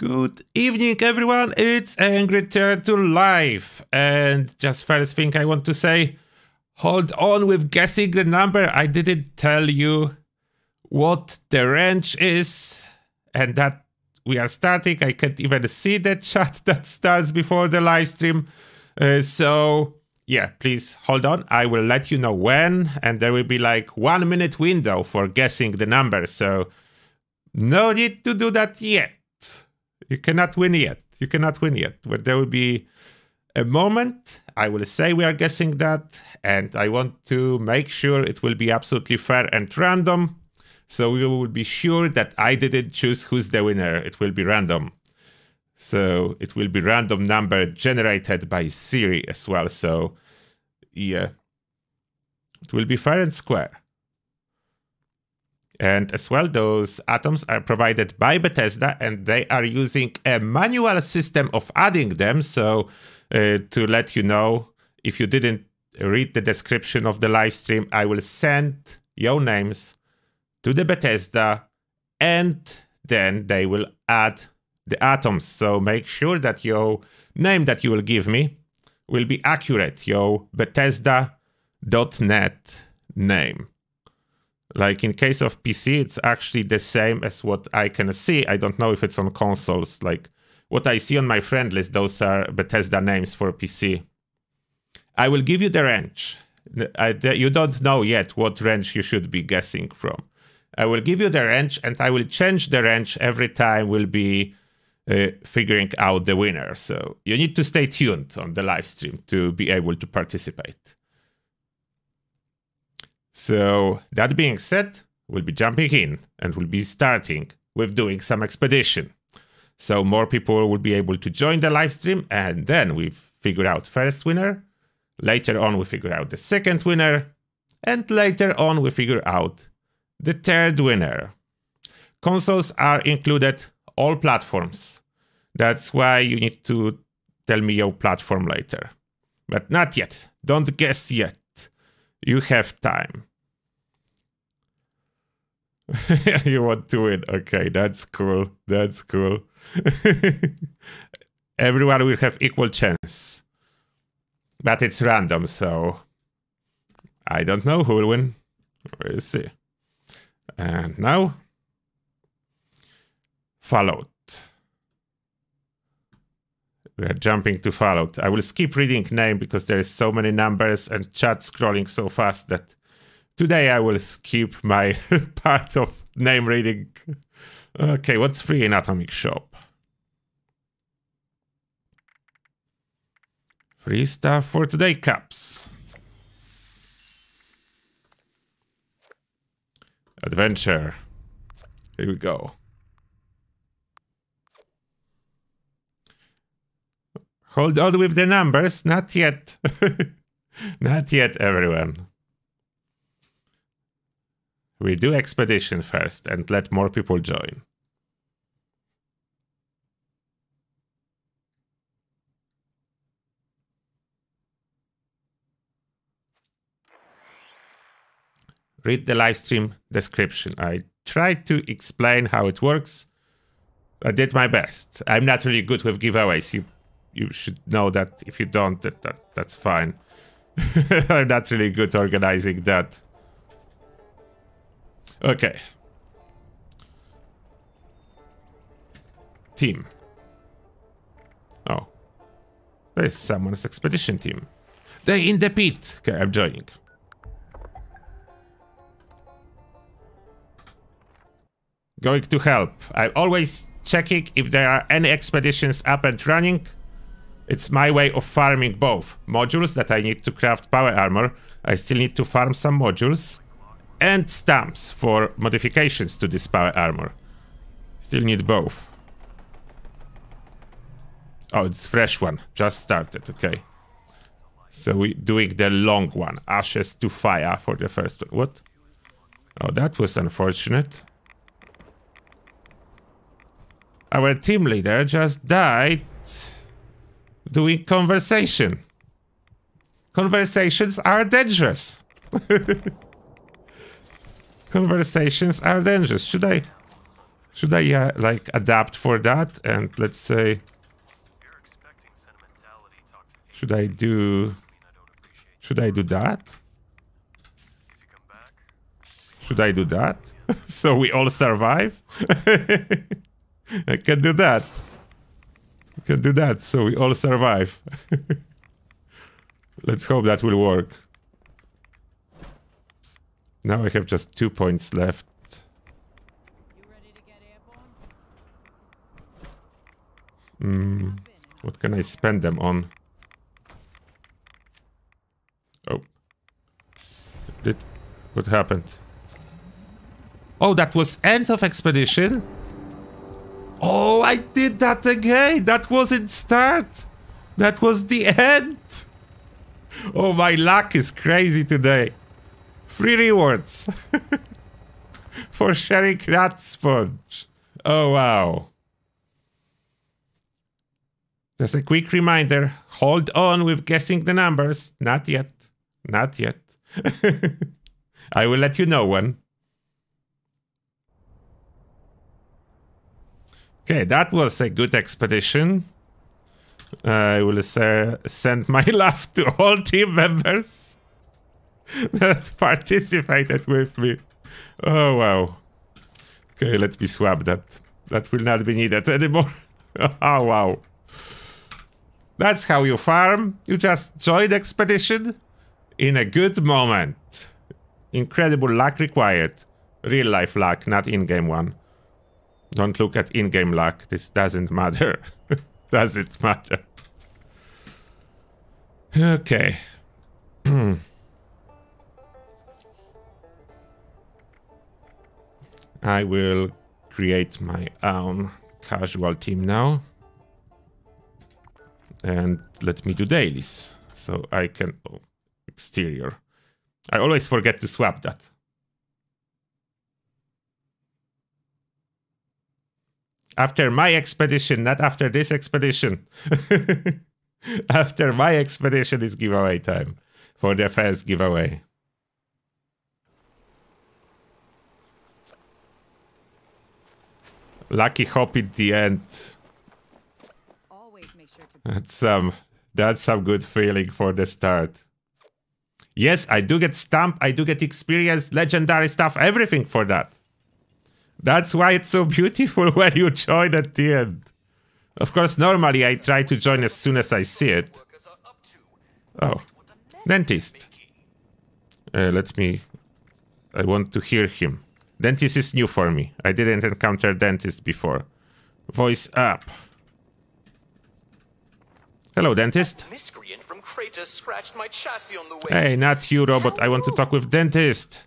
Good evening, everyone. It's Angry Turtle Live. And just first thing I want to say, hold on with guessing the number. I didn't tell you what the range is and that we are starting. I can't even see the chat that starts before the live stream. So yeah, please hold on. I will let you know when, and there will be like 1 minute window for guessing the number. So no need to do that yet. You cannot win yet. You cannot win yet. But there will be a moment. I will say we are guessing that, and I want to make sure it will be absolutely fair and random. So we will be sure that I didn't choose who's the winner. It will be random. So it will be random number generated by Siri as well. So yeah, it will be fair and square. And as well, those atoms are provided by Bethesda, and they are using a manual system of adding them. So to let you know, if you didn't read the description of the live stream, I will send your names to the Bethesda, and then they will add the atoms. So make sure that your name that you will give me will be accurate, your bethesda.net name. Like in case of PC, it's actually the same as what I can see. I don't know if it's on consoles. Like what I see on my friend list, those are Bethesda names for PC. I will give you the range. You don't know yet what range you should be guessing from. I will give you the range, and I will change the range every time we'll be figuring out the winner. So you need to stay tuned on the live stream to be able to participate. So that being said, we'll be jumping in and we'll be starting with doing some expedition. So more people will be able to join the live stream, and then we figure out first winner. Later on, we figure out the second winner. And later on, we figure out the third winner. Consoles are included, all platforms. That's why you need to tell me your platform later. But not yet. Don't guess yet. You have time. You want to win. Okay, that's cool. That's cool. Everyone will have equal chance. But it's random, so I don't know who will win. We'll see. And now, Fallout. We are jumping to Fallout. I will skip reading name because there is so many numbers and chat scrolling so fast that today I will skip my part of name reading. Okay, what's free in Atomic Shop? Free stuff for today, cups. Adventure. Here we go. Hold on with the numbers. Not yet. Not yet, everyone. We do expedition first and let more people join. Read the live stream description. I tried to explain how it works. I did my best. I'm not really good with giveaways. You should know that. If you don't, that's fine. I'm not really good organizing that. Okay. Team. Oh. There's someone's expedition team. They're in the pit. Okay, I'm joining. Going to help. I'm always checking if there are any expeditions up and running. It's my way of farming both modules that I need to craft power armor. I still need to farm some modules and stamps for modifications to this power armor. Still need both. Oh, it's fresh one. Just started. Okay. So we're doing the long one. Ashes to Fire for the first one. What? Oh, that was unfortunate. Our team leader just died. Doing conversation. Conversations are dangerous. Conversations are dangerous. Should I Should I like adapt for that? And let's say, should I do that? Should I do that? So we all survive? I can do that. I can do that, so we all survive. Let's hope that will work. Now I have just 2 points left. You ready to get airborne? What can I spend them on? Oh. What happened? Oh, that was end of expedition? Oh, I did that again! That wasn't start! That was the end! Oh, my luck is crazy today. Free rewards for sharing rat sponge. Oh, wow. Just a quick reminder. Hold on with guessing the numbers. Not yet. Not yet. I will let you know when. Okay, that was a good expedition. I will send my love to all team members that participated with me. Oh, wow. Okay, let me swap that. That will not be needed anymore. Oh, wow. That's how you farm. You just join expedition in a good moment. Incredible luck required. Real life luck, not in-game one. Don't look at in-game luck. This doesn't matter. Doesn't matter. Okay. I will create my own casual team now. And let me do dailies. So I can... Oh, exterior. I always forget to swap that. After my expedition, not after this expedition. After my expedition is giveaway time for the first giveaway. Lucky hop at the end. That's some good feeling for the start. Yes, I do get stamp, I do get experience, legendary stuff, everything for that. That's why it's so beautiful when you join at the end. Of course, normally I try to join as soon as I see it. Oh, dentist. Let me... I want to hear him. Dentist is new for me. I didn't encounter dentist before. Voice up. Hello, dentist. Miscreant from Kratos scratched my chassis on the way. Hey, not you, robot. Hello. I want to talk with dentist.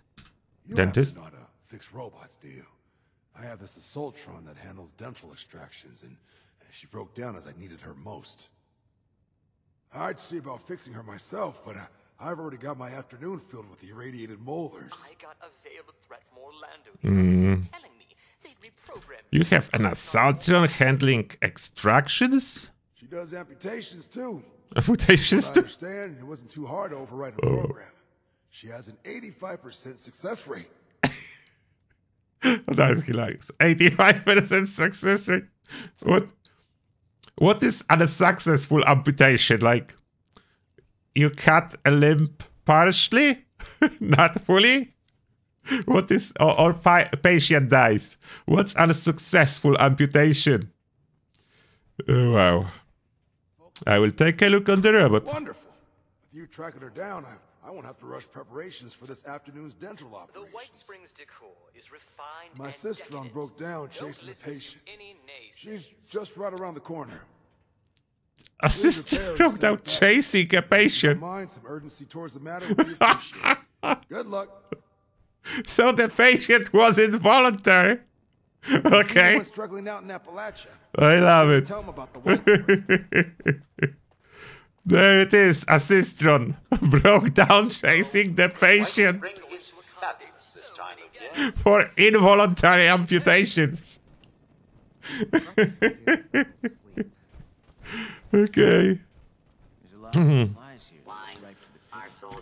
You dentist? Not a fixed robots, do you? I have this Assaultron that handles dental extractions, and she broke down as I needed her most. I'd see about fixing her myself, but I've already got my afternoon filled with irradiated molars. I got a veiled threat from Orlando the other day telling me they'd reprogram. You have an Assaultron handling extractions? She does amputations too. Amputations too? I understand it wasn't too hard to override a program. She has an 85% success rate. That's hilarious. 85% success rate. What is a successful amputation? Like, you cut a limb partially, not fully. What is or patient dies? What's a successful amputation? Oh, wow. I will take a look on the robot. Wonderful. If you track her down, I won't have to rush preparations for this afternoon's dental operation. The White Springs decor is refined. My Assaultron broke down chasing the patient. She's just right around the corner. Assistant broke down chasing a patient. Mind some urgency towards the matter. Good luck. So the patient was involuntary. Okay. Struggling out in Appalachia. I love it. Tell him about the White Springs. There it is, Assaultron broke down chasing the patient for involuntary amputations. Okay.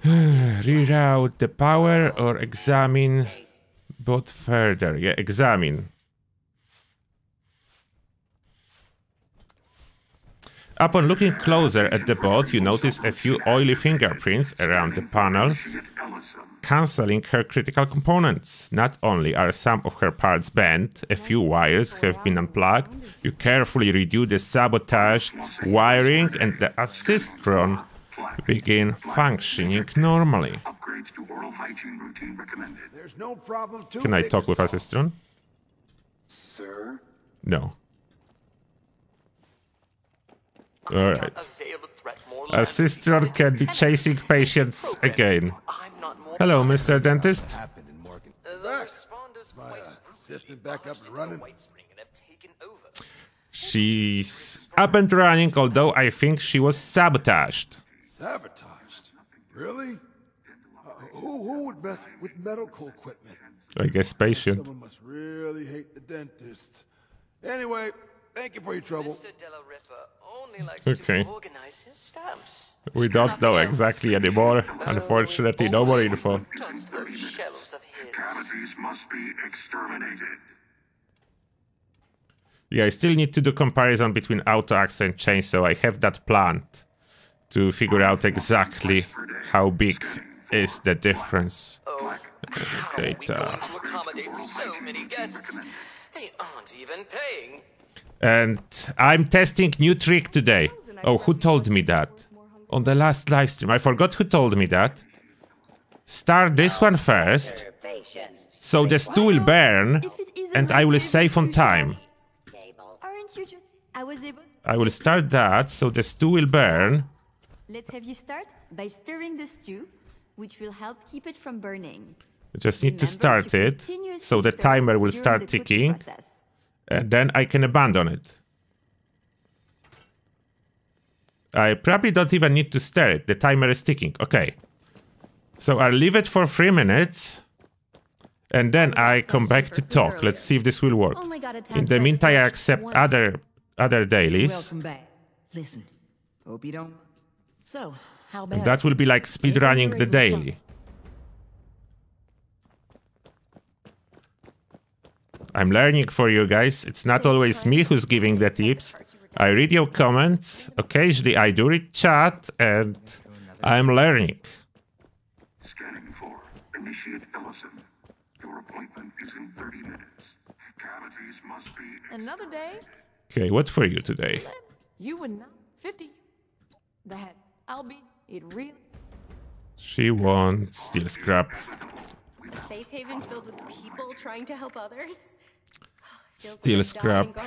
Reroute the power or examine both further. Yeah, examine. Upon looking closer at the bot, you notice a few oily fingerprints around the panels, cancelling her critical components. Not only are some of her parts bent, a few wires have been unplugged. You carefully redo the sabotaged wiring and the Assistron begin functioning normally. Can I talk with Assistron? Sir? No. Alright. Assistron can be chasing patients again. Hello, Mr. Dentist. She's up and running, although I think she was sabotaged. Sabotaged? Really? Who would mess with medical equipment? I guess patient. Someone must really hate the dentist. Anyway, thank you for your trouble. Okay. We don't know exactly anymore. Unfortunately, no more info. Yeah, I still need to do comparison between auto axe and chainsaw. I have that planned to figure out exactly how big is the difference. Data. And I'm testing new trick today. Oh, who told me that? On the last live stream, I forgot who told me that. Start this one first, so the stew will burn, and I will save on time. I will start that, so the stew will burn. Let's have you start by stirring the stew, which will help keep it from burning. I just need to start it, so the timer will start ticking. And then I can abandon it. I probably don't even need to stir it. The timer is ticking. Okay. So I'll leave it for 3 minutes. And then I come back to talk. Let's see if this will work. In the meantime, I accept other dailies. Listen. Hope you don't. So, how about that will be like speedrunning the daily. I'm learning for you guys. It's not always me who's giving the tips. I read your comments. Occasionally I do read chat and I'm learning. Scanning for Initiate Ellison. Your appointment is in 30 minutes. Cavities must be another day. Okay, what for you today? You would not 50. The head. I'll be it real. She wants steel scrap. A safe haven filled with people trying to help others. Still scrap.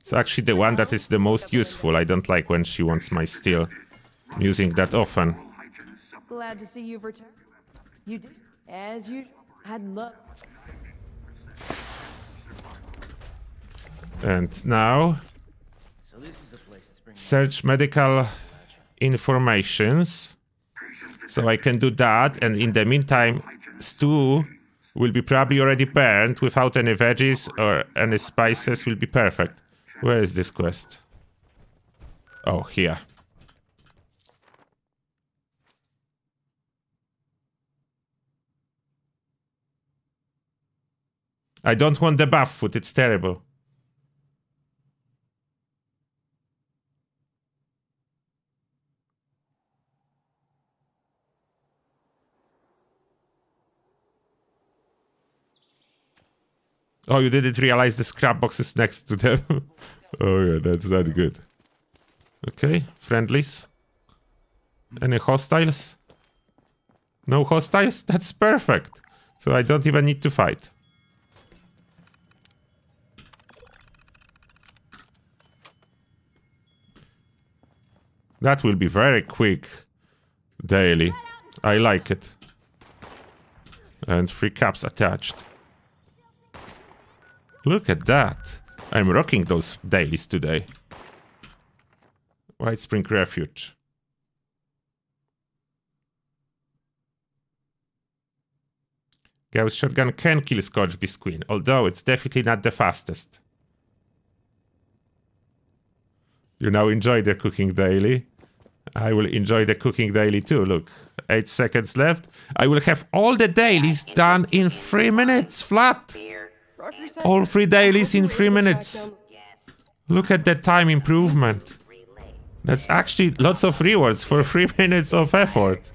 It's actually the one that is the most useful. I don't like when she wants my steel. I'm using that often. Glad to see you've returned. You did as you had luck. And now, search medical informations. So I can do that, and in the meantime, stew will be probably already burned without any veggies or any spices. Will be perfect. Where is this quest? Oh, here. I don't want the buff food. It's terrible. Oh, you didn't realize the scrap box is next to them. Oh yeah, that's not good. Okay, friendlies. Any hostiles? No hostiles? That's perfect. So I don't even need to fight. That will be very quick daily. I like it. And 3 caps attached. Look at that. I'm rocking those dailies today. White Spring Refuge. Gauss shotgun can kill Scorch Beast Queen, although it's definitely not the fastest. You now enjoy the cooking daily. I will enjoy the cooking daily too. Look, 8 seconds left. I will have all the dailies done in 3 minutes flat. All 3 dailies in 3 minutes. Look at the time improvement. That's actually lots of rewards for 3 minutes of effort.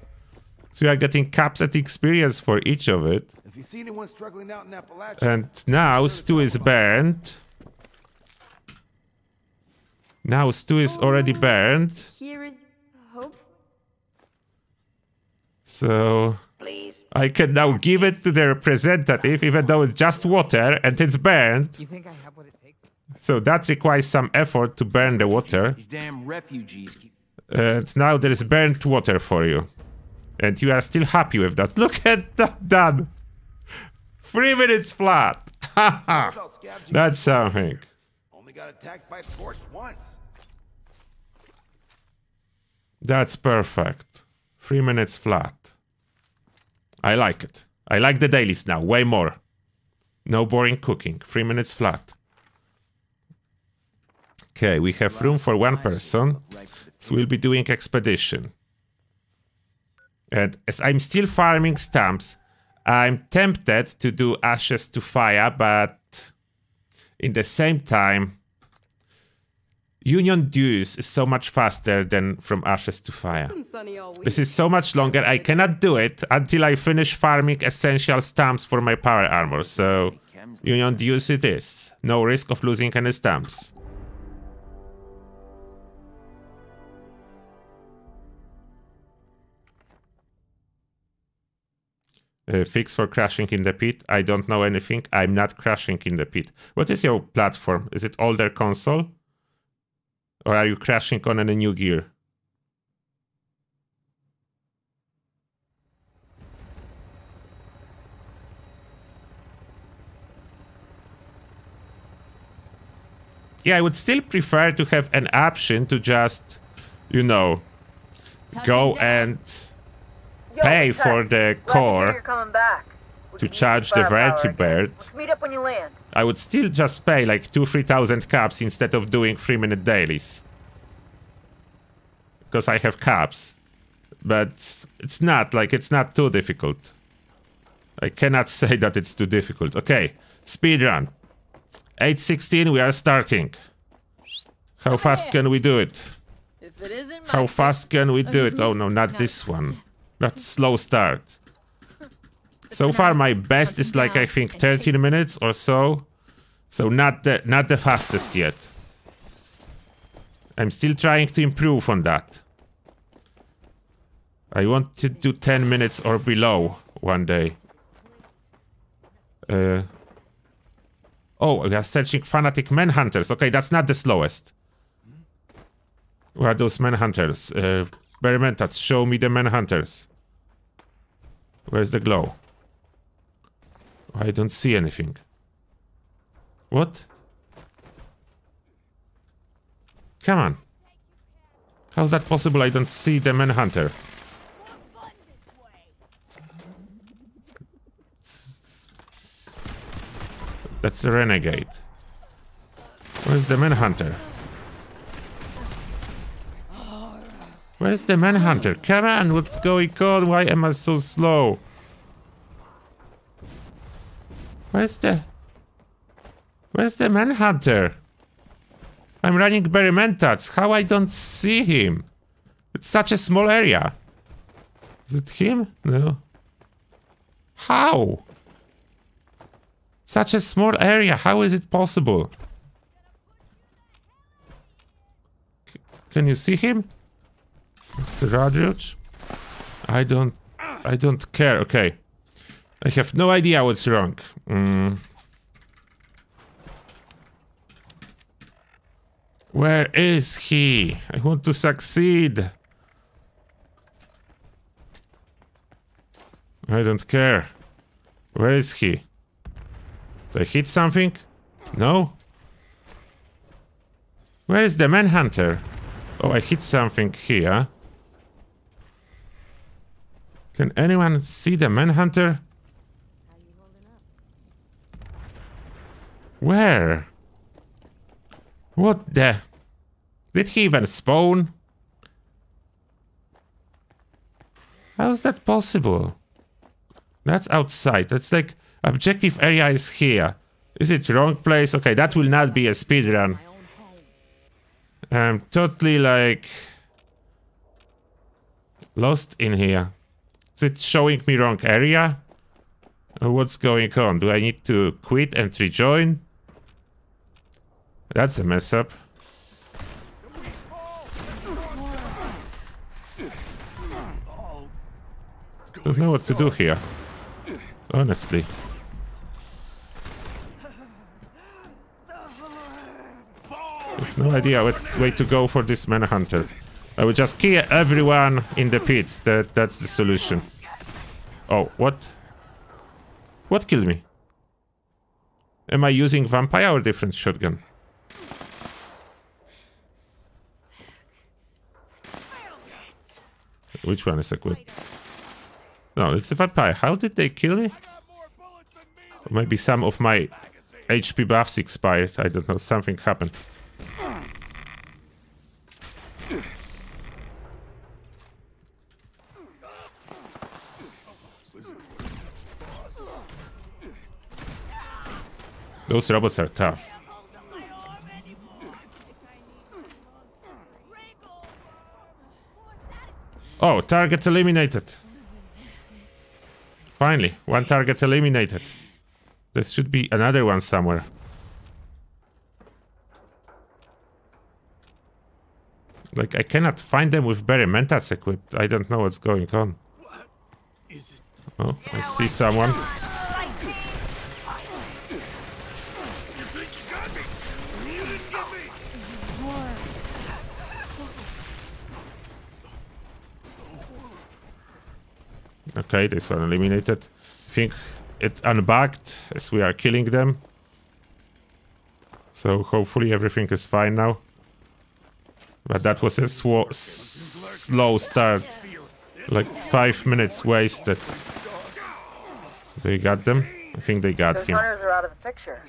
So you are getting caps at experience for each of it. If you see anyone struggling out in Appalachia, and now Stu is burned. Now Stu is already burned. Here is hope. So I can now give it to the representative, even though it's just water and it's burned. You think I have what it takes? So that requires some effort to burn the water. These damn refugees. And now there is burnt water for you. And you are still happy with that. Look at that done. 3 minutes flat. That's something. Only got attacked by Scorch once. That's perfect. 3 minutes flat. I like it. I like the dailies now. Way more. No boring cooking. 3 minutes flat. Okay, we have room for one person. So we'll be doing expedition. And as I'm still farming stamps, I'm tempted to do Ashes to Fire, but in the same time, Union Deuce is so much faster than from Ashes to Fire. This is so much longer. I cannot do it until I finish farming essential stamps for my power armor. So Union Deuce it is. No risk of losing any stamps. Fix for crashing in the pit. I don't know anything. I'm not crashing in the pit. What is your platform? Is it older console? Or are you crashing on any new gear? Yeah, I would still prefer to have an option to just, you know, go and pay for the core to charge the Variety Bird. I would still just pay like 2-3 thousand caps instead of doing 3 minute dailies. Because I have caps. But it's not like it's not too difficult. I cannot say that it's too difficult. Okay, speedrun. 8:16 we are starting. How fast can we do it? How fast can we do it? Oh no, not this one. That's slow start. So far my best is like I think 13 minutes or so. So not the fastest yet. I'm still trying to improve on that. I want to do 10 minutes or below one day. Oh, we are searching fanatic manhunters. Okay, that's not the slowest. Where are those manhunters? Experimentats, show me the manhunters. Where's the glow? I don't see anything. What? Come on. How's that possible? I don't see the manhunter. That's a renegade. Where's the manhunter? Where's the manhunter? Come on, what's going on? Why am I so slow? Where's the manhunter? I'm running experimentats. How I don't see him? It's such a small area. Is it him? No. How? Such a small area. How is it possible? Can you see him? It's a Radrich. I don't care. Okay. I have no idea what's wrong. Where is he? I want to succeed. I don't care. Where is he? Did I hit something? No? Where is the manhunter? Oh, I hit something here. Can anyone see the manhunter? Where? What the? Did he even spawn? How's that possible? That's outside. That's like objective area is here. Is it wrong place? Okay, that will not be a speedrun. I'm totally like lost in here. Is it showing me wrong area? Or what's going on? Do I need to quit and rejoin? That's a mess up. Don't know what to do here, honestly. I have no idea what way to go for this manhunter. I will just kill everyone in the pit. That's the solution. Oh, what? What killed me? Am I using vampire or different shotgun? Which one is equipped? No, it's a vampire. How did they kill me? Maybe some of my HP buffs expired. I don't know. Something happened. Those robots are tough. Oh, target eliminated. Finally, one target eliminated. There should be another one somewhere. Like, I cannot find them with bare mentats equipped. I don't know what's going on. Oh, I see someone. Okay, this one eliminated. I think it unbugged as we are killing them. So hopefully everything is fine now. But that was a slow start. Like 5 minutes wasted. They got them? I think they got him. Those runners are out of the picture.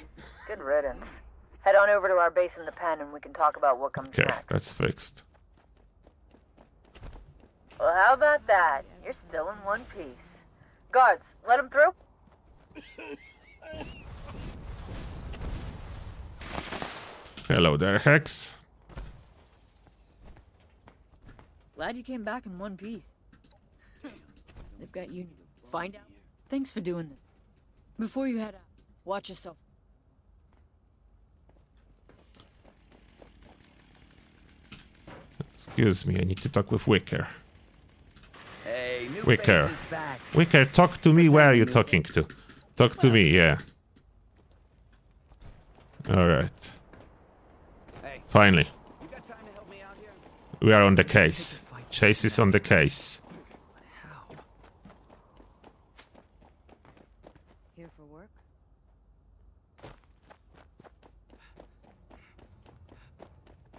Good riddance. Head on over to our base in the pen and we can talk about what comes next. Okay, that's fixed. Well, how about that? You're still in one piece. Guards, let him through. Hello there, Hex. Glad you came back in one piece. They've got you. Find out. Thanks for doing this. Before you head out, watch yourself. Excuse me, I need to talk with Wicker. Hey, Wicker. Wicker, talk to me. Where are you talking to? Talk to me, yeah. Alright. Finally. We are on the case. Chase is on the case. Here for work?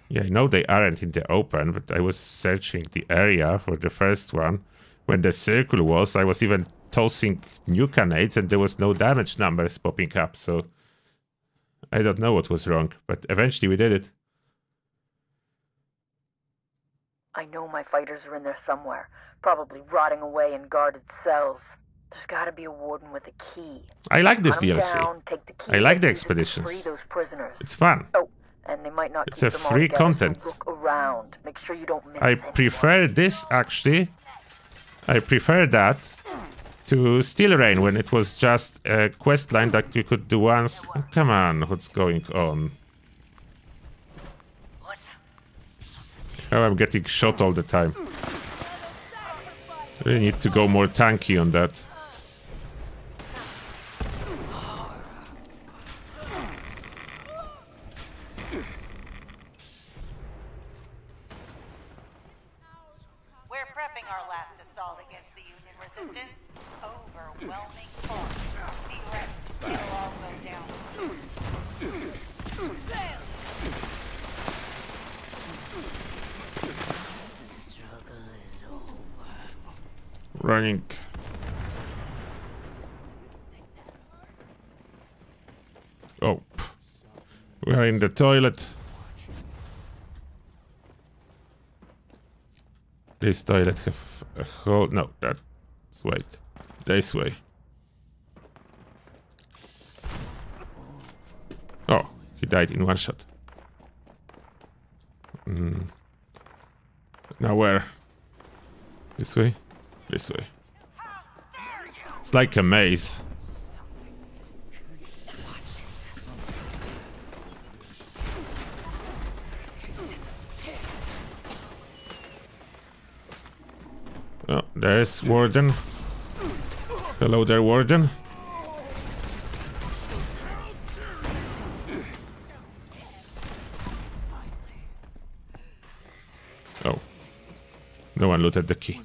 Yeah, I know they aren't in the open, but I was searching the area for the first one. When the circle was, I was even tossing new grenades and there was no damage numbers popping up, so I don't know what was wrong, but eventually we did it. I know my fighters are in there somewhere, probably rotting away in guarded cells. There's gotta be a warden with a key. I like this DLC. Down, take the key. I like the expeditions. Free those prisoners. It's fun. Oh, and they might not. It's a free content. Look around. Make sure you don't miss anyone. Prefer this actually. I prefer that to Steel Rain when it was just a quest line that you could do once. Oh, come on, what's going on? Oh, I'm getting shot all the time. We need to go more tanky on that. Running. Oh, we are in the toilet. This toilet have a hole. No, that's wait. This way. Oh, he died in one shot. Now where? This way? This way. It's like a maze. Oh, there's Warden. Hello there, Warden. Oh. No one looted the key.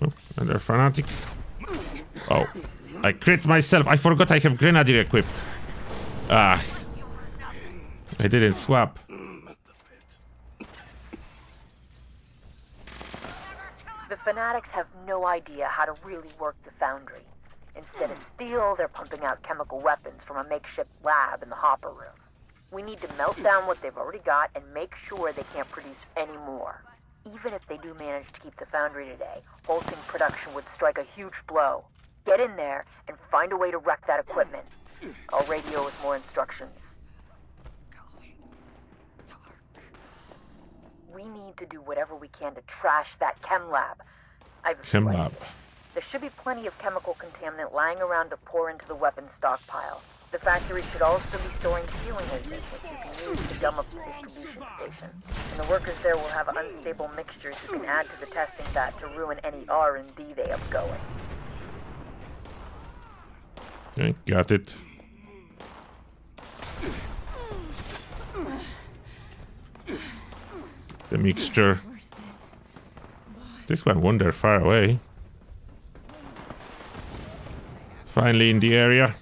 Oh, another fanatic. Oh. I crit myself. I forgot I have Grenadier equipped. Ah. I didn't swap. The fanatics have no idea how to really work the foundry. Instead of steel, they're pumping out chemical weapons from a makeshift lab in the hopper room. We need to melt down what they've already got and make sure they can't produce any more. Even if they do manage to keep the foundry today, halting production would strike a huge blow. Get in there and find a way to wreck that equipment. I'll radio with more instructions. We need to do whatever we can to trash that chem lab. There should be plenty of chemical contaminant lying around to pour into the weapon stockpile. The factory should also be storing sealing agents, which you can use to dump up the distribution station. And the workers there will have unstable mixtures you can add to the testing vat to ruin any R&D they have going. Okay, got it. The mixture. This one wandered far away. Finally in the area.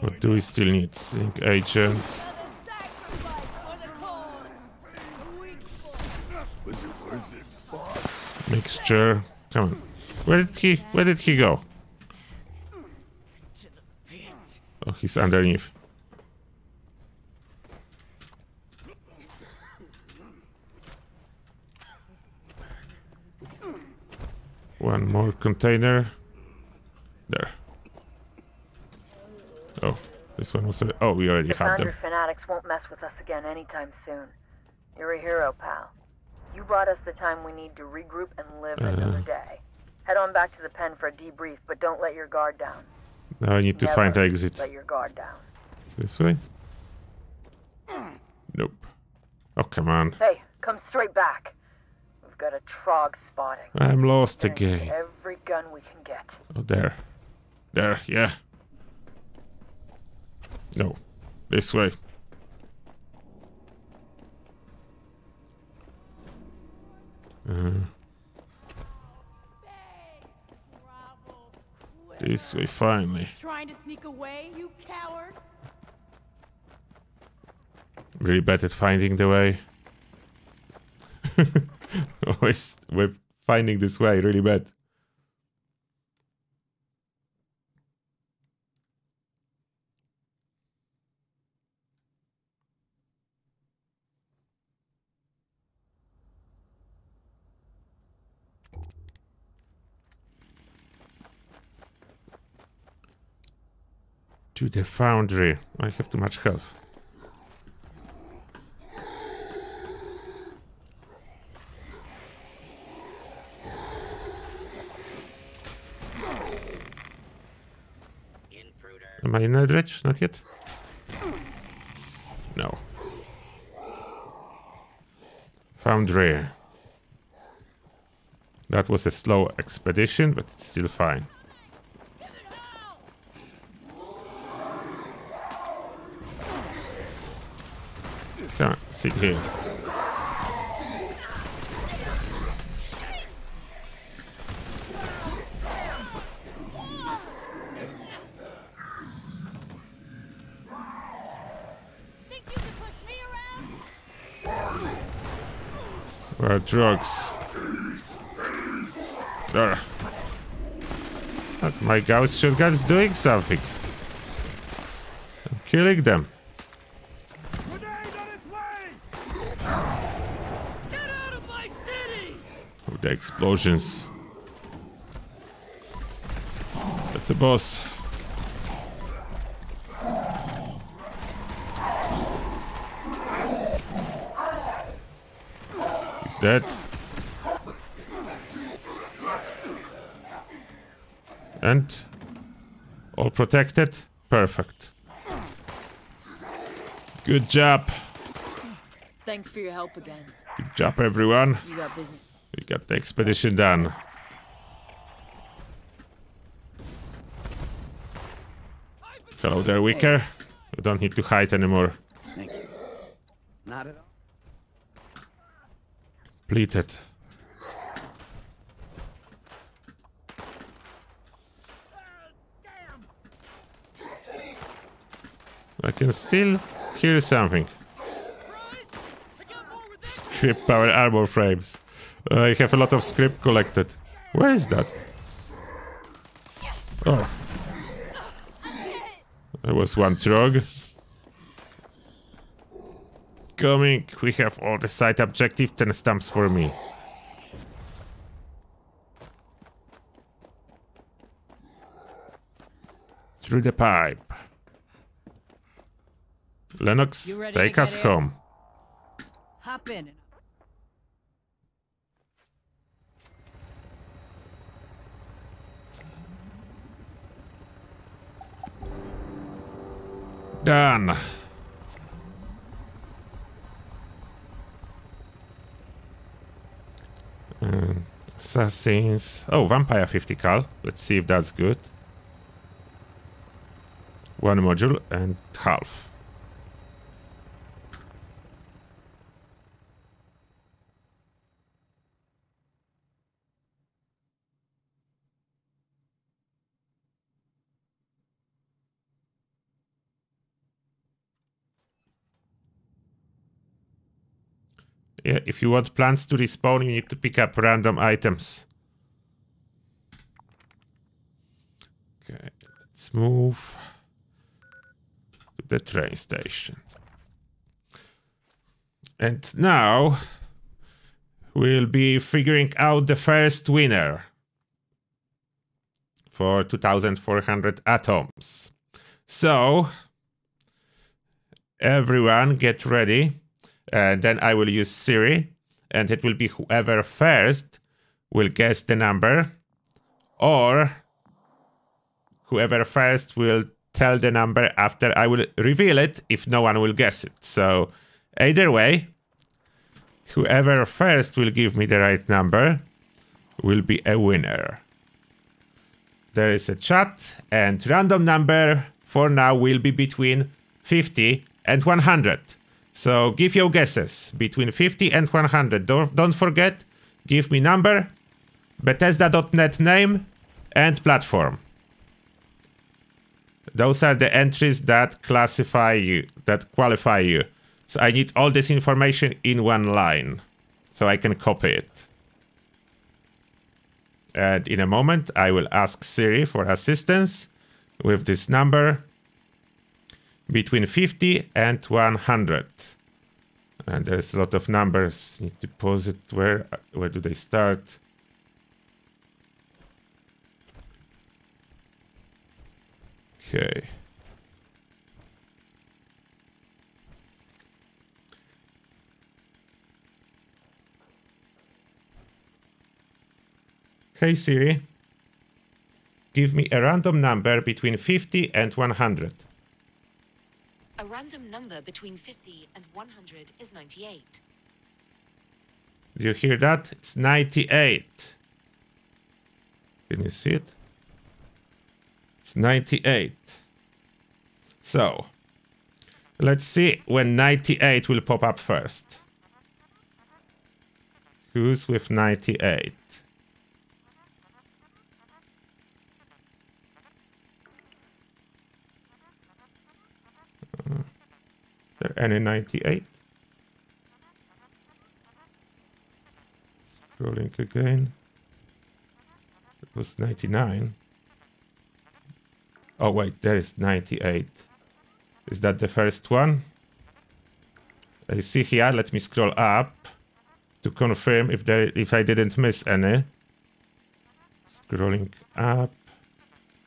What do we still need? Sync agent. Mixture. Come on. Where did he go? Oh, he's underneath. One more container. There. Oh, this one was... Oh, we already have them. The fanatics won't mess with us again anytime soon. You're a hero, pal. You brought us the time we need to regroup and live another day. Head on back to the pen for a debrief, but don't let your guard down. Now I need to find an exit. Let your guard down. This way? Nope. Oh, come on. Hey, come straight back. We've got a trog spotting. I'm lost again. Every gun we can get. Oh, there. There, yeah. No. This way. This way, finally. Trying to sneak away, you coward. Really bad at finding the way. Always we're finding this way, really bad. To the foundry. I have too much health. Am I in a dredge? Not yet? No. Foundry. That was a slow expedition, but it's still fine. Come on, sit here. Think you can push me around? Where are drugs? There. But my Gauss shotgun is doing something. I'm killing them. with the explosions. That's a boss. He's dead. And all protected. Perfect. Good job. Thanks for your help again. Good job, everyone. You got busy. We got the expedition done. Hello there, Wicker. You don't need to hide anymore. Thank you. Not at all. Completed. I can still hear something. Script power armor frames. I have a lot of script collected. Where is that? Oh. There was one trog. Coming. We have all the side objective 10 stamps for me. Through the pipe. Lennox, take us home. Hop in. Done. Assassins. Oh, Vampire 50 cal. Let's see if that's good. One module and half. Yeah, if you want plants to respawn, you need to pick up random items. Okay, let's move to the train station. And now we'll be figuring out the first winner for 2,400 atoms. So, everyone get ready. And then I will use Siri, and it will be whoever first will guess the number, or whoever first will tell the number after I will reveal it if no one will guess it. So either way, whoever first will give me the right number will be a winner. There is a chat, and random number for now will be between 50 and 100. So give your guesses between 50 and 100. Don't forget, give me number, Bethesda.net name, and platform. Those are the entries that classify you, that qualify you. So I need all this information in one line, so I can copy it. And in a moment, I will ask Siri for assistance with this number. Between 50 and 100. And there's a lot of numbers. Need to pause it. Where do they start? Okay. Hey Siri, give me a random number between 50 and 100. A random number between 50 and 100 is 98. Do you hear that? It's 98. Can you see it? It's 98. So, let's see when 98 will pop up first. Who's with 98? There any 98? Scrolling again. It was 99. Oh wait, there is 98. Is that the first one? I see here, let me scroll up to confirm if I didn't miss any. Scrolling up.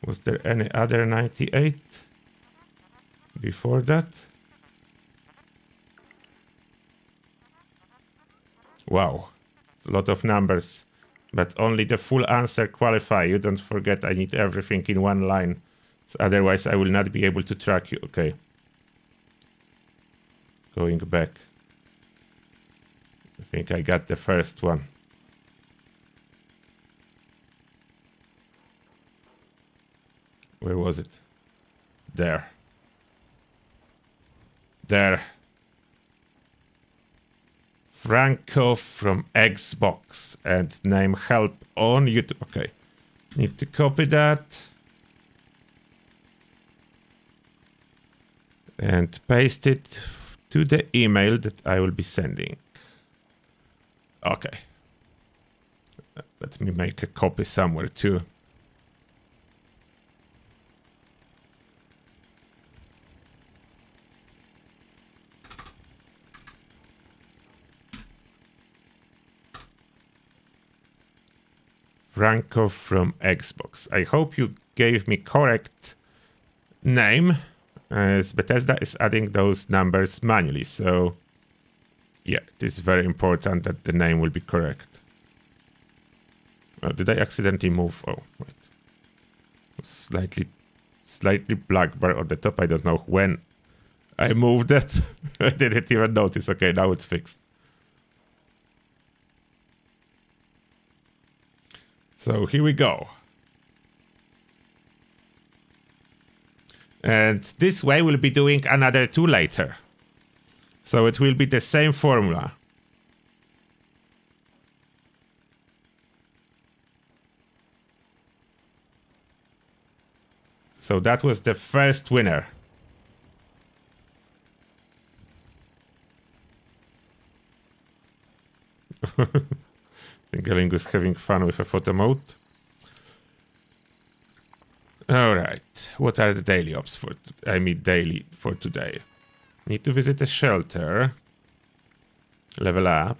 Was there any other 98 before that? Wow, it's a lot of numbers, but only the full answer qualify. You don't forget I need everything in one line, so otherwise I will not be able to track you. Okay, going back. I think I got the first one. Where was it? There. There. Franco from Xbox and name help on YouTube. Okay. Need to copy that. And paste it to the email that I will be sending. Okay. Let me make a copy somewhere too. Franco from Xbox. I hope you gave me correct name, as Bethesda is adding those numbers manually. So yeah, it is very important that the name will be correct. Oh, did I accidentally move? Oh, wait. Slightly black bar on the top. I don't know when I moved that. I didn't even notice. Okay, now it's fixed. So here we go. And this way we'll be doing another two later. So it will be the same formula. So that was the first winner. I think Galingo is having fun with a photo mode. Alright, what are the daily ops for? I mean daily for today. Need to visit a shelter. Level up.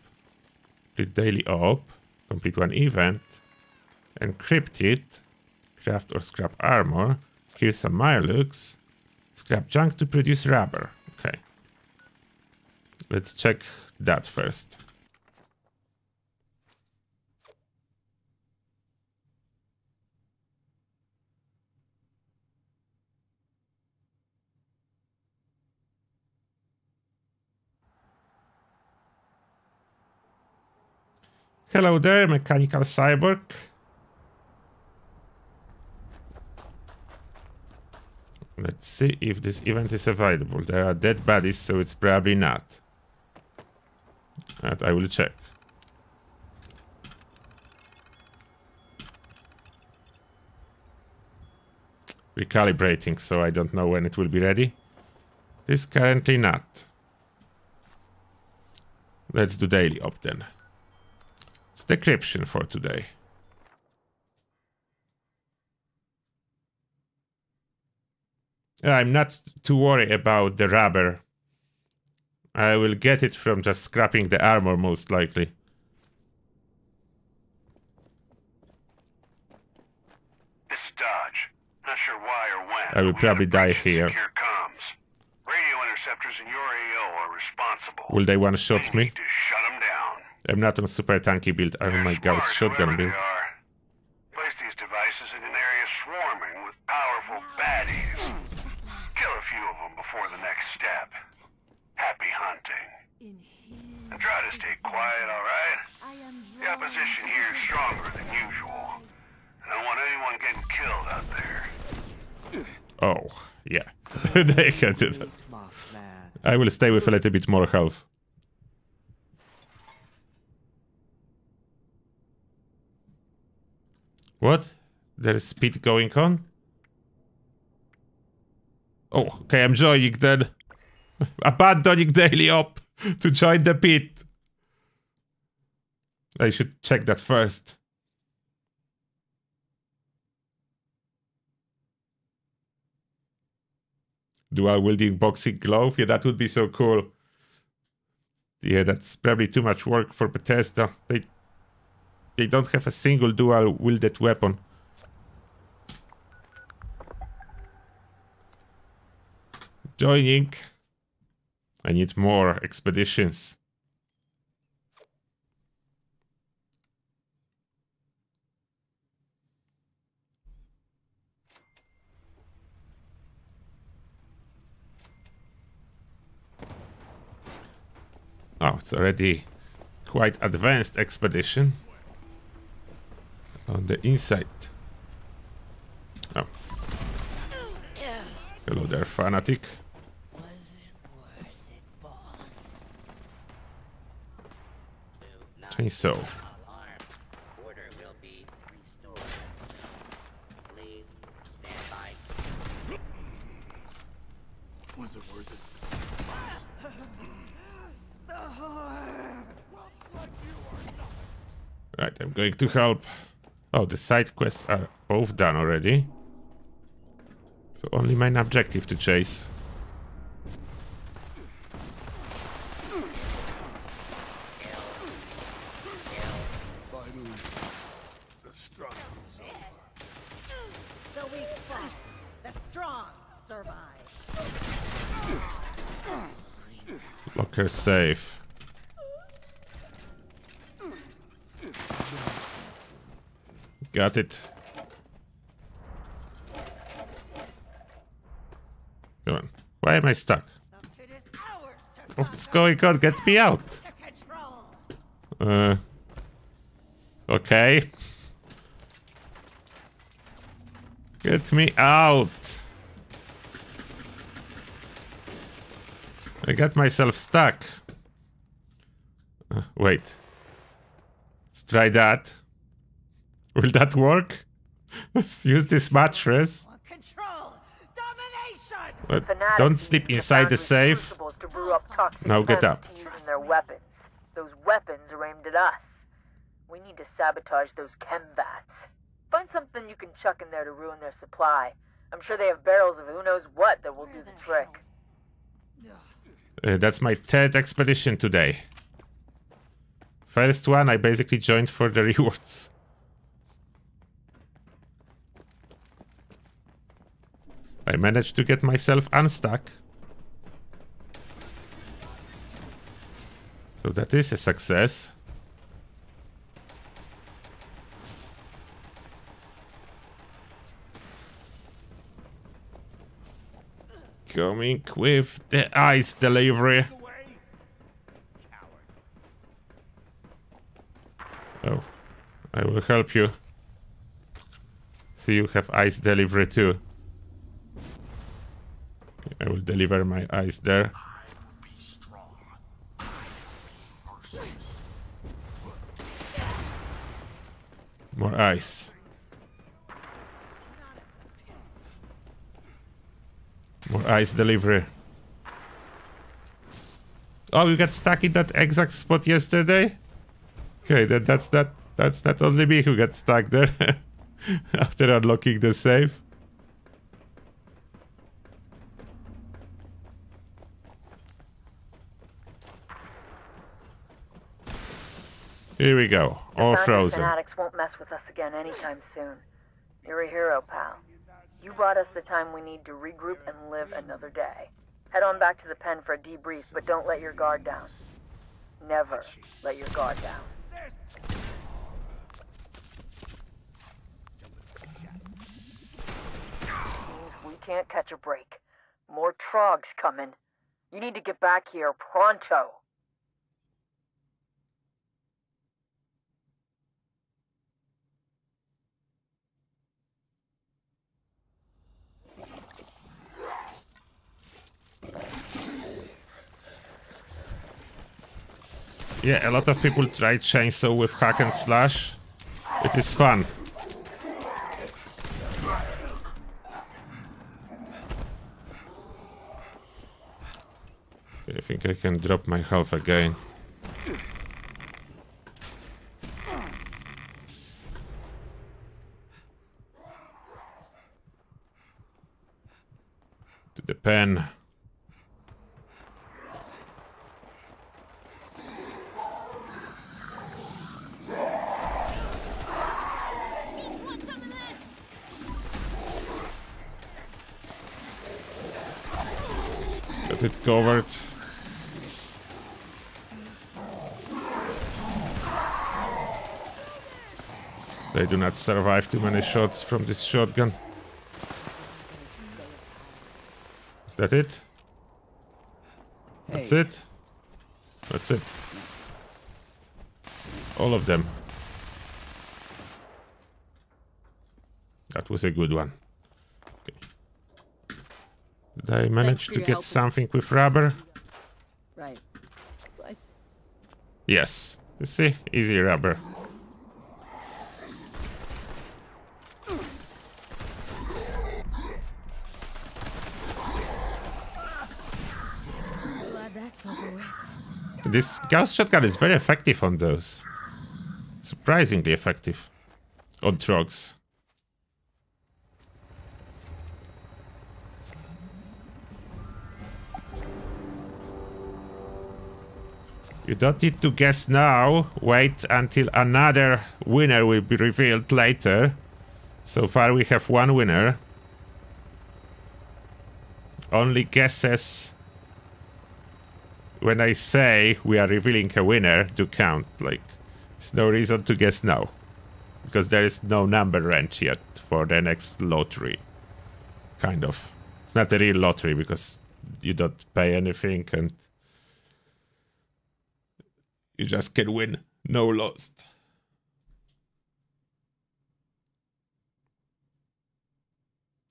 Complete daily op. Complete one event. Encrypt it. Craft or scrap armor. Kill some Mirelooks. Scrap junk to produce rubber. Okay. Let's check that first. Hello there, mechanical cyborg. Let's see if this event is available. There are dead bodies, so it's probably not. But I will check. Recalibrating, so I don't know when it will be ready. It is currently not. Let's do daily op then. Decryption for today. I'm not too worried about the rubber. I will get it from just scrapping the armor most likely. This is Dodge. Not sure why or when. I will probably die here. Comms. Radio interceptors in your AO are responsible. Will they one-shot me? I'm not on super tanky build, I'm on my Gauss shotgun build. Place these devices in an area swarming with powerful baddies. Kill a few of them before the next step. Happy hunting. And try to stay quiet, alright? The opposition here is stronger than usual. I don't want anyone getting killed out there. Oh, yeah. They can do that. I will stay with a little bit more health. What? There is speed going on? Oh, okay, I'm joining then. Abandoning daily op to join the pit. I should check that first. Dual wielding boxing glove? Yeah, that would be so cool. Yeah, that's probably too much work for Bethesda. They don't have a single dual wielded weapon. Joining. I need more expeditions. Oh, it's already quite advanced expedition. On the inside. Oh. Hello there, fanatic. Was it worth it, boss? Chainsaw. Order will be restored. Please stand by. Was it worth it? Right, I'm going to help. Oh, the side quests are both done already. So only main objective to chase. Locker safe. Got it. Come on. Why am I stuck? What's going on? Get me out. Okay. Get me out. I got myself stuck. Wait. Let's try that. Will that work? Let's use this mattress. Control, domination. But don't sleep inside the safe. Now get up. Their weapons. Those weapons are aimed at us. We need to sabotage those chem vats. Find something you can chuck in there to ruin their supply. I'm sure they have barrels of who knows what that will do the trick. That's my third expedition today. First one I basically joined for the rewards. I managed to get myself unstuck. So that is a success. Coming with the ice delivery. Oh, I will help you. See, you have ice delivery too. I will deliver my ice there. More ice. More ice delivery. Oh, we got stuck in that exact spot yesterday? Okay, then that's not only me who got stuck there after unlocking the safe. Here we go, all frozen. The fanatics won't mess with us again anytime soon. You're a hero, pal. You brought us the time we need to regroup and live another day. Head on back to the pen for a debrief, but don't let your guard down. Never let your guard down. We can't catch a break. More trogs coming. You need to get back here pronto. Yeah, a lot of people try chainsaw with hack and slash. It is fun. I think I can drop my health again. To the pen. got it covered. They do not survive too many shots from this shotgun. Is that it? Hey. That's it? That's it. It's all of them. That was a good one. Okay. Did I manage to get something with rubber? Right. Yes. You see? Easy rubber. This Gauss shotgun is very effective on those. Surprisingly effective. On trucks. You don't need to guess now. Wait until another winner will be revealed later. So far we have one winner. Only guesses when I say we are revealing a winner do count. Like, there's no reason to guess now, because there is no number range yet for the next lottery. Kind of. It's not a real lottery because you don't pay anything and you just can win. No loss.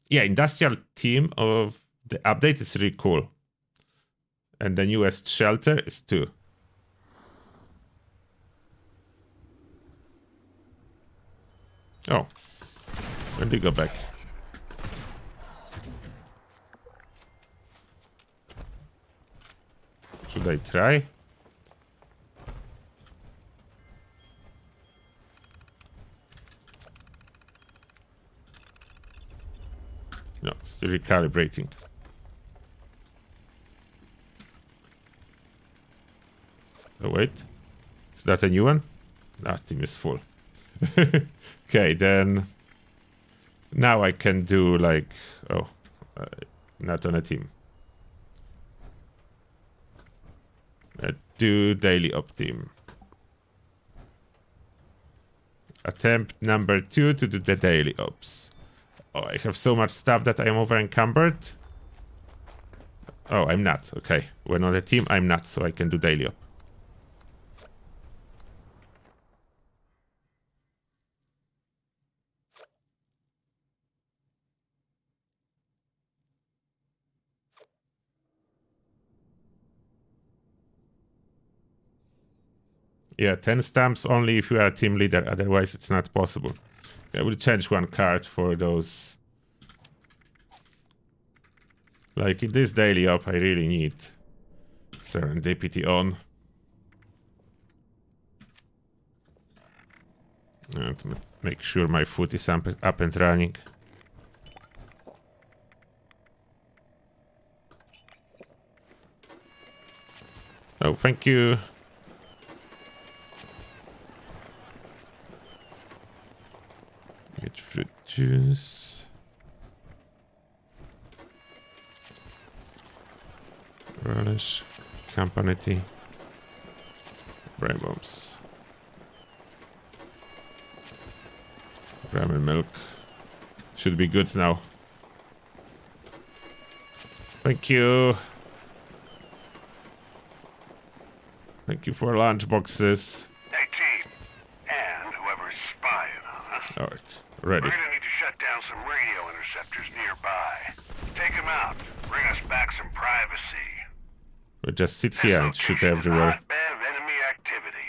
Yeah, industrial team of the update is really cool. And the newest shelter is 2. Oh. When do you go back? Should I try? No, it's recalibrating. Oh, wait, is that a new one? That team is full. Okay, then now I can do like, oh, not on a team. Do daily op team. Attempt number 2 to do the daily ops. Oh, I have so much stuff that I'm over encumbered. Oh, I'm not. Okay, when on a team, I'm not, so I can do daily op. Yeah, 10 stamps only if you are a team leader, otherwise it's not possible. I will change one card for those. Like in this daily op, I really need serendipity on. And make sure my foot is up and running. Oh, thank you. Get fruit juice. Relish. Company tea. Brain bombs. Ramen milk. Should be good now. Thank you. Thank you for lunch boxes. Hey team, and whoever's spying on us. Alright. Ready. We're gonna need to shut down some radio interceptors nearby. Take them out. Bring us back some privacy. We'll just sit here and shoot everywhere. Hotbed of enemy activity.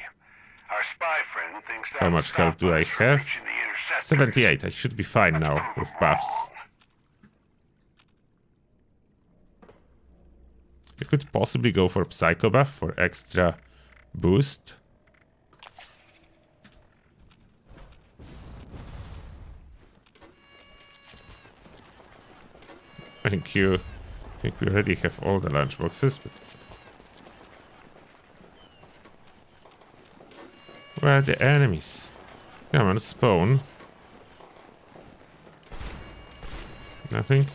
Our spy friend thinks that. How much health do I have? 78. I should be fine now with buffs. I could possibly go for Psycho buff for extra boost. Thank you. I think we already have all the lunch boxes. But... where are the enemies? Come on, spawn. Nothing.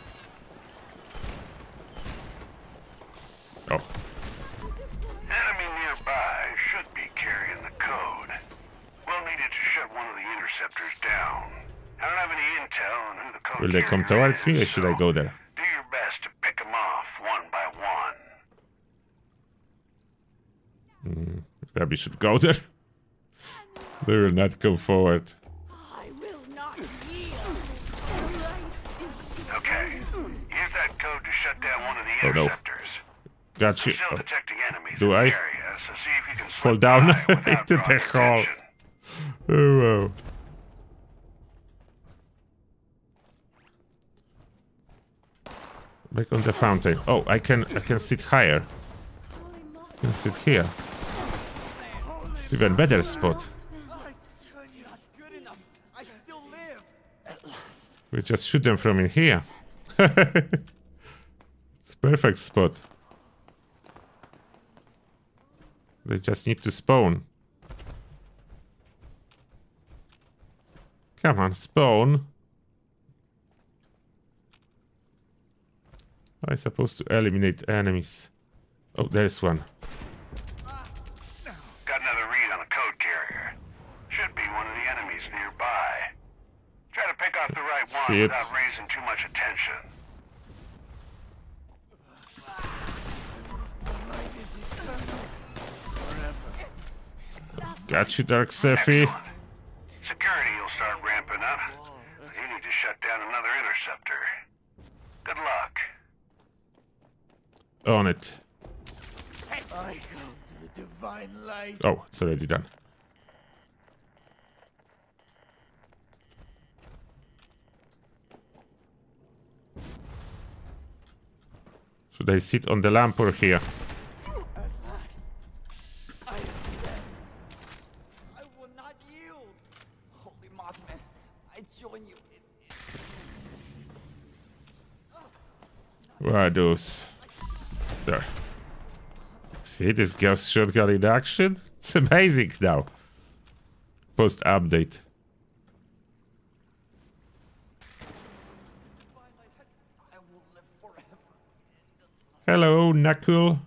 ain't telling who the coach is. Will they come towards me, or should I go there? Do your best to pick them off one by one. Maybe should go there. They will not come forward. I will not yield. Okay. Use that code to shut down one of the interceptors. Got you. Still detecting enemies in the area, so see if you can fall down into the hole. Oh wow. Back on the fountain. Oh, I can sit higher. I can sit here. It's even better spot. We just shoot them from in here. It's perfect spot. They just need to spawn. Come on, spawn. I'm supposed to eliminate enemies. Oh, there's one. Got another read on a code carrier. Should be one of the enemies nearby. Try to pick off the right one without raising too much attention. Got you, Dark Sephi. Security will start ramping up. You need to shut down another interceptor. Good luck. On it. I come to the divine light. Oh, it's already done. Should I sit on the lamp or here? At last, I have said, I will not yield. Holy Mothman, I join you in. Where are those? There. See this Gauss shotgun in action? It's amazing now. Post update. Hello, Nakul.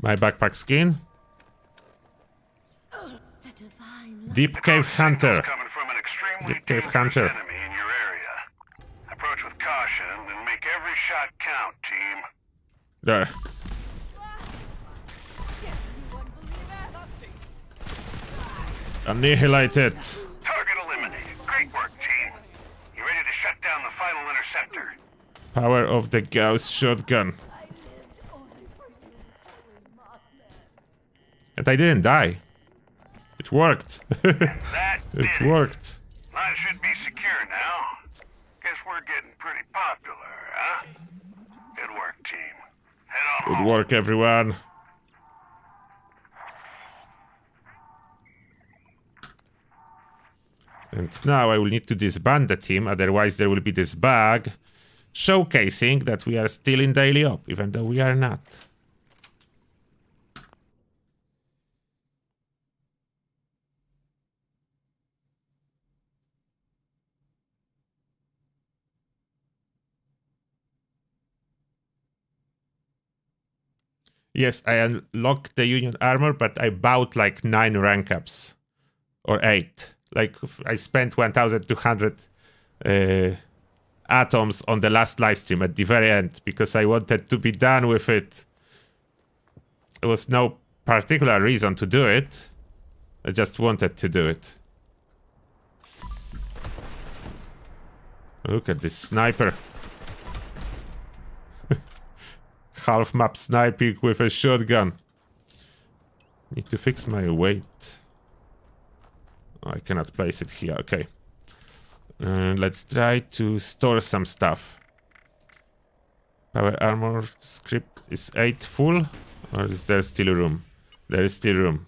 My backpack skin. Deep Cave Hunter. Deep Cave Hunter. And make every shot count, team. There. Annihilated. Target eliminated. Great work, team. You ready to shut down the final interceptor? Power of the Gauss shotgun. And I didn't die. It worked. It worked. That should be secure now. Guess we're getting pretty popular, huh? Good work, team. Head on home. Good work, everyone. And now I will need to disband the team, otherwise there will be this bug showcasing that we are still in daily op, even though we are not. Yes, I unlocked the Union armor, but I bought like 9 rank ups or 8. Like I spent 1,200 atoms on the last live stream at the very end because I wanted to be done with it. There was no particular reason to do it. I just wanted to do it. Look at this sniper. Half map sniping with a shotgun. Need to fix my weight. Oh, I cannot place it here. Okay. Let's try to store some stuff. Power armor script is 8 full, or is there still room? There is still room.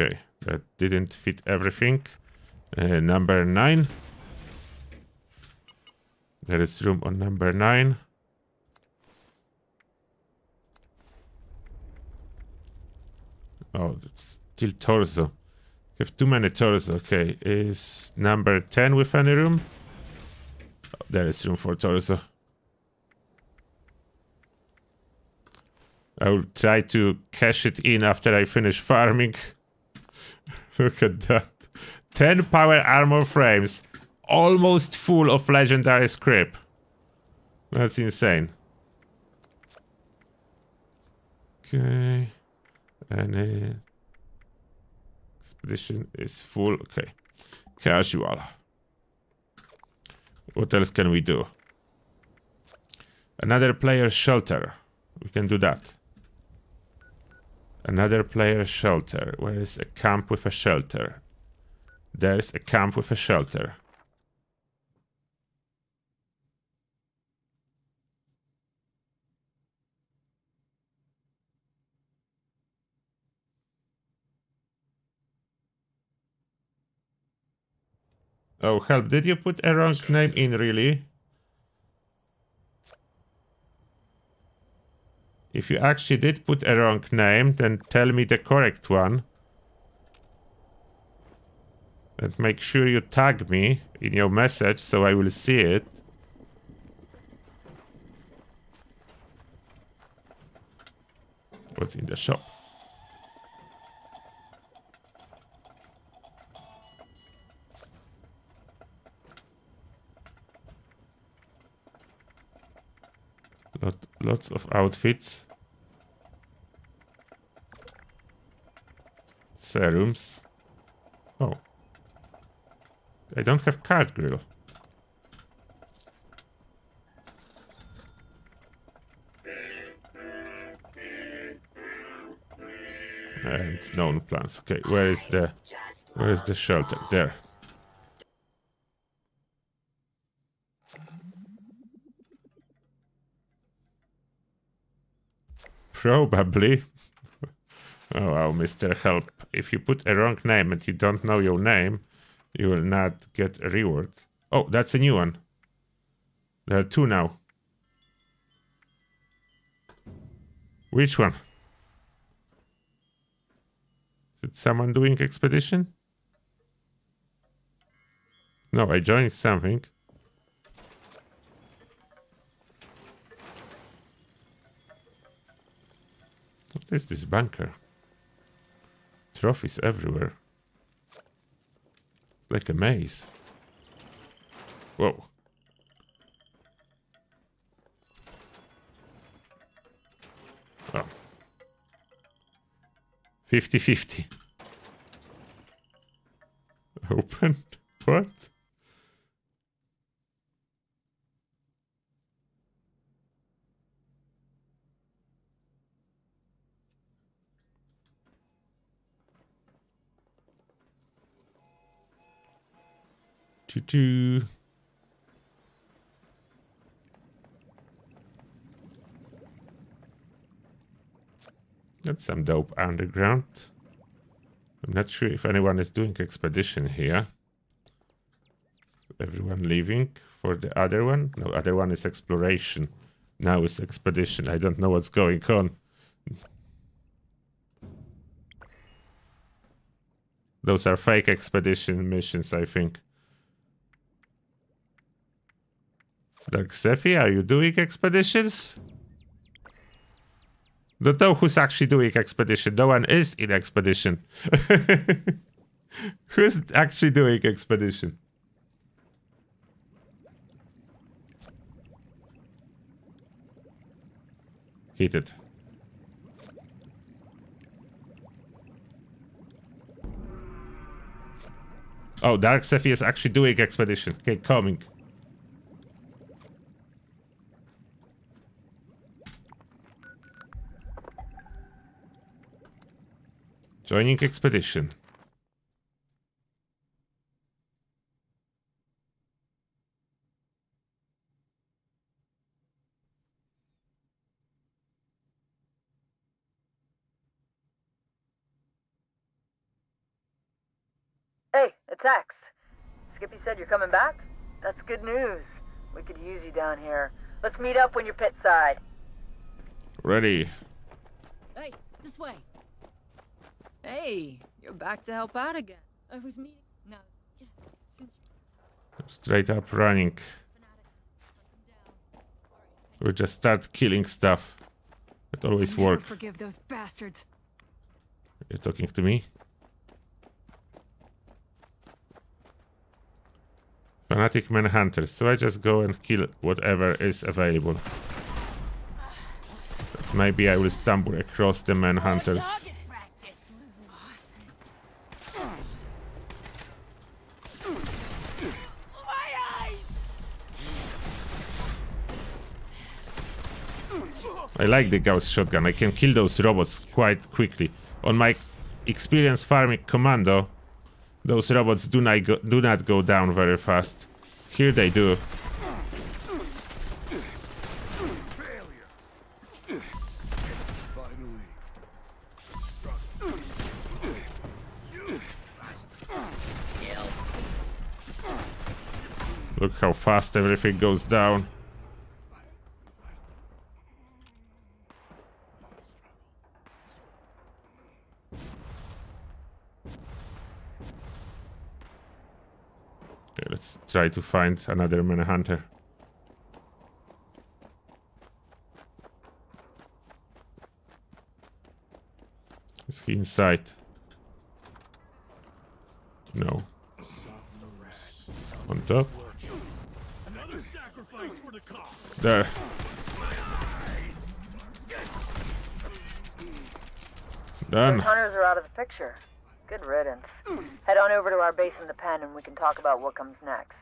Okay, that didn't fit everything. Number 9. There is room on number 9. Oh, that's still torso. We have too many turtles. Okay, is number 10 with any room? Oh, there is room for turtles. I will try to cash it in after I finish farming. Look at that. 10 power armor frames. Almost full of legendary script. That's insane. Okay. Any expedition is full. Okay. Casual. What else can we do? Another player shelter. We can do that. Another player shelter. Where is a camp with a shelter? There's a camp with a shelter. Oh, help. Did you put a wrong name in, really? If you actually did put a wrong name, then tell me the correct one. And make sure you tag me in your message so I will see it. What's in the shop? Lots of outfits. Serums. Oh. I don't have card grill. And known plants. Okay, where is the shelter? There. Probably. Oh wow, Mr. Help. If you put a wrong name and you don't know your name, you will not get a reward. Oh, that's a new one. There are two now. Which one? Is it someone doing expedition? No, I joined something. What is this bunker? Trophies everywhere. It's like a maze. Whoa. Oh. 50-50. Open? What? Choo-choo. That's some dope underground. I'm not sure if anyone is doing expedition here. Everyone leaving for the other one? No, other one is exploration. Now it's expedition. I don't know what's going on. Those are fake expedition missions, I think. Dark Sephi, are you doing expeditions? Don't know who's actually doing expedition. No one is in expedition. Who's actually doing expedition? Hit it. Oh, Dark Sephi is actually doing expedition. Okay, coming. Joining expedition. Hey, it's X. Skippy said you're coming back? That's good news. We could use you down here. Let's meet up when you're pit side. Ready. Hey, this way. Hey, you're back to help out again. I was meeting. No. Straight up running. We'll just start killing stuff. It always works. Forgive those bastards. You're talking to me? Fanatic manhunters. So I just go and kill whatever is available. But maybe I will stumble across the manhunters. I like the Gauss shotgun. I can kill those robots quite quickly. On my experience farming commando, those robots do not go down very fast. Here they do. Look how fast everything goes down. Let's try to find another manhunter. Is he inside? No. On top. Another sacrifice for the cause. There. Done. The hunters are out of the picture. Good riddance. Head on over to our base in the pen and we can talk about what comes next.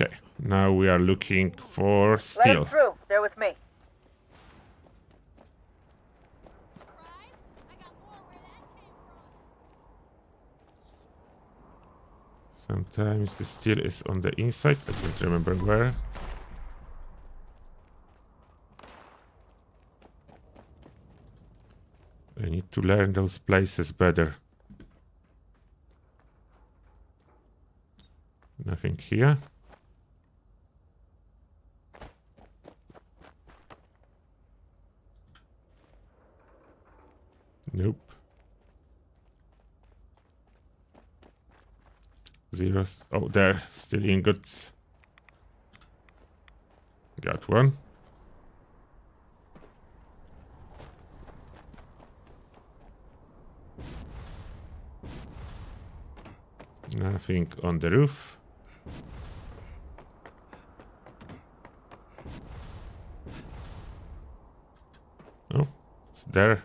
Okay, now we are looking for steel. Let him through. They're with me. Sometimes the steel is on the inside. I don't remember where. I need to learn those places better. Nothing here. Nope. Zeros. Oh, there. Still ingots. Got one. Nothing on the roof. Oh, it's there.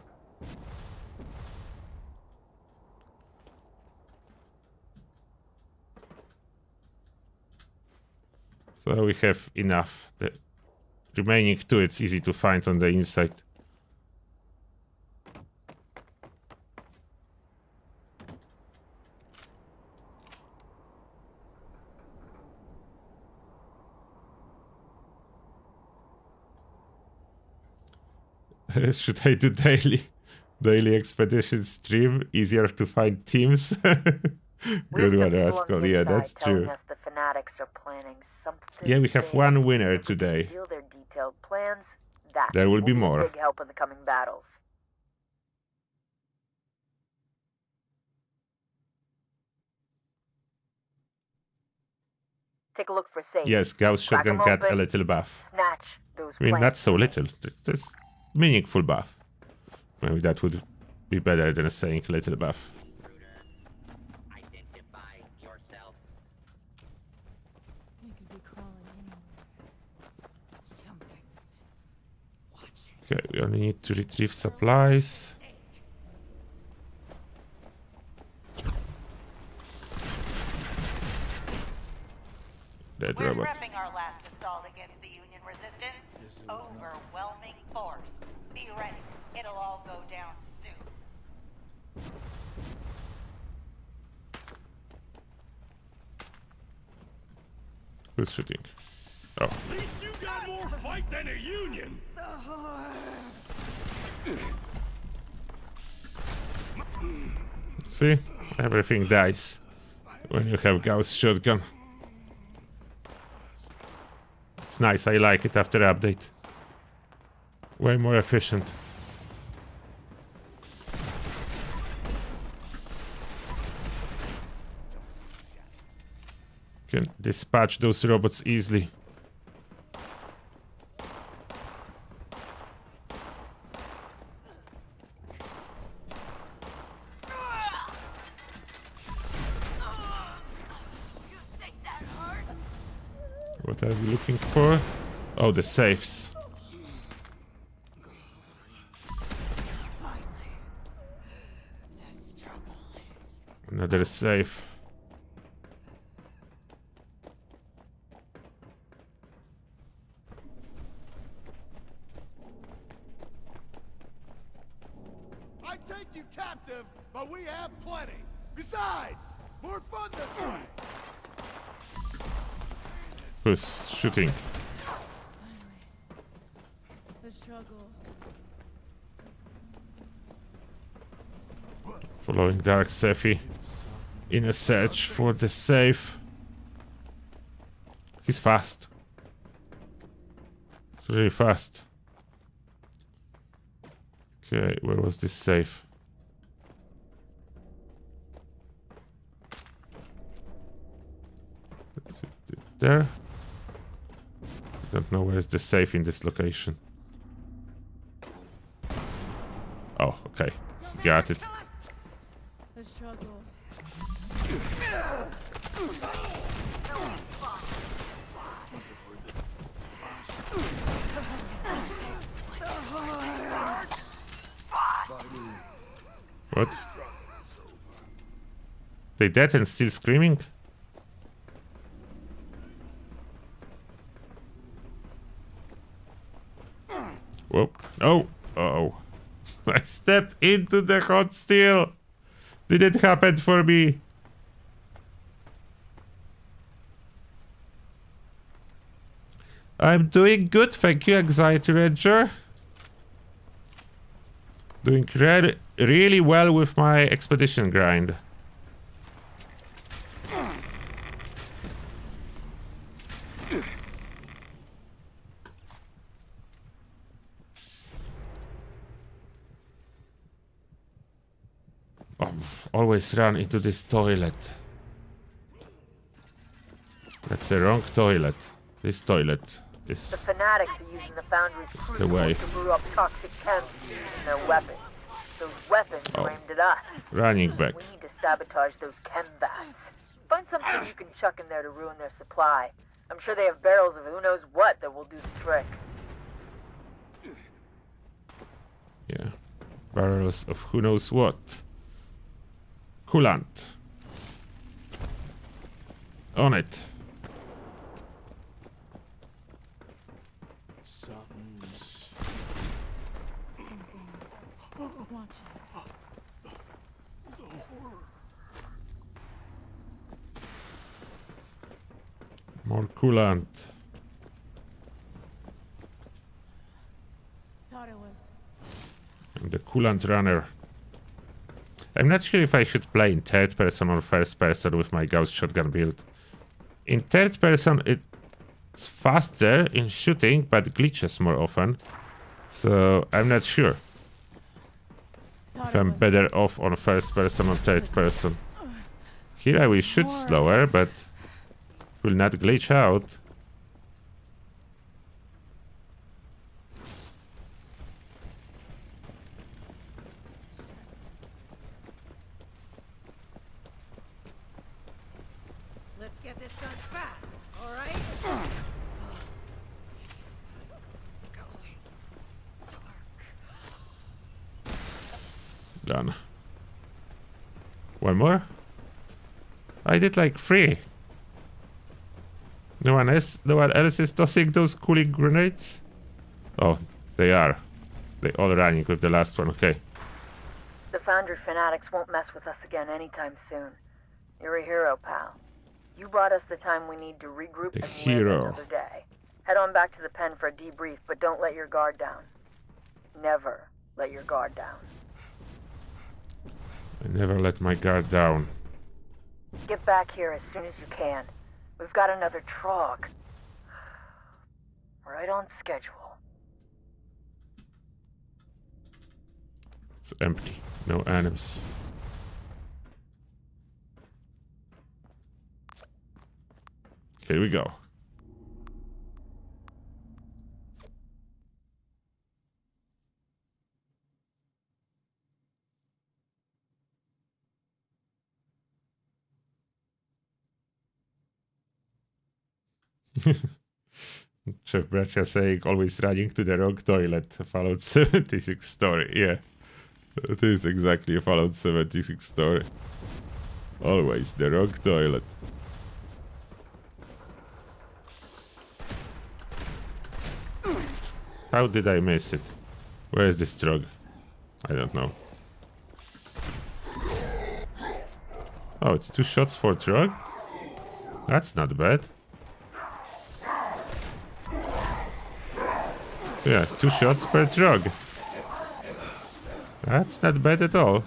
So we have enough. The remaining two, it's easy to find on the inside. Should I do daily expedition stream? Easier to find teams. Good one, Rascal. Yeah, that's true. The fanatics are planning something. Yeah, we have one winner today. Their detailed plans, that there will be more. Big help in the coming battles. Take a look for safe. Yes, Gauss shotgun got a little buff. Snatch those plans. I mean, not so little. That's meaningful buff. Maybe that would be better than saying little buff. Identify yourself. You could be crawling anywhere. Something's watching. Okay, we only need to retrieve supplies. Dead robot. We're prepping our last assault against the Union resistance. Overwhelming force. Be ready. It'll all go down soon. Who's shooting? Oh. At least you got more fight than a Union. See? Everything dies when you have Gauss shotgun. It's nice, I like it after update. Way more efficient. can dispatch those robots easily. What are we looking for? Oh, the safes. Another safe. I take you captive, but we have plenty. Besides, more fun this way. Who's shooting? The struggle. Following Dark Sephi in a search for the safe. He's fast. It's really fast. Okay, where was this safe? Is it there? I don't know where is the safe in this location. Oh, okay. Got it. What? They dead and still screaming? Whoa. Oh. Uh-oh. I stepped into the hot steel. Did it happen for me? I'm doing good, thank you, Anxiety Ranger. Doing really well with my expedition grind. I've always run into this toilet. That's the wrong toilet. This toilet. Is the fanatics are using the foundry's crucible to brew up toxic chems to use in their weapons. Those weapons are aimed at us. Running back. We need to sabotage those chem bats. Find something you can chuck in there to ruin their supply. I'm sure they have barrels of who knows what that will do the trick. Yeah. Barrels of who knows what. Coolant. On it. More coolant. Thought it was. I'm the coolant runner. I'm not sure if I should play in third person or first person with my Gauss shotgun build. In third person it's faster in shooting but glitches more often. So I'm not sure if I'm better off on first person or third person. Here I will shoot slower but will not glitch out. Let's get this done fast, all right? Going dark. Done. One more? I did like 3. No one else is tossing those cooling grenades? Oh, they are. They all running with the last one, okay. The Foundry fanatics won't mess with us again anytime soon. You're a hero, pal. You brought us the time we need to regroup and live another day. Head on back to the pen for a debrief, but don't let your guard down. Never let your guard down. I never let my guard down. Get back here as soon as you can. We've got another trog. Right on schedule. It's empty. No animals. Here we go. Chef Bradshaw saying, always running to the wrong toilet. Fallout 76 story. Yeah, it is exactly a Fallout 76 story. Always the wrong toilet. How did I miss it? Where is this drug? I don't know. Oh, it's 2 shots for drug? That's not bad. Yeah, 2 shots per drug. That's not bad at all.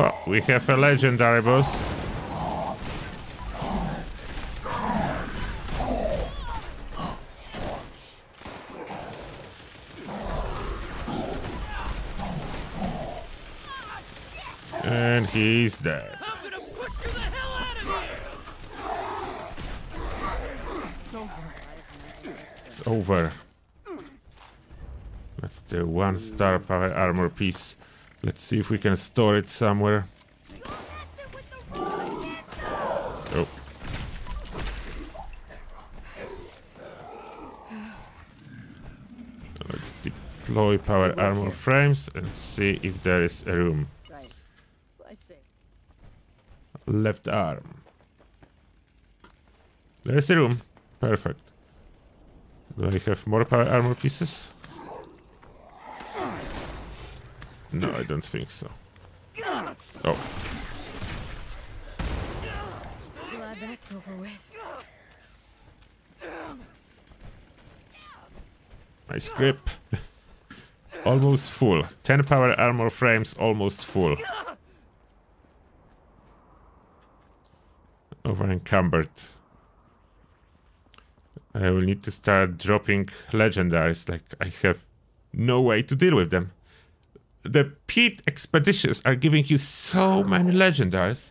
Oh, we have a legendary boss. And he's dead. I'm gonna push you the hell out of here. It's over. That's the 1-star power armor piece. Let's see if we can store it somewhere. Oh. Let's deploy power armor frames and see if there is a room. Left arm. There is a room. Perfect. Do I have more power armor pieces? No, I don't think so. Oh. Glad that's over with. Nice grip. Almost full. 10 power armor frames, almost full. Over encumbered. I will need to start dropping legendaries, like I have no way to deal with them. The Pete Expeditions are giving you so many legendaries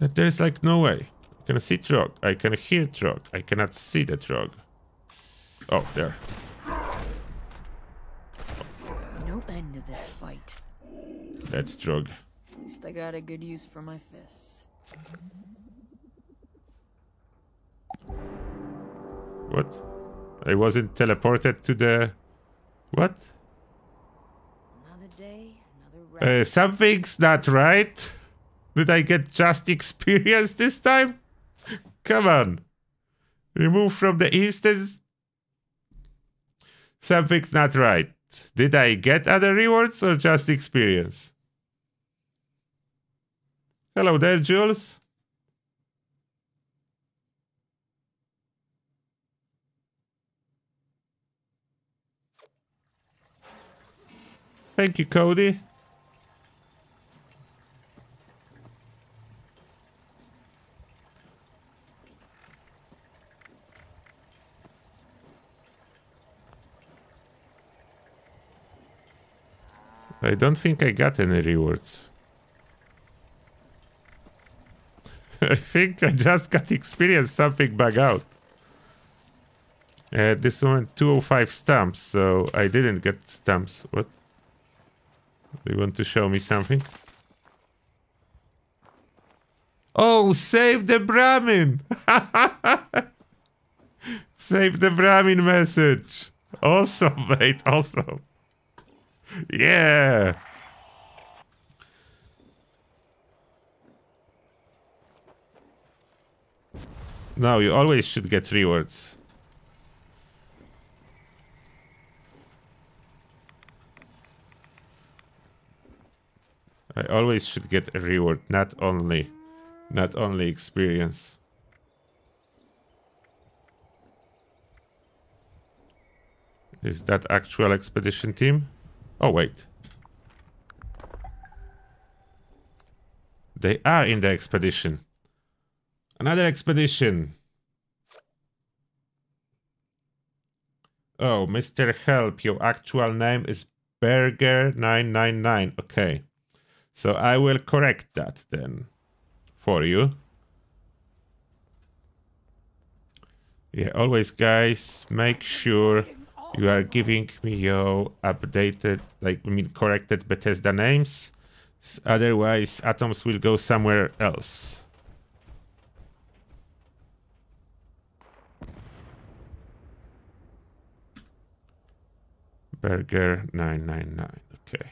that there's like no way. I can see Trog, I can hear Trog, I cannot see the Trog. Oh, there. No end to this fight. That's Trog. At least I got a good use for my fists. What? I wasn't teleported to the... What? Something's not right. Did I get just experience this time? Come on. Remove from the instance. Something's not right. Did I get other rewards or just experience? Hello there, Jules. Thank you, Cody. I don't think I got any rewards. I think I just got experience, something bug out. This one 205 stamps, so I didn't get stamps. What? They want to show me something? Oh, save the Brahmin! Save the Brahmin message! Awesome, mate, awesome! Yeah! No, you always should get rewards. I always should get a reward, not only experience. Is that actual expedition team? Oh wait, They are in the expedition. Another expedition. Oh, Mr. Help, your actual name is Berger999. Okay. So I will correct that then for you. Yeah, always, guys, make sure you are giving me your updated, like, I mean, corrected Bethesda names. Otherwise, atoms will go somewhere else. Berger999, okay.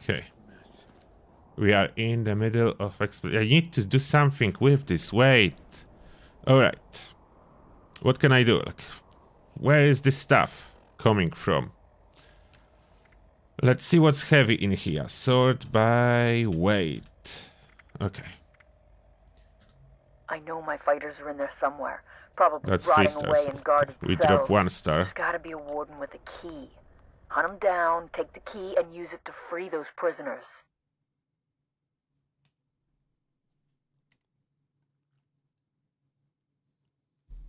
Okay. We are in the middle of... I need to do something with this. Wait. Alright. What can I do? Like, where is this stuff coming from? Let's see what's heavy in here. Sort by weight. Okay. I know my fighters are in there somewhere. Probably that's rotting 3 stars. Away in guarded cells. We drop 1 star. There's gotta be a warden with a key. Hunt them down, take the key, and use it to free those prisoners.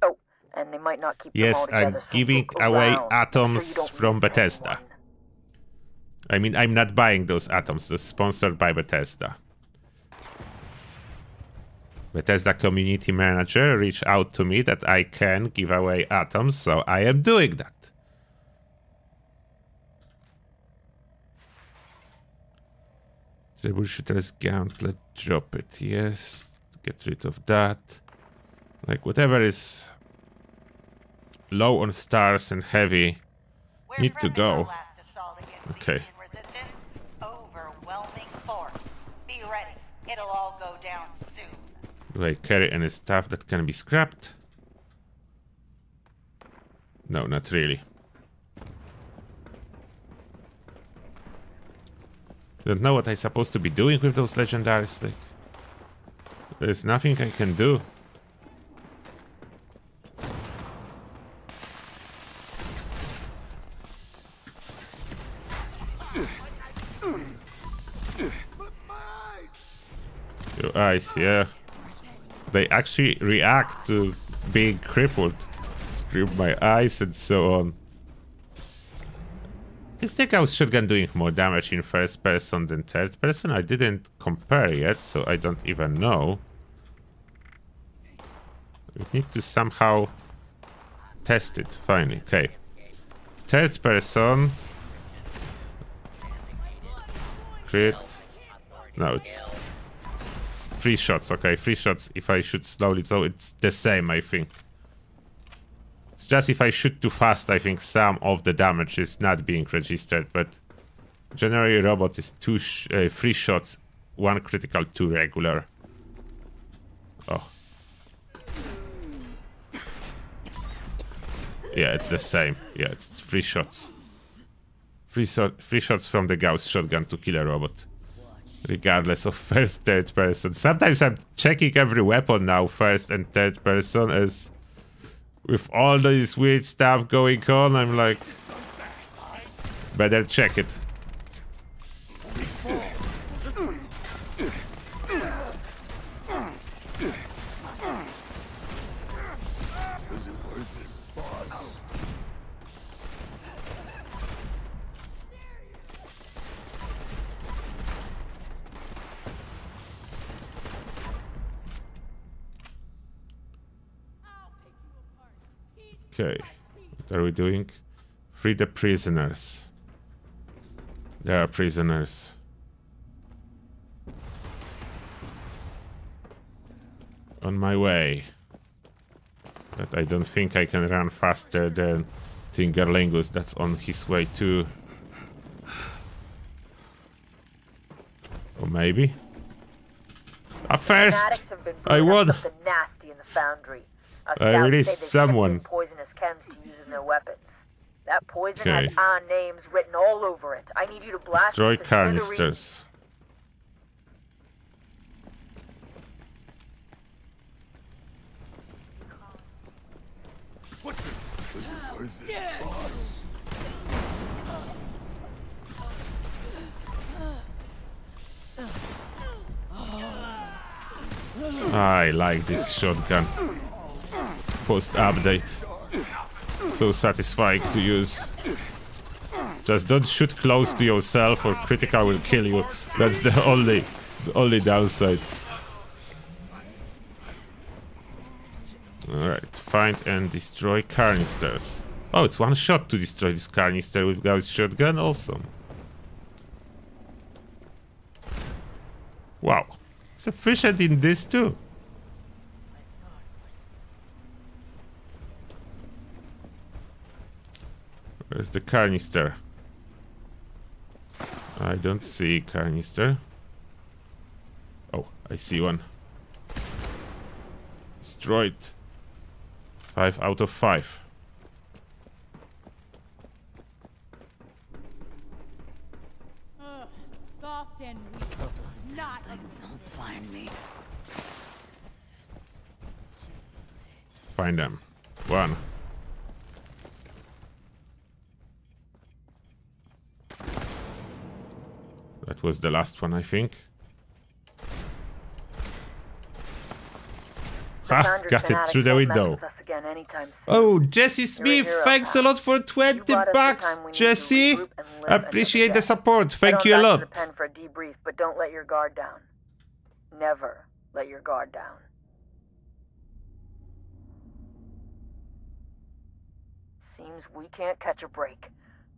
Oh, and they might not keep them all together. Yes, I'm giving away atoms from Bethesda. I mean, I'm not buying those atoms. They're sponsored by Bethesda. Bethesda community manager reached out to me that I can give away atoms, so I am doing that. Troubleshooter's gauntlet, drop it. Yes, get rid of that. Like, whatever is low on stars and heavy need to go. Okay. Do I carry any stuff that can be scrapped? No, not really. Don't know what I'm supposed to be doing with those legendaries. Like, there's nothing I can do. Your eyes, yeah. They actually react to being crippled. Screw my eyes and so on. Is the Gauss shotgun doing more damage in first person than third person? I didn't compare yet, so I don't even know. We need to somehow test it finally. Okay. Third person. Crit. No, it's 3 shots. Okay, 3 shots if I shoot slowly, so it's the same, I think. It's just if I shoot too fast, I think some of the damage is not being registered, but generally robot is 3 shots, 1 critical, 2 regular. Oh. Yeah, it's the same. Yeah, it's 3 shots. 3 shots from the Gauss shotgun to kill a robot. Regardless of first, third person. Sometimes I'm checking every weapon now, first and third person, as... with all this weird stuff going on, I'm like, better check it. Okay, what are we doing? Free the prisoners. There are prisoners. On my way. But I don't think I can run faster than Tingerlingus. That's on his way too. Or maybe. Up first! I won! I released someone. Poisonous chems to use in their weapons. That poison has our names written all over it. I need you to blast. Destroy canisters. worth it, boss. I like this shotgun. Post-update. So satisfying to use. Just don't shoot close to yourself or critical will kill you. That's the only downside. Alright, find and destroy canisters. Oh, it's one shot to destroy this canister with Gauss shotgun, awesome. Wow. It's efficient in this too. Where's the canister? I don't see canister. Oh, I see one. Destroyed. 5 out of 5. Soft and weak. Not things don't find me. Find them. One. That was the last one, I think. Ha! Got it through the window. Oh, Jesse Smith, thanks a lot for 20 bucks, Jesse. Appreciate the support. Thank you a lot. But don't let your guard down. Never let your guard down. Seems we can't catch a break.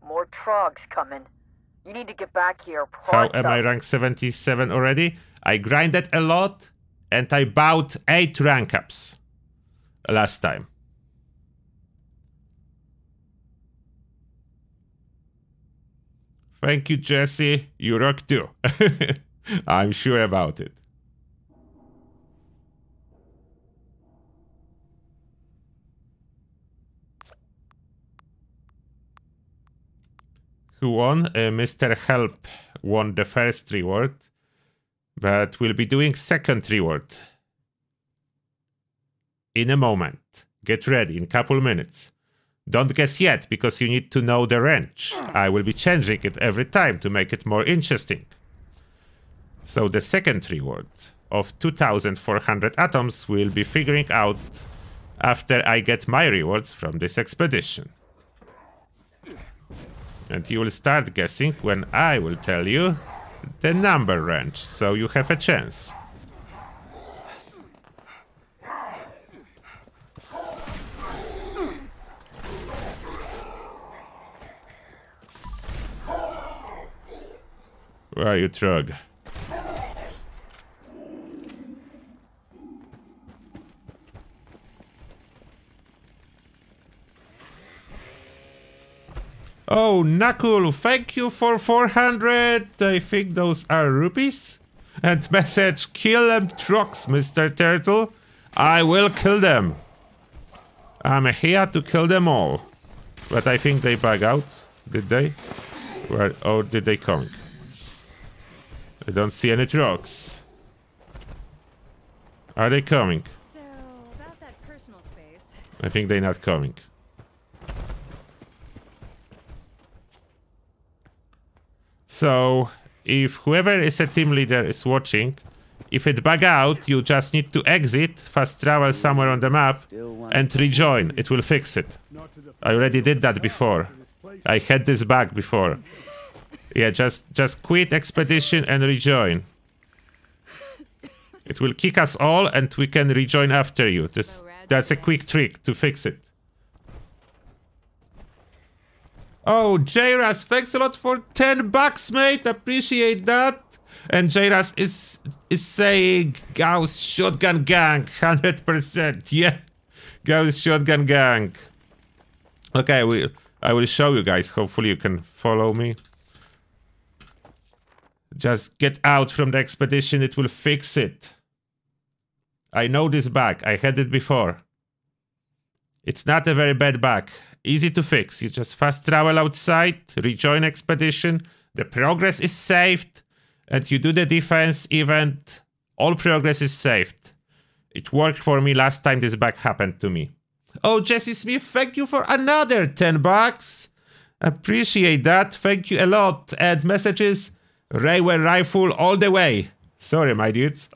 More trogs coming. You need to get back here. How am I rank 77 already? I grinded a lot. And I bought 8 rank ups last time. Thank you, Jesse. You rock too. I'm sure about it. Who won? Mr. Help won the first reward. But we'll be doing second reward in a moment. Get ready in a couple minutes. Don't guess yet, because you need to know the range. I will be changing it every time to make it more interesting. So the second reward of 2,400 atoms we'll be figuring out after I get my rewards from this expedition. And you will start guessing when I will tell you the number range, so you have a chance. Where are you, Trog? Oh, Nakul, thank you for 400. I think those are rupees. And message, kill them trucks, Mr. Turtle. I will kill them. I'm here to kill them all. But I think they bug out. Did they? Where, or did they conk? I don't see any trucks. Are they coming? So, about that personal space. I think they're not coming. So, if whoever is a team leader is watching, if it bug out, you just need to exit, fast travel somewhere on the map, and rejoin. It will fix it. I already did that before. I had this bug before. Yeah, just quit expedition and rejoin. It will kick us all, and we can rejoin after you. That's a quick trick to fix it. Oh, Jairas, thanks a lot for 10 bucks, mate. Appreciate that. And Jairas is saying Gauss Shotgun Gang, 100%. Yeah, Gauss Shotgun Gang. Okay, I will show you guys. Hopefully you can follow me. Just get out from the expedition. It will fix it. I know this bug. I had it before. It's not a very bad bug. Easy to fix. You just fast travel outside, rejoin expedition, the progress is saved, and you do the defense event. All progress is saved. It worked for me last time this bug happened to me. Oh, Jesse Smith, thank you for another 10 bucks. Appreciate that. Thank you a lot. And messages, Rayware Rifle all the way. Sorry, my dudes.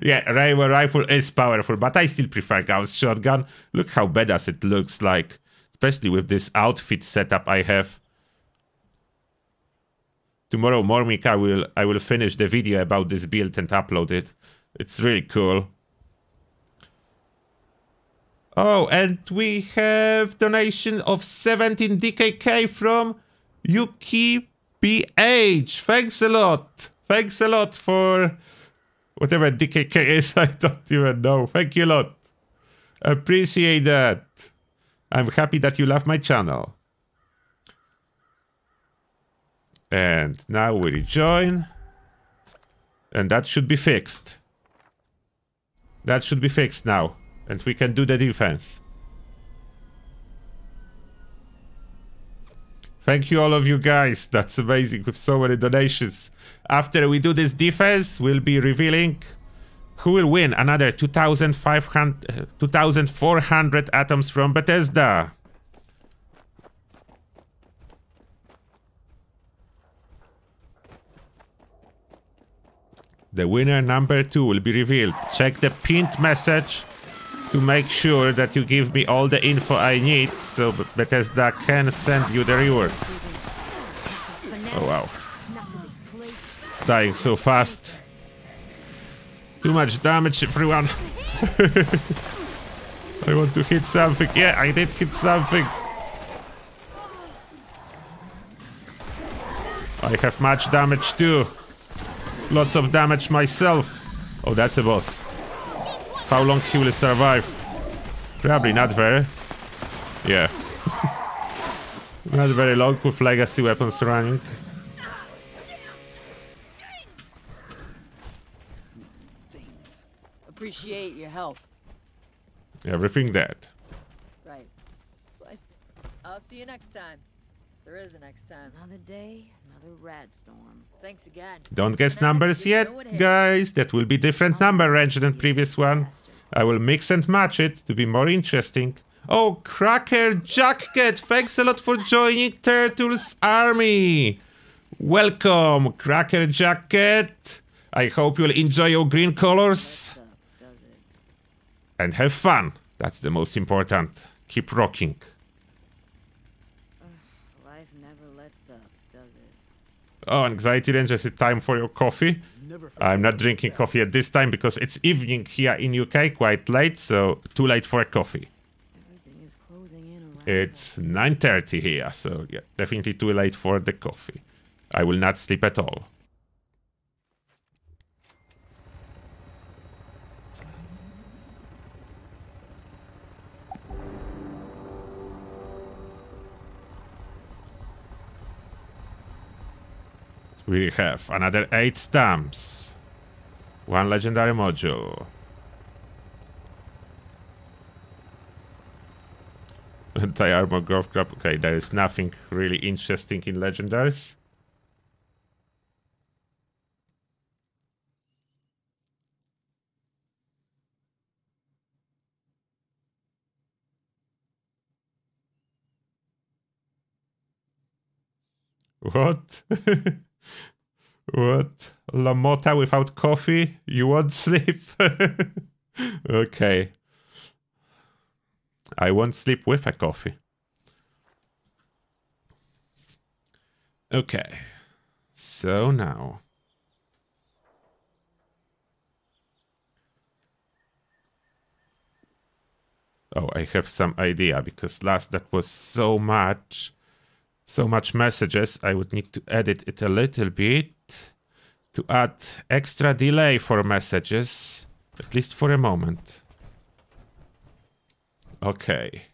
Yeah, Rayware Rifle is powerful, but I still prefer Gauss Shotgun. Look how badass it looks like, especially with this outfit setup I have. Tomorrow morning I will finish the video about this build and upload it. It's really cool. Oh, and we have donation of 17DKK from Yuki BH. Thanks a lot. Thanks a lot for whatever DKK is. I don't even know. Thank you a lot. Appreciate that. I'm happy that you love my channel. And now we rejoin. And that should be fixed. That should be fixed now. And we can do the defense. Thank you all of you guys. That's amazing with so many donations. After we do this defense, we'll be revealing who will win another 2,400 atoms from Bethesda. The winner number 2 will be revealed. Check the pinned message to make sure that you give me all the info I need, so Bethesda can send you the reward. Oh wow. It's dying so fast. Too much damage, everyone. I want to hit something. Yeah, I did hit something. I have much damage too. Lots of damage myself. Oh, that's a boss. How long he will survive? Probably not very. Yeah. Not very long with legacy weapons running. Appreciate your help. Everything dead. Right. I'll see you next time. There is a next time. Another day, another rad storm. Thanks again. Don't guess numbers yet, guys. That will be different number range than previous one. I will mix and match it to be more interesting. Oh, Cracker Jacket, thanks a lot for joining Turtles Army. Welcome, Cracker Jacket. I hope you'll enjoy your green colors. And have fun. That's the most important. Keep rocking. Oh, Anxiety Range, is it time for your coffee? I'm not drinking coffee at this time because it's evening here in UK, quite late, so too late for a coffee. Everything is closing in around it's 9:30 here, so yeah, definitely too late for the coffee. I will not sleep at all. We have another 8 stamps, 1 legendary module. Anti-armor golf club. Okay, there is nothing really interesting in legendaries. What? What? LaMotta without coffee? You won't sleep? Okay. I won't sleep with a coffee. Okay. So now. Oh, I have some idea because last that was so much. So much messages, I would need to edit it a little bit to add extra delay for messages, at least for a moment. Okay.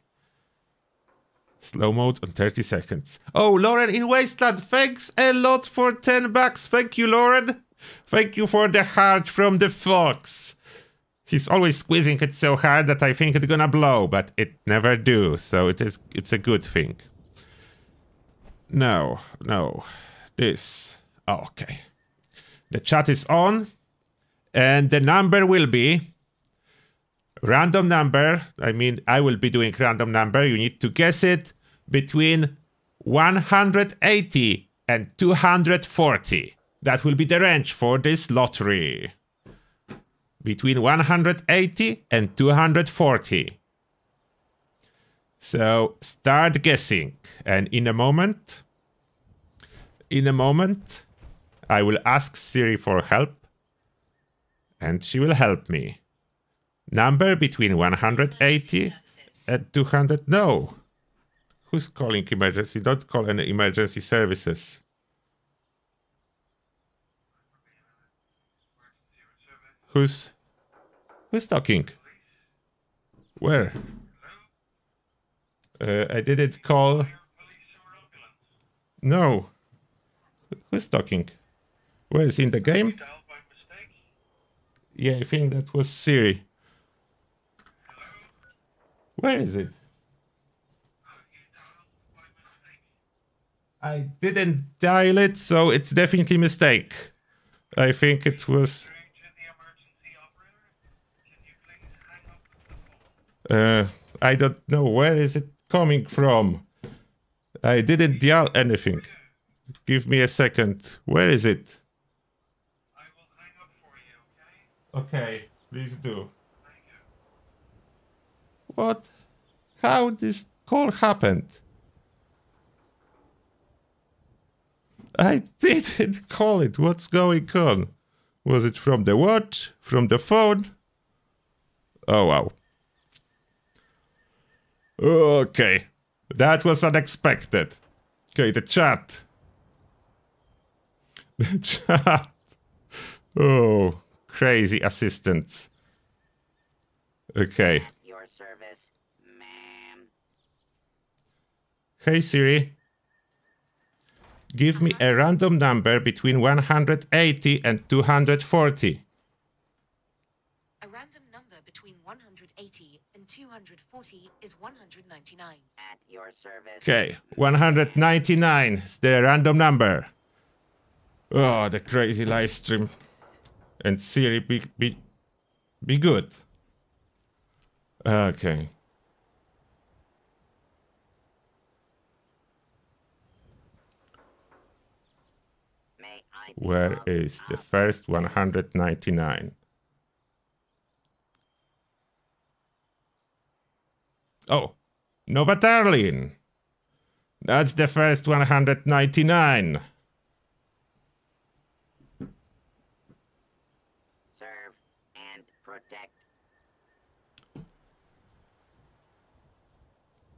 Slow mode on 30 seconds. Oh, Lauren in Wasteland, thanks a lot for 10 bucks. Thank you, Lauren. Thank you for the heart from the fox. He's always squeezing it so hard that I think it's gonna blow, but it never do, so it's a good thing. No, no, this, oh, okay. The chat is on and the number will be random number. I mean, I will be doing random number. You need to guess it between 180 and 240. That will be the range for this lottery. Between 180 and 240. So start guessing, and in a moment, I will ask Siri for help, and she will help me. Number between 180 and 200. No, who's calling emergency? Don't call any emergency services. Who's talking? Where? I didn't call. No. Who's talking? Where is in the game? Yeah, I think that was Siri. Where is it? I didn't dial it, so it's definitely a mistake. I think it was. I don't know where is it coming from. I didn't dial anything. Give me a second. Where is it? I will hang up for you, okay? Okay, please do. Thank you. What? How this call happened? I didn't call it. What's going on? Was it from the watch? From the phone? Oh wow. Okay, that was unexpected. Okay, the chat. The chat. Oh, crazy assistants. Okay. At your service, ma'am. Hey Siri. Give me a random number between 180 and 240. A random number between 180 and 240 is 199. At your service. Okay, 199 is the random number. Oh, the crazy live stream. And Siri, be good. Okay. Where is the first 199? Oh, Nova Darlene. That's the first 199. Serve and protect.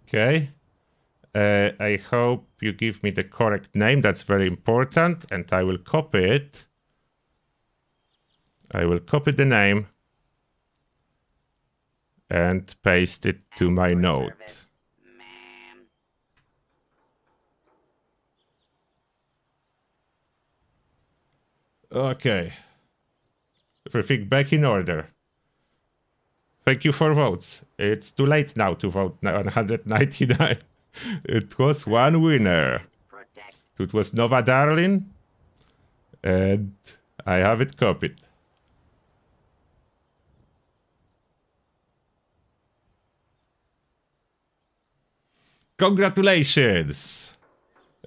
Okay. I hope you give me the correct name. That's very important. And I will copy it. I will copy the name and paste it to my note. Okay. Everything back in order. Thank you for votes. It's too late now to vote 199. It was one winner. It was Nova Darlene. And I have it copied. Congratulations!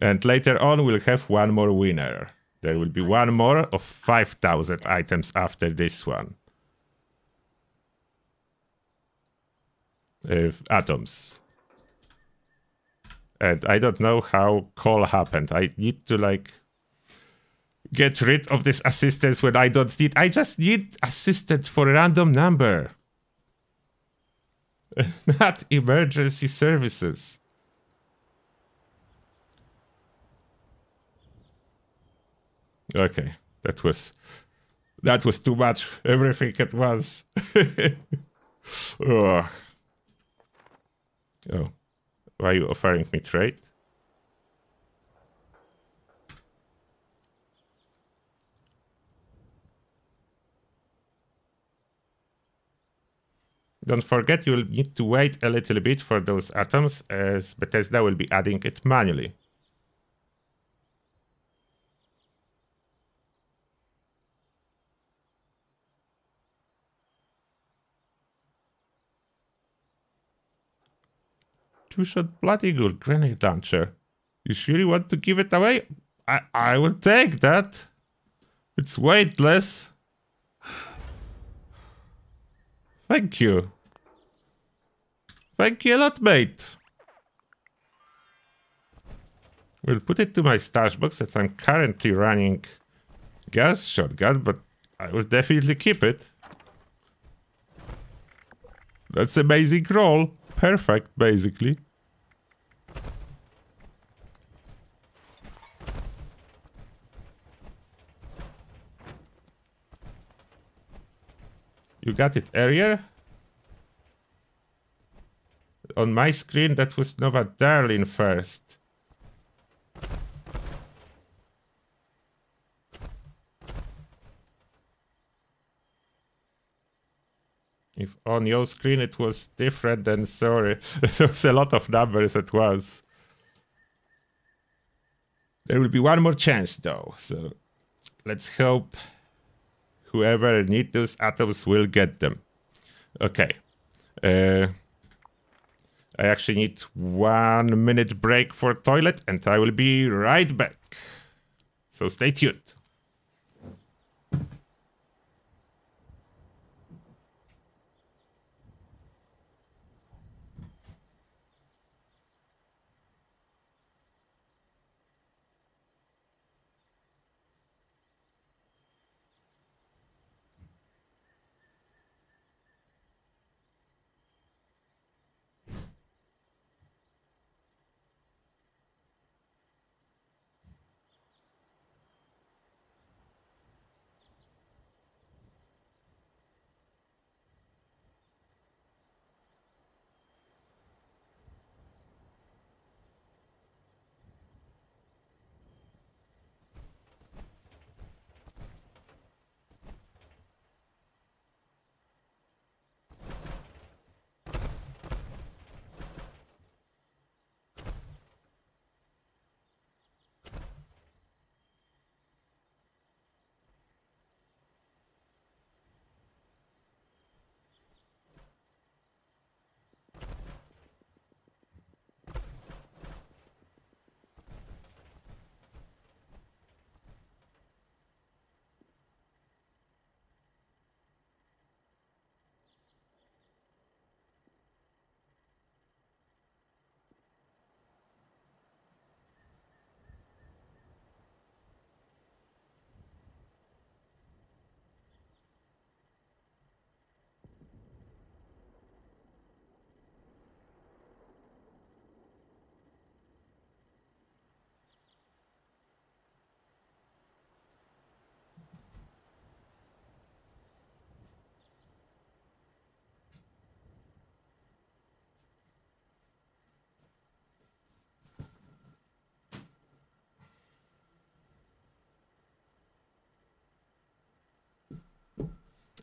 And later on we'll have one more winner. There will be one more of 5,000 items after this one. Atoms. And I don't know how call happened. I need to like get rid of this assistance when I don't need. I just need assistance for a random number. Not emergency services. Okay, that was too much. Everything at once. Oh. Oh, why are you offering me trade? Don't forget, you'll need to wait a little bit for those atoms, as Bethesda will be adding it manually. 2-shot blood eagle grenade launcher. You surely want to give it away? I will take that. It's weightless. Thank you. Thank you a lot, mate. We'll put it to my stash box that I'm currently running Gauss shotgun, but I will definitely keep it. That's a basic roll. Perfect, basically. You got it earlier? On my screen, that was Nova Darlene first. If on your screen it was different, then sorry. There was a lot of numbers at once. There will be one more chance, though, so let's hope whoever needs those atoms will get them. Okay. I actually need 1 minute break for toilet, and I will be right back. So stay tuned.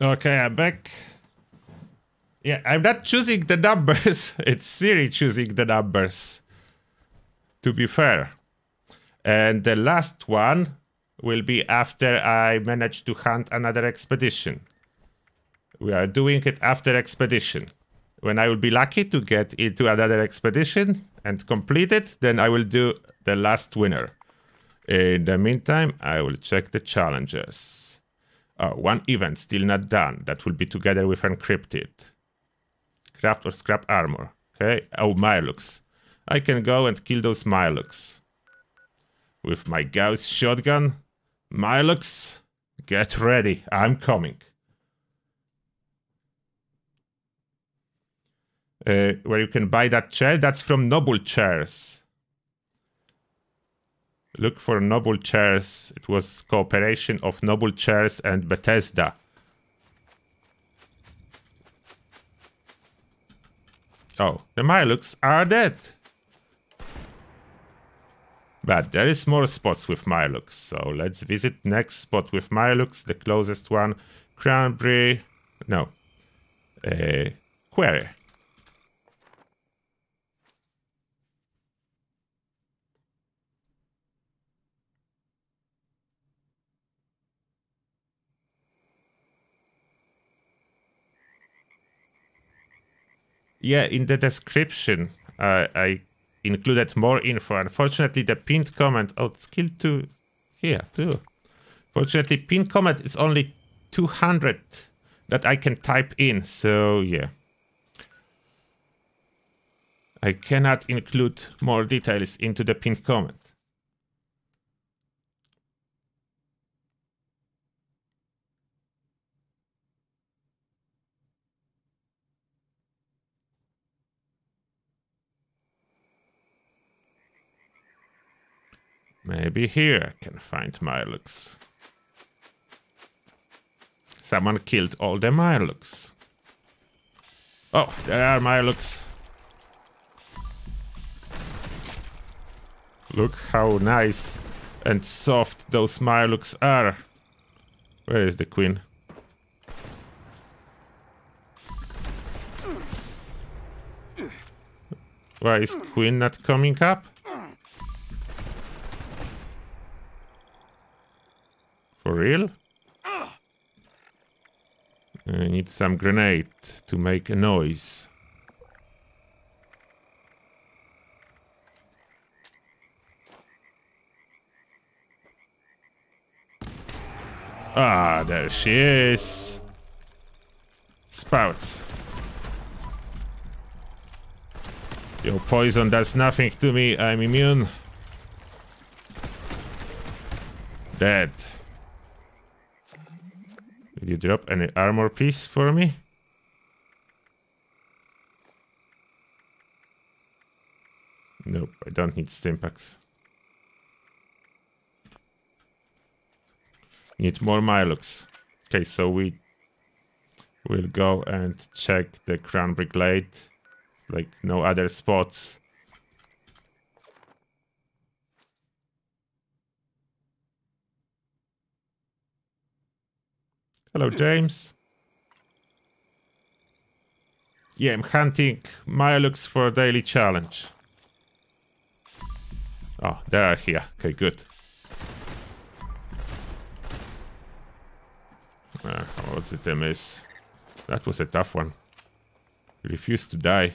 Okay, I'm back. Yeah, I'm not choosing the numbers. It's Siri choosing the numbers, to be fair. And the last one will be after I manage to hunt another expedition. We are doing it after expedition. When I will be lucky to get into another expedition and complete it, then I will do the last winner. In the meantime, I will check the challenges. Oh, one event still not done. That will be together with Encrypted. Craft or scrap armor. Okay. Oh, Mylux. I can go and kill those Mylux. With my Gauss shotgun. Mylux, get ready. I'm coming. Where you can buy that chair. That's from Noble Chairs. Look for Noble Chairs. It was cooperation of Noble Chairs and Bethesda. Oh, the Mylux are dead. But there is more spots with Mylux, so let's visit next spot with Mylux, the closest one. Cranberry... no. Quarry. Yeah, in the description, I included more info. Unfortunately, the pinned comment... Oh, it's killed two here, too. Fortunately, pinned comment is only 200 that I can type in. So, yeah. I cannot include more details into the pinned comment. Maybe here I can find Myrlocks. Someone killed all the Myrlocks. Oh, there are Myrlocks. Look how nice and soft those Myrlocks are. Where is the queen? Why is queen not coming up? For real? I need some grenade to make a noise. Ah, there she is. Spouts. Your poison does nothing to me. I'm immune. Dead. Did you drop any armor piece for me? Nope, I don't need Stimpaks. Need more Mylocks. Okay, so we will go and check the Crown Brigade. It's like no other spots. Hello, James. Yeah, I'm hunting Mylocks for a daily challenge. Oh, they are here. Okay, good. What's it a miss? That was a tough one. Refuse to die.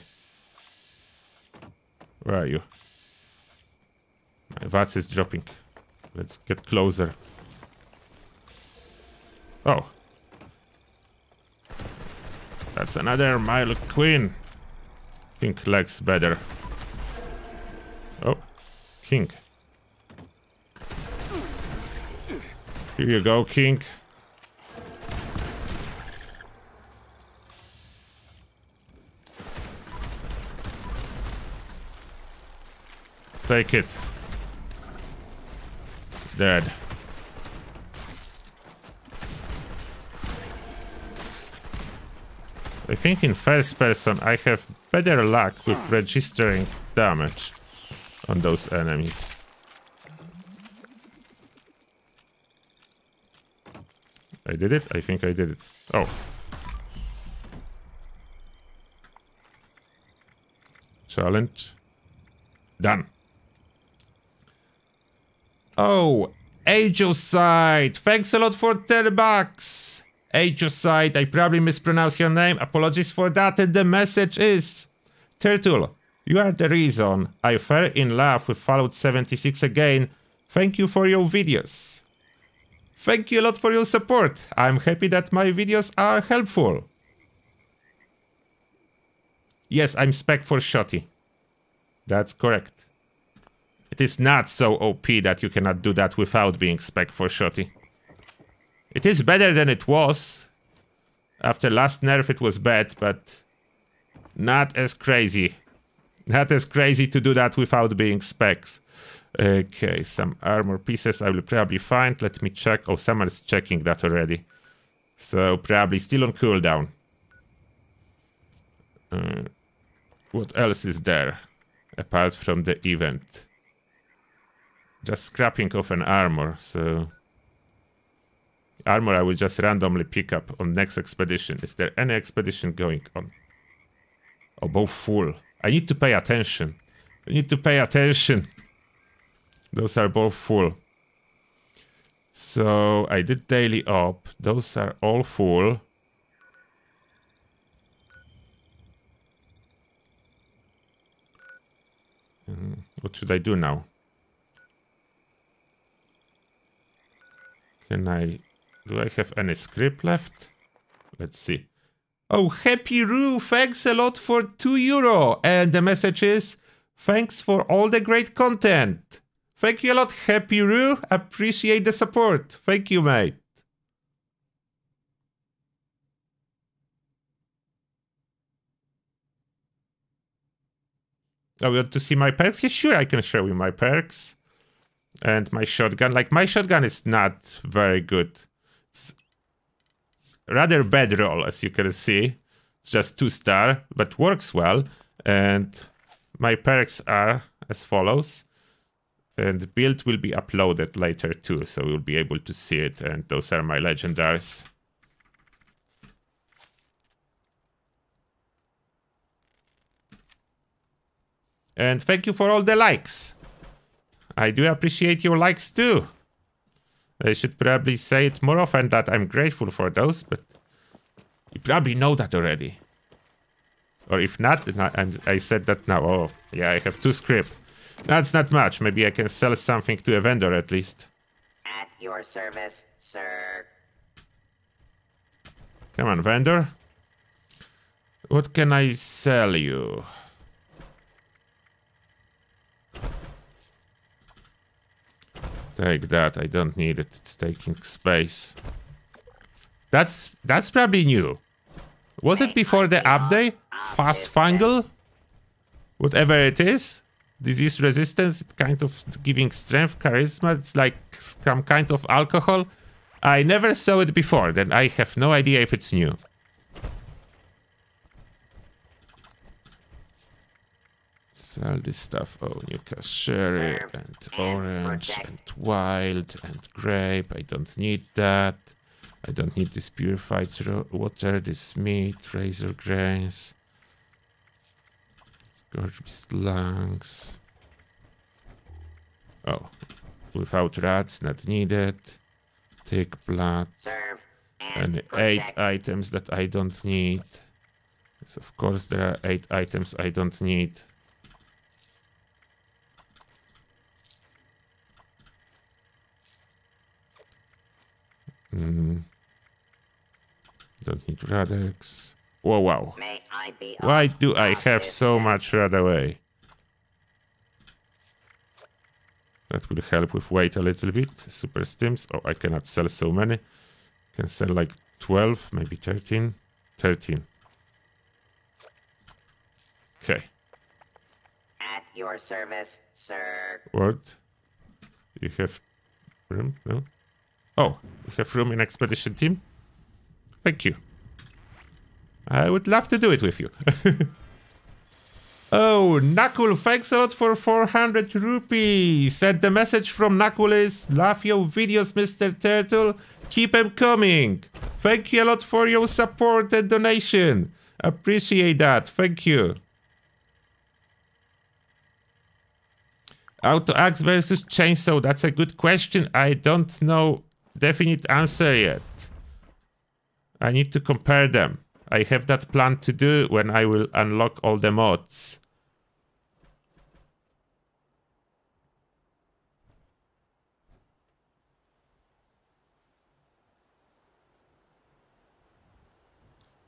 Where are you? My VATS is dropping. Let's get closer. Oh. That's another Myrloc queen. King likes better. Oh, king. Here you go, king. Take it. Dead. I think in first person I have better luck with registering damage on those enemies. I did it? I think I did it. Oh. Challenge. Done. Oh, Ageocide! Thanks a lot for 10 bucks! Ageocide, I probably mispronounced your name. Apologies for that. And the message is... Turtle, you are the reason I fell in love with Fallout 76 again. Thank you for your videos. Thank you a lot for your support. I'm happy that my videos are helpful. Yes, I'm spec for Shotty. That's correct. It is not so OP that you cannot do that without being spec for Shotty. It is better than it was. After last nerf it was bad, but not as crazy. Not as crazy to do that without being specs. Okay, some armor pieces I will probably find. Let me check. Oh, someone's checking that already. So probably still on cooldown. What else is there apart from the event? Just scrapping off an armor, so... Armor I will just randomly pick up on next expedition. Is there any expedition going on? Oh, both full. I need to pay attention. I need to pay attention. Those are both full. So I did daily op. Those are all full. What should I do now? Do I have any script left? Let's see. Oh, Happy Roo, thanks a lot for €2. And the message is, thanks for all the great content. Thank you a lot, Happy Roo. Appreciate the support. Thank you, mate. Oh, you want to see my perks? Yeah, sure, I can show you my perks. And my shotgun. Like, my shotgun is not very good. It's rather bad roll, as you can see. It's just 2-star, but works well. And my perks are as follows. And the build will be uploaded later too, so you'll be able to see it. And those are my legendaries. And thank you for all the likes. I do appreciate your likes too. I should probably say it more often that I'm grateful for those, but you probably know that already. Or if not, I said that now. Oh, yeah, I have 2 scripts. That's not much. Maybe I can sell something to a vendor at least. At your service, sir. Come on, vendor. What can I sell you? Take that, I don't need it, it's taking space. That's probably new. Was it before the update? Fast fungal? Whatever it is. Disease resistance, it's kind of giving strength, charisma, it's like some kind of alcohol. I never saw it before, then I have no idea if it's new. All this stuff. Oh, you got sherry and orange and wild and grape. I don't need that. I don't need this purified water, this meat, razor grains, scorch beast lungs. Oh, without rats, not needed. Thick blood. And 8 items that I don't need. Yes, of course, there are 8 items I don't need. Don't need Radex. Whoa, wow. Why do I have so much right away? That will help with weight a little bit. Super stims. Oh, I cannot sell so many. I can sell like 12, maybe 13. 13. Okay. At your service, sir. What? You have room? No? Oh, we have room in expedition team? Thank you. I would love to do it with you. Oh, Nakul, thanks a lot for 400 rupees. Send the message from Nakul is, love your videos, Mr. Turtle. Keep them coming. Thank you a lot for your support and donation. Appreciate that. Thank you. Auto-axe versus chainsaw. That's a good question. I don't know. Definite answer yet. I need to compare them. I have that plan to do when I will unlock all the mods.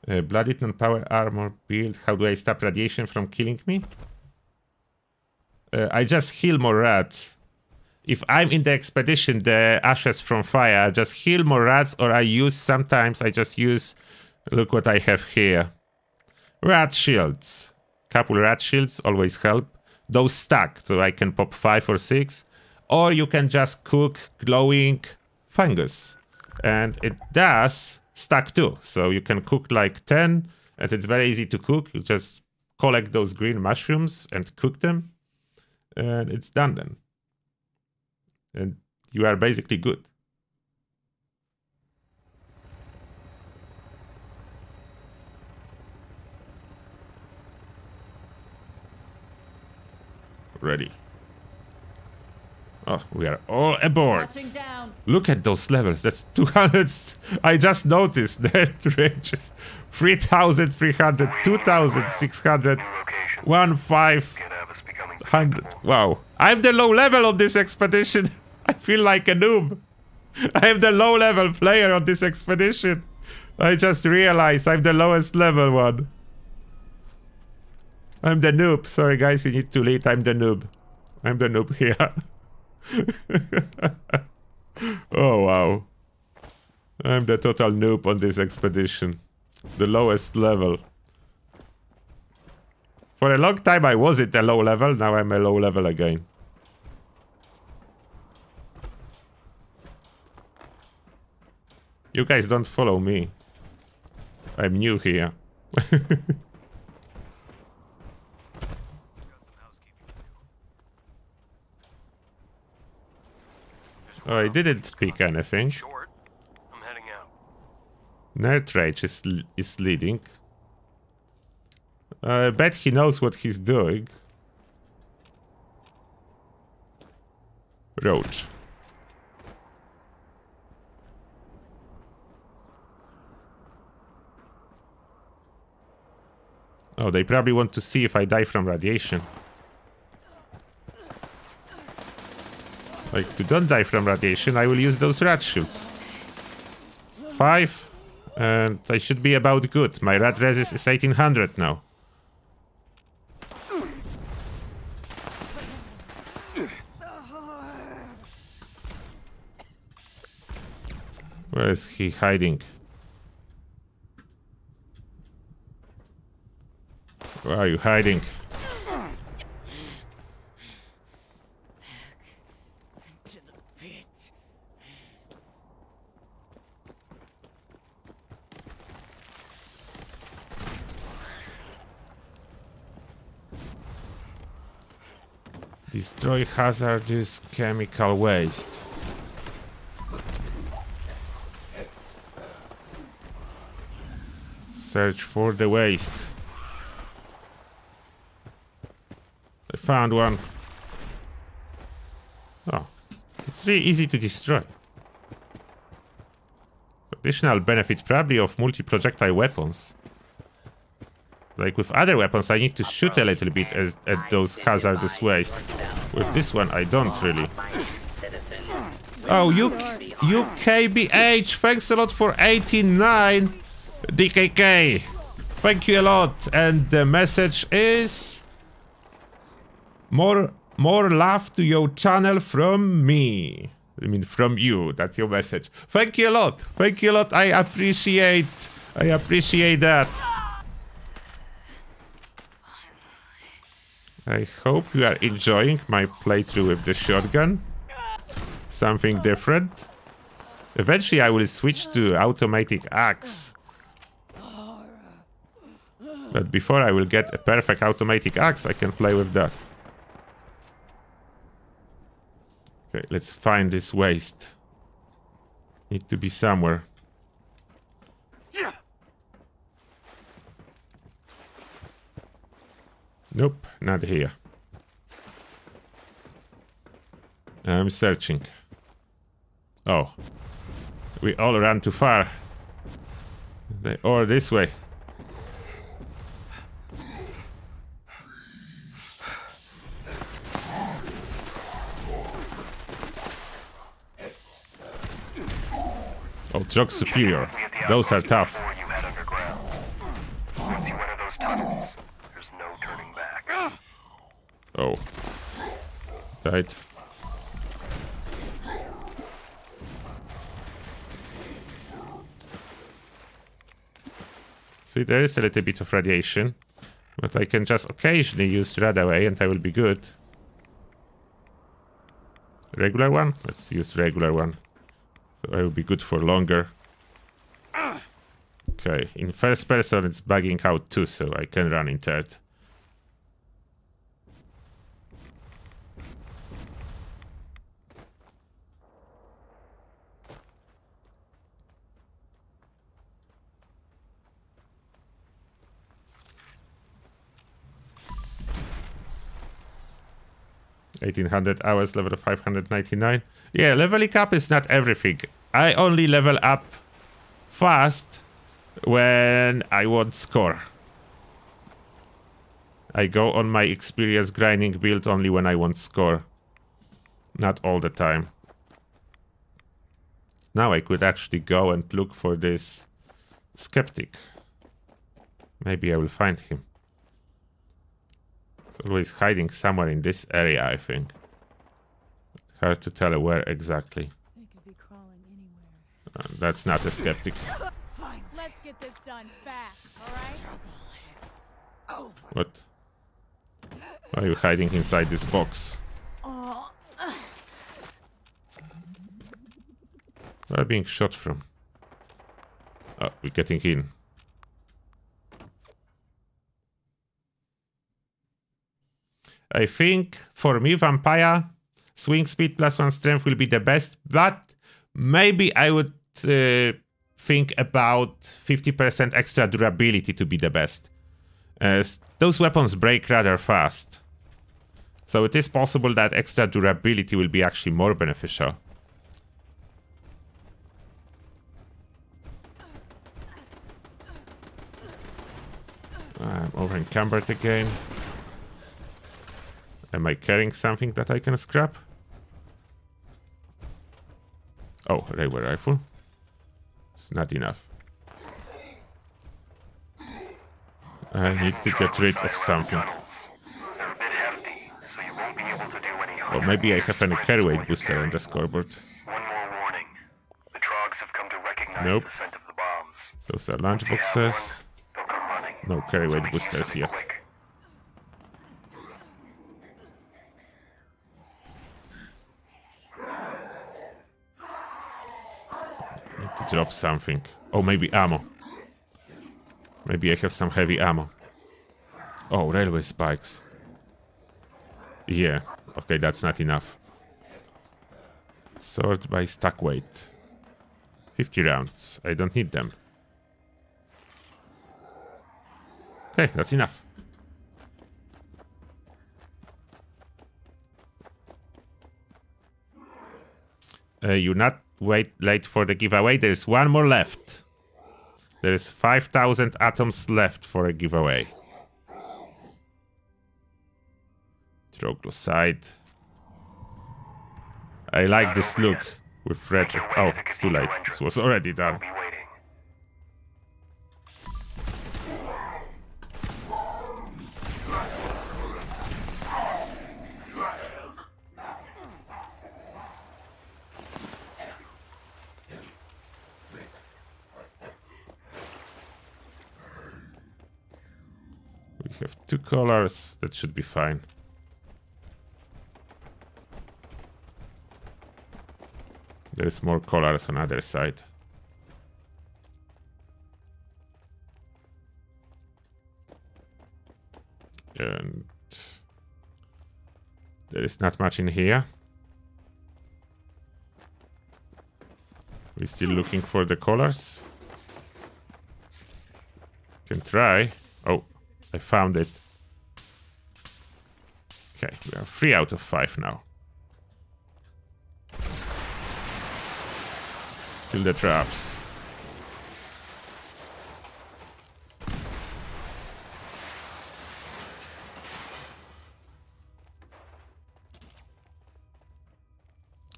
Blooded non-power armor build. How do I stop radiation from killing me? I just heal more rats. If I'm in the expedition, the ashes from fire, I just heal more rats, or I use, sometimes I just use, look what I have here. Rat shields. Couple rat shields always help. Those stack, so I can pop 5 or 6. Or you can just cook glowing fungus. And it does stack too. So you can cook like 10, and it's very easy to cook. You just collect those green mushrooms and cook them. And it's done then. And you are basically good. Ready. Oh, we are all aboard. Look at those levels. That's 200. I just noticed that ranges 3,300, 2,600, 1,500. 100. Wow. I'm the low level on this expedition. I feel like a noob. I'm the low level player on this expedition. I just realized I'm the lowest level one. I'm the noob. Sorry guys, you need to lead. I'm the noob. I'm the noob here. Oh wow. I'm the total noob on this expedition. The lowest level. For a long time I wasn't a low level, now I'm a low level again. You guys don't follow me. I'm new here. Oh, I didn't pick anything. I'm heading out. Nerd Rage is leading. I bet he knows what he's doing. Road. Oh, they probably want to see if I die from radiation. Like, to don't die from radiation, I will use those rat shields. 5. And I should be about good. My rat resist is 1800 now. Where is he hiding? Where are you hiding? Destroy hazardous chemical waste. Search for the waste. I found one. Oh, it's really easy to destroy. Additional benefit probably of multi-projectile weapons. Like with other weapons, I need to shoot a little bit at those hazardous waste. With this one, I don't really. Oh, you KBH, thanks a lot for 89 DKK. Thank you a lot. And the message is... More love to your channel from me. I mean, from you. That's your message. Thank you a lot. Thank you a lot. I appreciate that. I hope you are enjoying my playthrough with the shotgun. Something different. Eventually I will switch to automatic axe. But before I will get a perfect automatic axe, I can play with that. Okay, let's find this waste. Need to be somewhere. Nope, not here. I'm searching. Oh. We all ran too far. Or this way. Oh, truck superior. Those are tough. Oh. Right. See, there is a little bit of radiation, but I can just occasionally use radaway and I will be good. Regular one? Let's use regular one. So I will be good for longer. Okay, in first person it's bugging out too, so I can run in third. $1800 hours, level 599. Yeah, leveling up is not everything. I only level up fast when I want score. I go on my experience grinding build only when I want score. Not all the time. Now I could actually go and look for this skeptic. Maybe I will find him. He's always hiding somewhere in this area, I think. Hard to tell where exactly. They could be crawling anywhere. That's not a skeptic. Fine. Let's get this done fast, all right? Struggle is over. What? Why are you hiding inside this box? Where are being shot from? Oh, we're getting in. I think for me, vampire swing speed +1 strength will be the best, but maybe I would think about 50% extra durability to be the best. Those weapons break rather fast, so it is possible that extra durability will be actually more beneficial. I'm over encumbered again. Am I carrying something that I can scrap? Oh, railway rifle. It's not enough. I need to get rid of something. Or maybe I have an carry weight booster on the scoreboard. Nope. Those are lunch boxes. No carry weight boosters yet. I need to drop something. Oh, maybe ammo. Maybe I have some heavy ammo. Oh, railway spikes. Yeah, okay, that's not enough. Sort by stack weight. 50 rounds. I don't need them. Okay, that's enough. You're not late for the giveaway. There is one more left. There is 5,000 atoms left for a giveaway. Troglodyte. I like this look with red. Oh, it's too late. This was already done. Have 2 colors, that should be fine. There's more colors on the other side. And there is not much in here. We're still looking for the colors. Can try. Oh. I found it. Okay, we are 3 out of 5 now. Till the traps.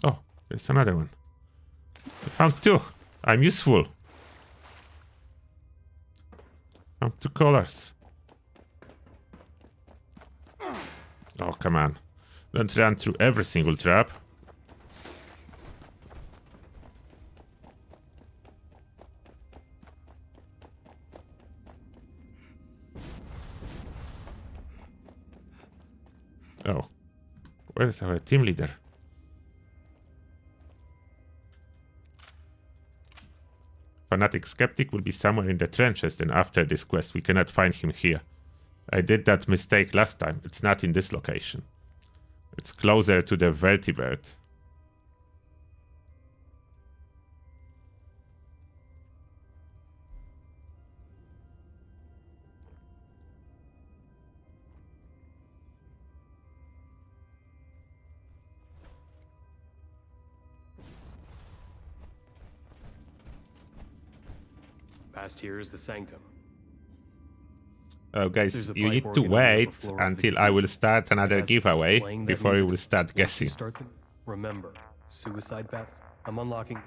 Oh, there's another one. I found 2. I'm useful. Found 2 colors. Oh, come on. Don't run through every single trap. Oh. Where is our team leader? Fanatic Skeptic will be somewhere in the trenches then after this quest. We cannot find him here. I did that mistake last time. It's not in this location. It's closer to the vertebrate. Past here is the sanctum. Oh, guys, you need to wait until I will start another giveaway before you will start guessing. Remember, suicide path. I'm unlocking.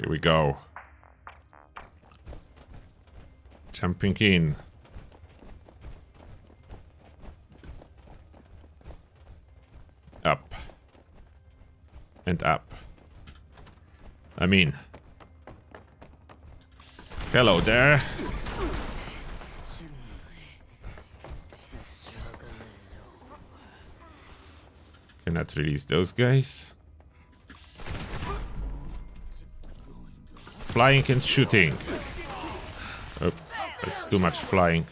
Here we go. Jumping in. Up. And up. I mean. Hello there. Cannot release those guys. Flying and shooting. Oh, that's too much flying.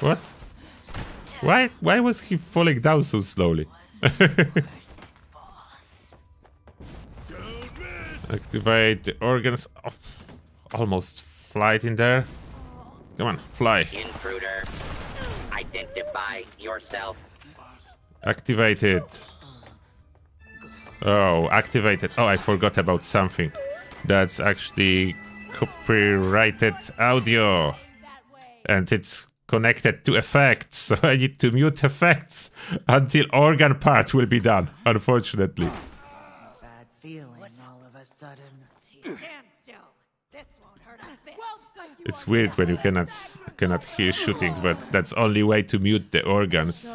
What? Why was he falling down so slowly? Activate the organs. Oh, almost flight in there. Come on, fly. Intruder, identify yourself. Activated. Oh, activated. Oh, I forgot about something. That's actually copyrighted audio. And it's connected to effects. So I need to mute effects until organ part will be done, unfortunately. Bad feeling all of a sudden. It's weird when you cannot hear shooting, but that's only way to mute the organs.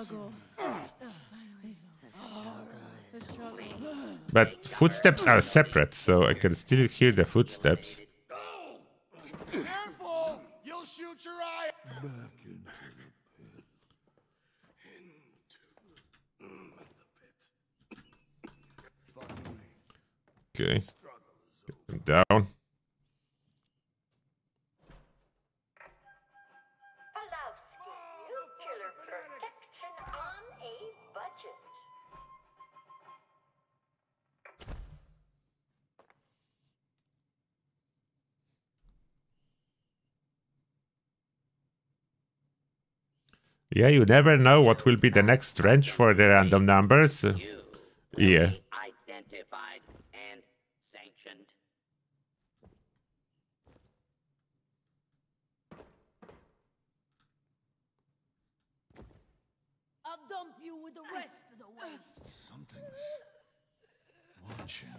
But footsteps are separate, so I can still hear the footsteps. Careful! You'll shoot your eye. Okay. Get them down. Yeah, you never know what will be the next range for the random numbers. Yeah. Identified and sanctioned. I'll dump you with the rest of the waste. Something's watching.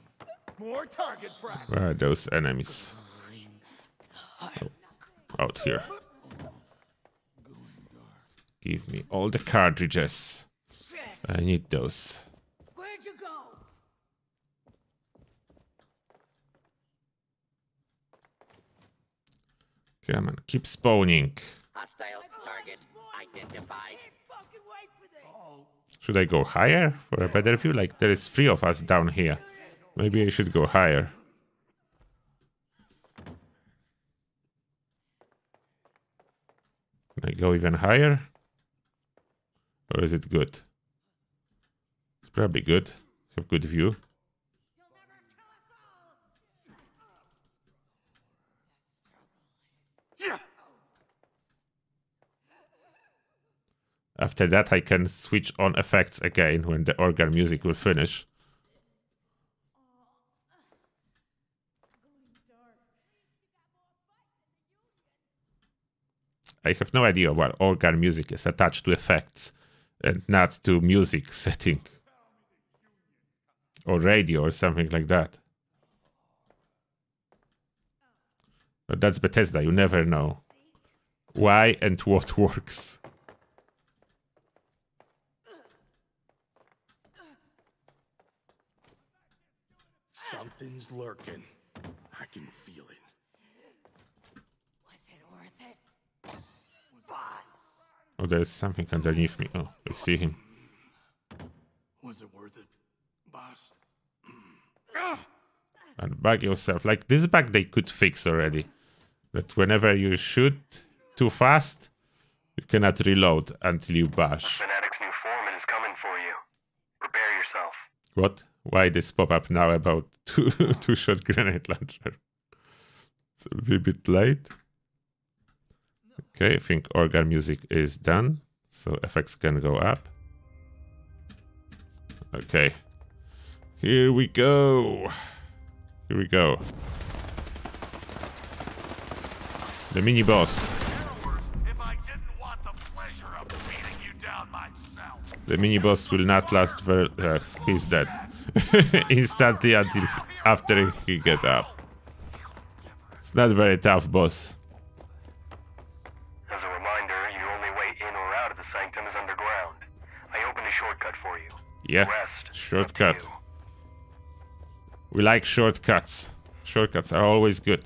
More target practice. Where are those enemies? Oh, out here. Give me all the cartridges. Shit. I need those. Where'd you go? Come on, keep spawning. Hostile target identified. Should I go higher for a better view? Like, there is 3 of us down here. Maybe I should go higher. Can I go even higher? Or is it good? It's probably good. Have good view. After that I can switch on effects again when the organ music will finish. I have no idea why organ music is attached to effects and not to music setting or radio or something like that. But that's Bethesda, you never know why and what works. Something's lurking. I can feel it. Oh, there's something underneath me. Oh, I see him. Was it worth it, boss? Unbug yourself. Like, this bug they could fix already. That whenever you shoot too fast, you cannot reload until you bash. Fanatic's new foreman is coming for you. Prepare yourself. What? Why this pop-up now about two-shot grenade launcher? It's a little bit late. Okay, I think organ music is done, so effects can go up. Okay, Here we go. Here we go. The mini boss. The mini boss will not last very. He's dead. Instantly until after he get up. It's not very tough, boss. As a reminder, your only way in or out of the sanctum is underground. I opened a shortcut for you. Yeah. Rest. Shortcut. You. We like shortcuts. Shortcuts are always good.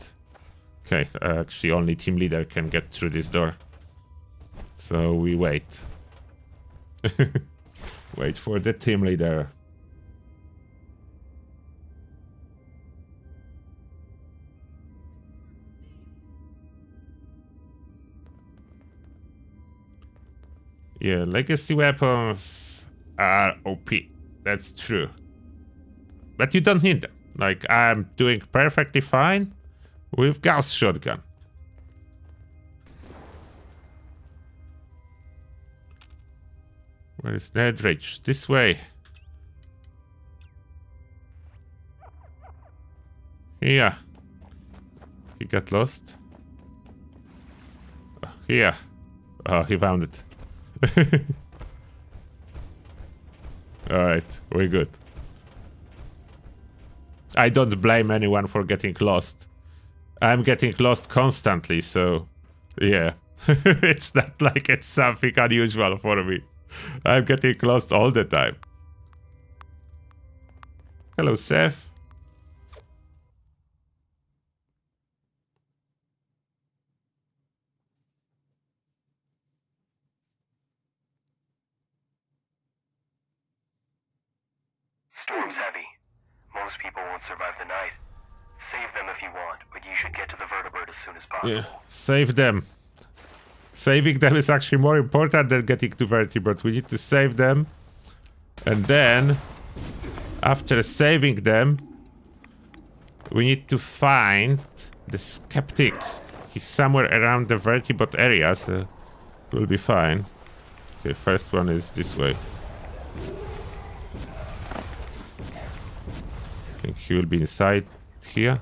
Okay, actually only team leader can get through this door. So we wait. Wait for the team leader. Yeah, legacy weapons are OP. That's true. But you don't need them. Like, I'm doing perfectly fine with Gauss shotgun. Where is that ridge? This way. Yeah. He got lost. Oh, yeah. Oh, he found it. Alright, we're good. I don't blame anyone for getting lost. I'm getting lost constantly, so yeah. It's not like it's something unusual for me. I'm getting lost all the time. Hello, Seth. Storm's heavy. Most people won't survive the night. Save them if you want, but you should get to the vertebrate as soon as possible. Yeah, save them. Saving them is actually more important than getting to vertebrate. We need to save them. And then, after saving them, we need to find the skeptic. He's somewhere around the vertebrate area, so we'll be fine. Okay, first one is this way. I think he will be inside here.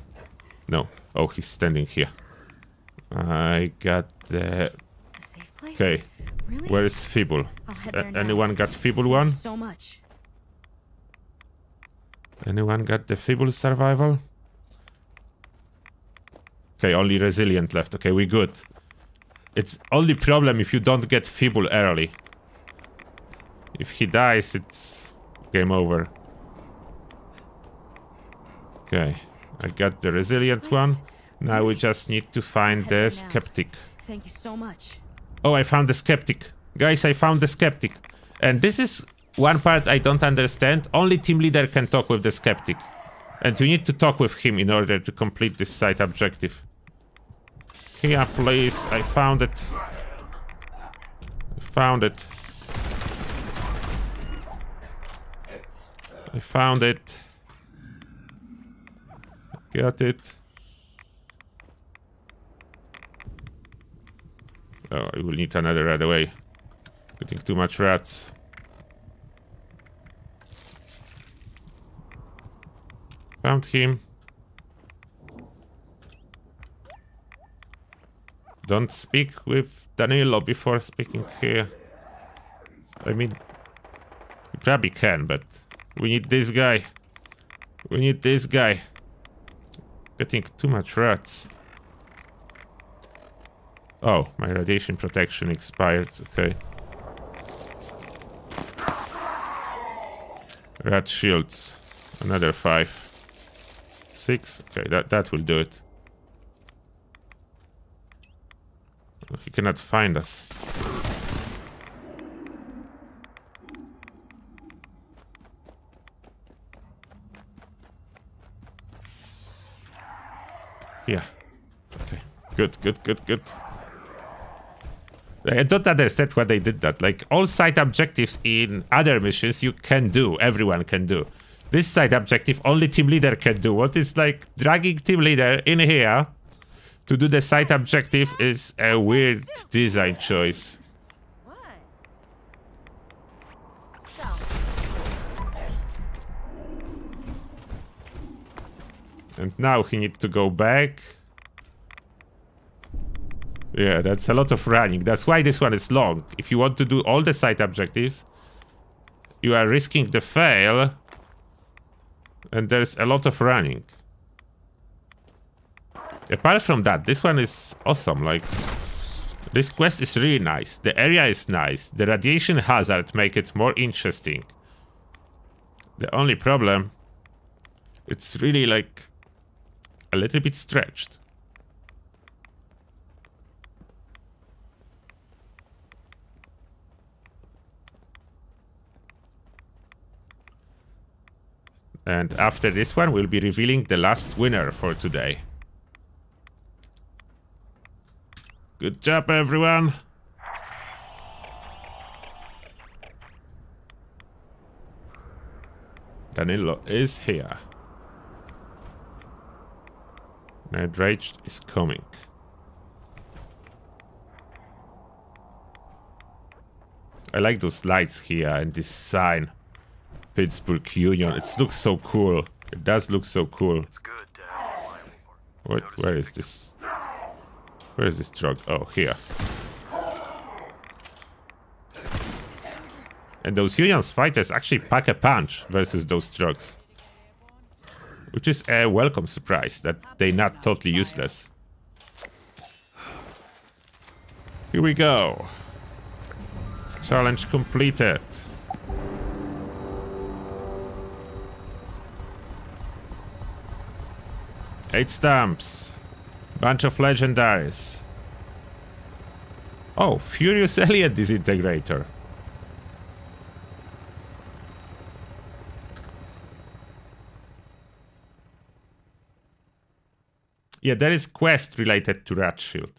No. Oh, he's standing here. I got the... Okay, really? Where is Feeble? Anyone got Feeble one? So much. Anyone got the Feeble survival? Okay, only Resilient left. Okay, we good. It's only problem if you don't get Feeble early. If he dies, it's game over. Okay, I got the Resilient one. Now we just need to find the Skeptic. Thank you so much. Oh, I found the skeptic. Guys, I found the skeptic. And this is one part I don't understand. Only team leader can talk with the skeptic. And you need to talk with him in order to complete this side objective. Here, please. I found it. I found it. I found it. Got it. Oh, I will need another rat away. Getting too much rats. Found him. Don't speak with Danilo before speaking here. I mean, you probably can, but we need this guy. We need this guy. Getting too much rats. Oh, my radiation protection expired. Okay. Rat shields. Another 5. 6. Okay, that will do it. He cannot find us. Yeah. Okay. Good, good, good, good. I don't understand why they did that. Like, all side objectives in other missions you can do. Everyone can do. This side objective only team leader can do. What is like dragging team leader in here to do the side objective is a weird design choice. And now he needs to go back. Yeah, that's a lot of running. That's why this one is long. If you want to do all the side objectives, you are risking the fail. And there's a lot of running. Apart from that, this one is awesome. Like, this quest is really nice. The area is nice. The radiation hazard makes it more interesting. The only problem, it's really like a little bit stretched. And after this one, we'll be revealing the last winner for today. Good job, everyone! Danilo is here. Ned Rage is coming. I like those lights here and this sign. Pittsburgh Union. It looks so cool. It does look so cool. What? Where is this? Where is this truck? Oh, here. And those Union's fighters actually pack a punch versus those trucks. Which is a welcome surprise that they're not totally useless. Here we go. Challenge completed. Eight stamps. Bunch of legendaries. Oh, Furious Alien Disintegrator. Yeah, there is quest related to Rat Shield.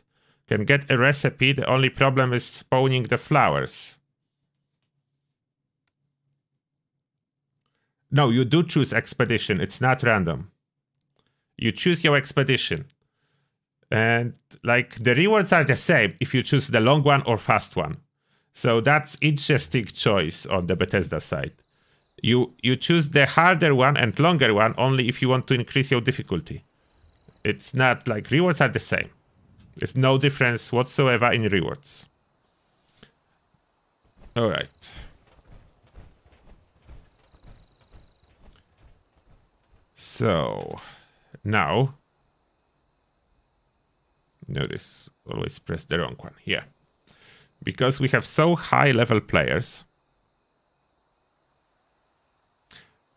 Can get a recipe, the only problem is spawning the flowers. No, you do choose expedition, it's not random. You choose your expedition. And like the rewards are the same if you choose the long one or fast one. So that's interesting choice on the Bethesda side. You choose the harder one and longer one only if you want to increase your difficulty. It's not like rewards are the same. There's no difference whatsoever in rewards. All right. So now. Notice, always press the wrong one. Yeah. Because we have so high level players,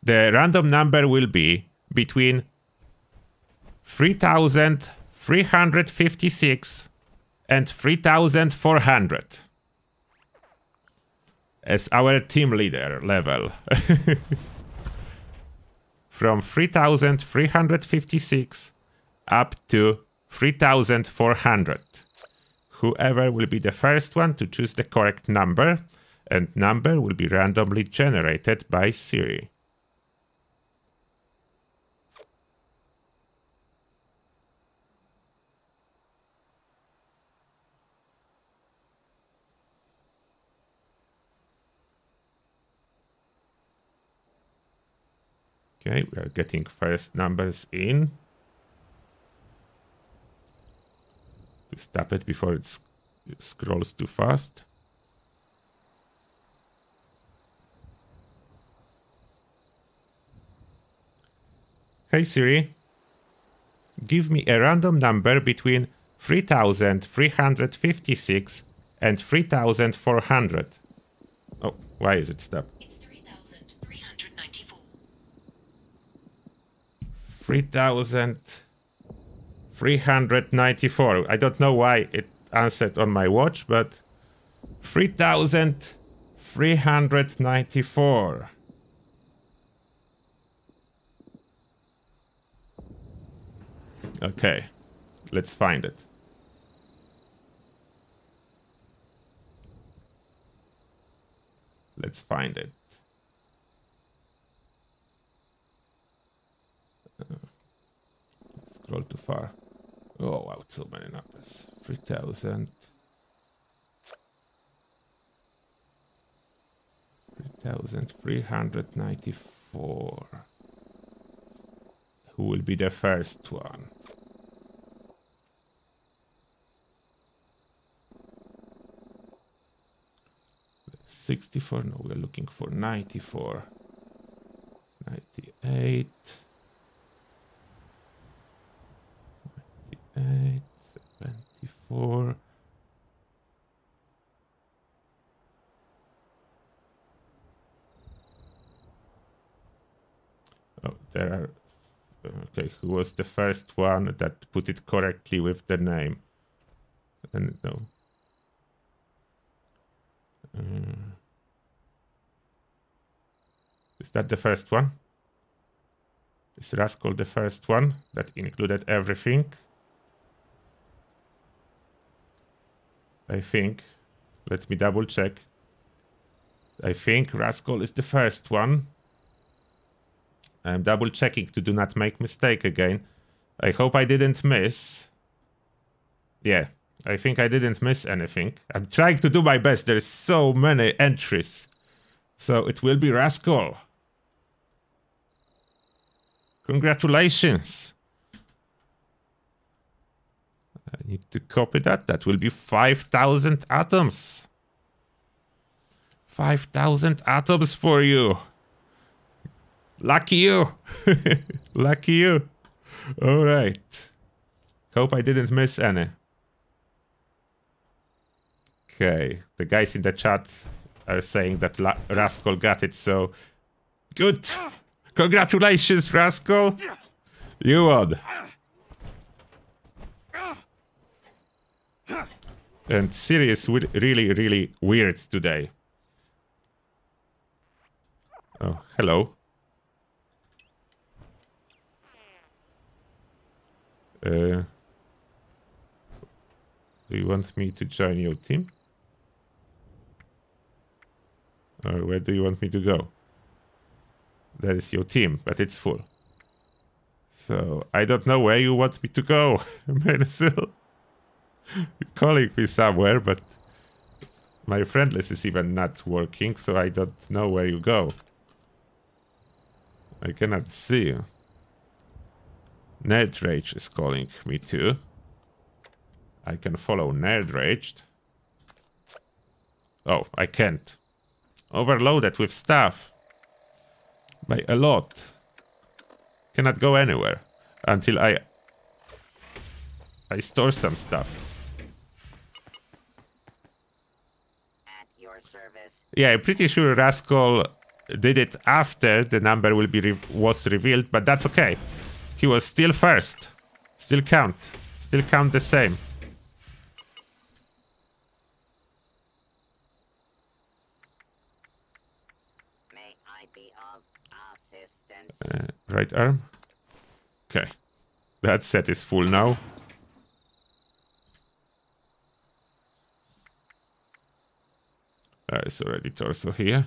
the random number will be between 3,356 and 3,400 as our team leader level. From 3,356 up to 3,400. Whoever will be the first one to choose the correct number, and number will be randomly generated by Siri. Okay, we are getting first numbers in. Stop it before it scrolls too fast. Hey Siri, give me a random number between 3,356 and 3,400. Oh, why is it stopped? It's 3,394. 3,394. I don't know why it answered on my watch, but 3,394. Okay, let's find it. Let's find it. Scroll too far. Oh wow, so many numbers. 3,000. 3,394. who will be the first one. There's 64, no, we're looking for 94, 98, 98, 74. Oh, there are, okay, who was the first one that put it correctly with the name? And no. Is that the first one? Is Rascal the first one that included everything? I think, let me double check. I think Rascal is the first one. I'm double checking to do not make mistake again. I hope I didn't miss. Yeah, I think I didn't miss anything. I'm trying to do my best. There's so many entries. So it will be Rascal. Congratulations. I need to copy that. That will be 5,000 atoms. 5,000 atoms for you. Lucky you. Lucky you. All right. Hope I didn't miss any. Okay. The guys in the chat are saying that Rascal got it, so good. Congratulations, Rascal. You won. And Siri is really, really weird today. Oh, hello. Do you want me to join your team? Or where do you want me to go? That is your team, but it's full. So, I don't know where you want me to go, Menacil. Calling me somewhere, but my friend list is even not working, so I don't know where you go. I cannot see you. Nerd Rage is calling me too. I can follow Nerd Rage. Oh, I can't. Overloaded with stuff. By a lot. Cannot go anywhere until I store some stuff. At your service. Yeah, I'm pretty sure Rascal did it after the number will be was revealed, but that's okay. He was still first. Still count. Still count the same. May I be of assistance? Right arm. Okay. That set is full now. There's already torso here.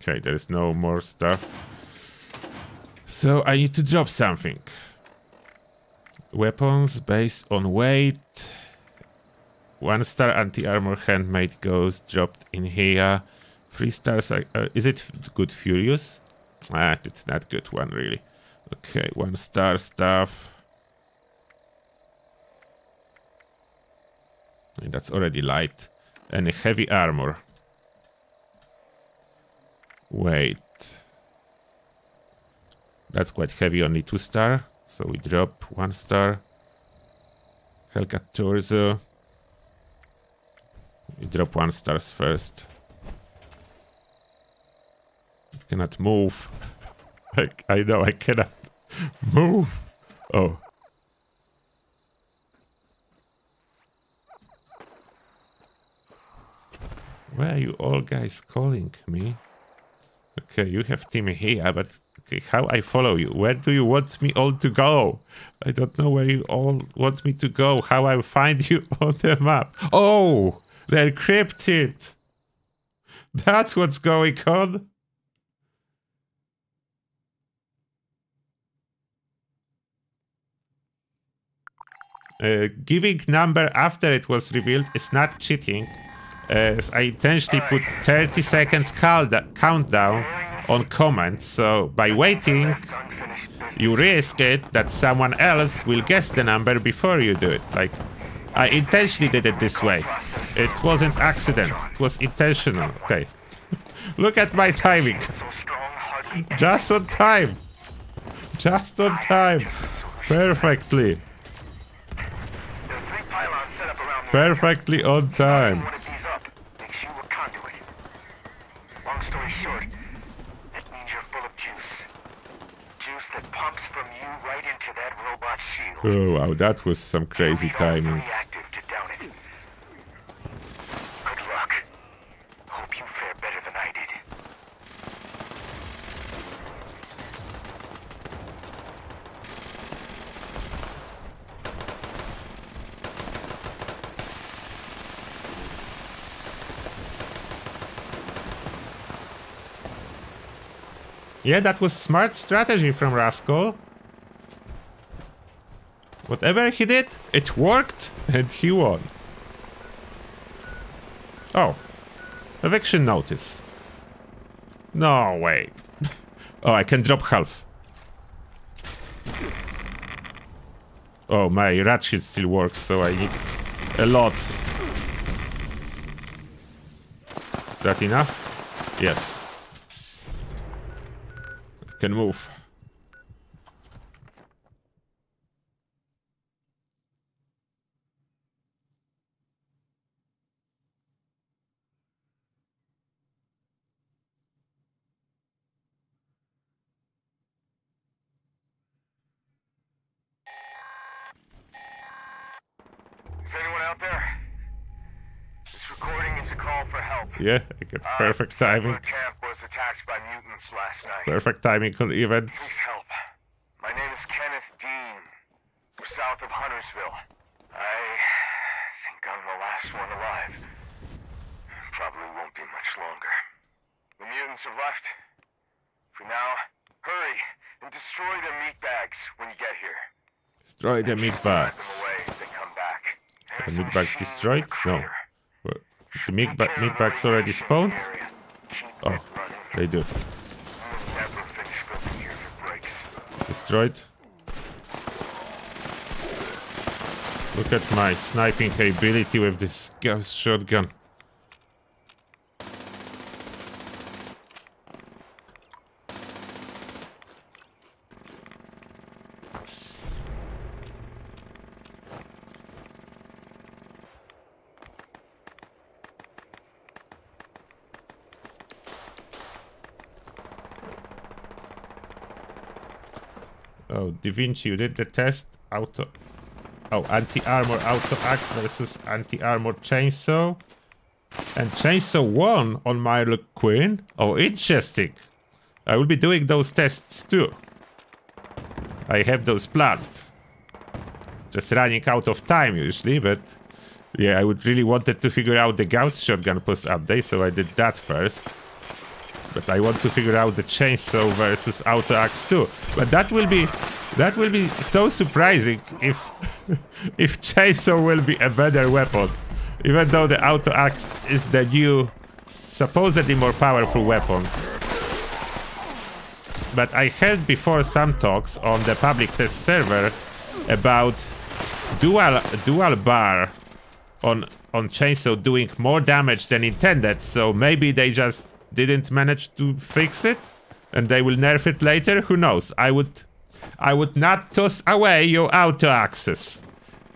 Okay, there is no more stuff. So I need to drop something. Weapons based on weight. 1-star anti-armor handmade ghost dropped in here. 3 stars are, is it good Furious? Ah, it's not good one really. Okay, 1-star stuff. And that's already light. And a heavy armor. Wait. That's quite heavy, only 2-star. So we drop 1-star. Hellcat torso. We drop 1-stars first. I cannot move. I know I cannot move. Oh. Where are you all guys calling me? Okay, you have team here, but okay, how I follow you? Where do you want me all to go? I don't know where you all want me to go. How I find you on the map? Oh, they're encrypted. That's what's going on. Giving number after it was revealed is not cheating. I intentionally put 30 seconds countdown on comments, so by waiting, you risk it that someone else will guess the number before you do it. Like, I intentionally did it this way. It wasn't accident, it was intentional. Okay. Look at my timing. Just on time. Just on time. Perfectly. Perfectly on time. Long story short, that means you're full of juice. Juice that pumps from you right into that robot shield. Oh wow, that was some crazy timing. Good luck. Hope you fare better than I did. Yeah, that was smart strategy from Rascal. Whatever he did, it worked and he won. Oh. Eviction notice. No way. Oh, I can drop half. Oh, my rat shit still works, so I need a lot. Is that enough? Yes. Can move. Is anyone out there? This recording is a call for help. Yeah, I get perfect timing. Attacked by mutants last night. Perfect timing on events. Please help. My name is Kenneth Dean. We're south of Huntersville. I think I'm the last one alive. Probably won't be much longer. The mutants have left. For now, hurry and destroy their meat bags when you get here. Destroy their meat bags. The meat bags destroyed? No. The meat bags already spawned? Oh, they do. Destroyed. Look at my sniping ability with this Gauss shotgun. Da Vinci, you did the test. Auto. Oh, anti-armor auto axe versus anti-armor chainsaw. And chainsaw won on Myrtle Queen. Oh, interesting. I will be doing those tests too. I have those planned. Just running out of time usually, but yeah, I would really wanted to figure out the Gauss shotgun post update, so I did that first. But I want to figure out the chainsaw versus auto axe too. But that will be so surprising if if chainsaw will be a better weapon, even though the auto axe is the new, supposedly more powerful weapon. But I heard before some talks on the public test server about dual bar on chainsaw doing more damage than intended. So maybe they just didn't manage to fix it and they will nerf it later. Who knows? I would not toss away your auto axes.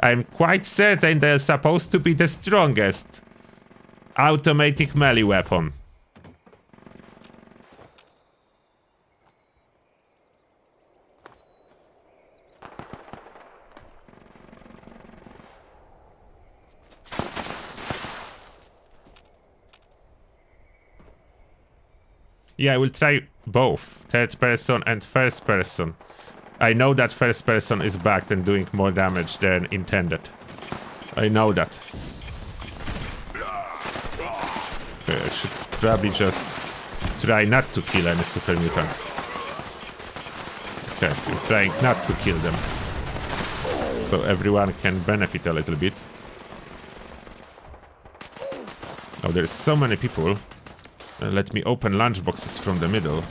I'm quite certain they're supposed to be the strongest automatic melee weapon. Yeah, I will try both, third person and first person. I know that first person is backed and doing more damage than intended. I know that. Okay, I should probably just try not to kill any super mutants. Okay, we're trying not to kill them. So everyone can benefit a little bit. Oh, there's so many people. Let me open lunchboxes from the middle.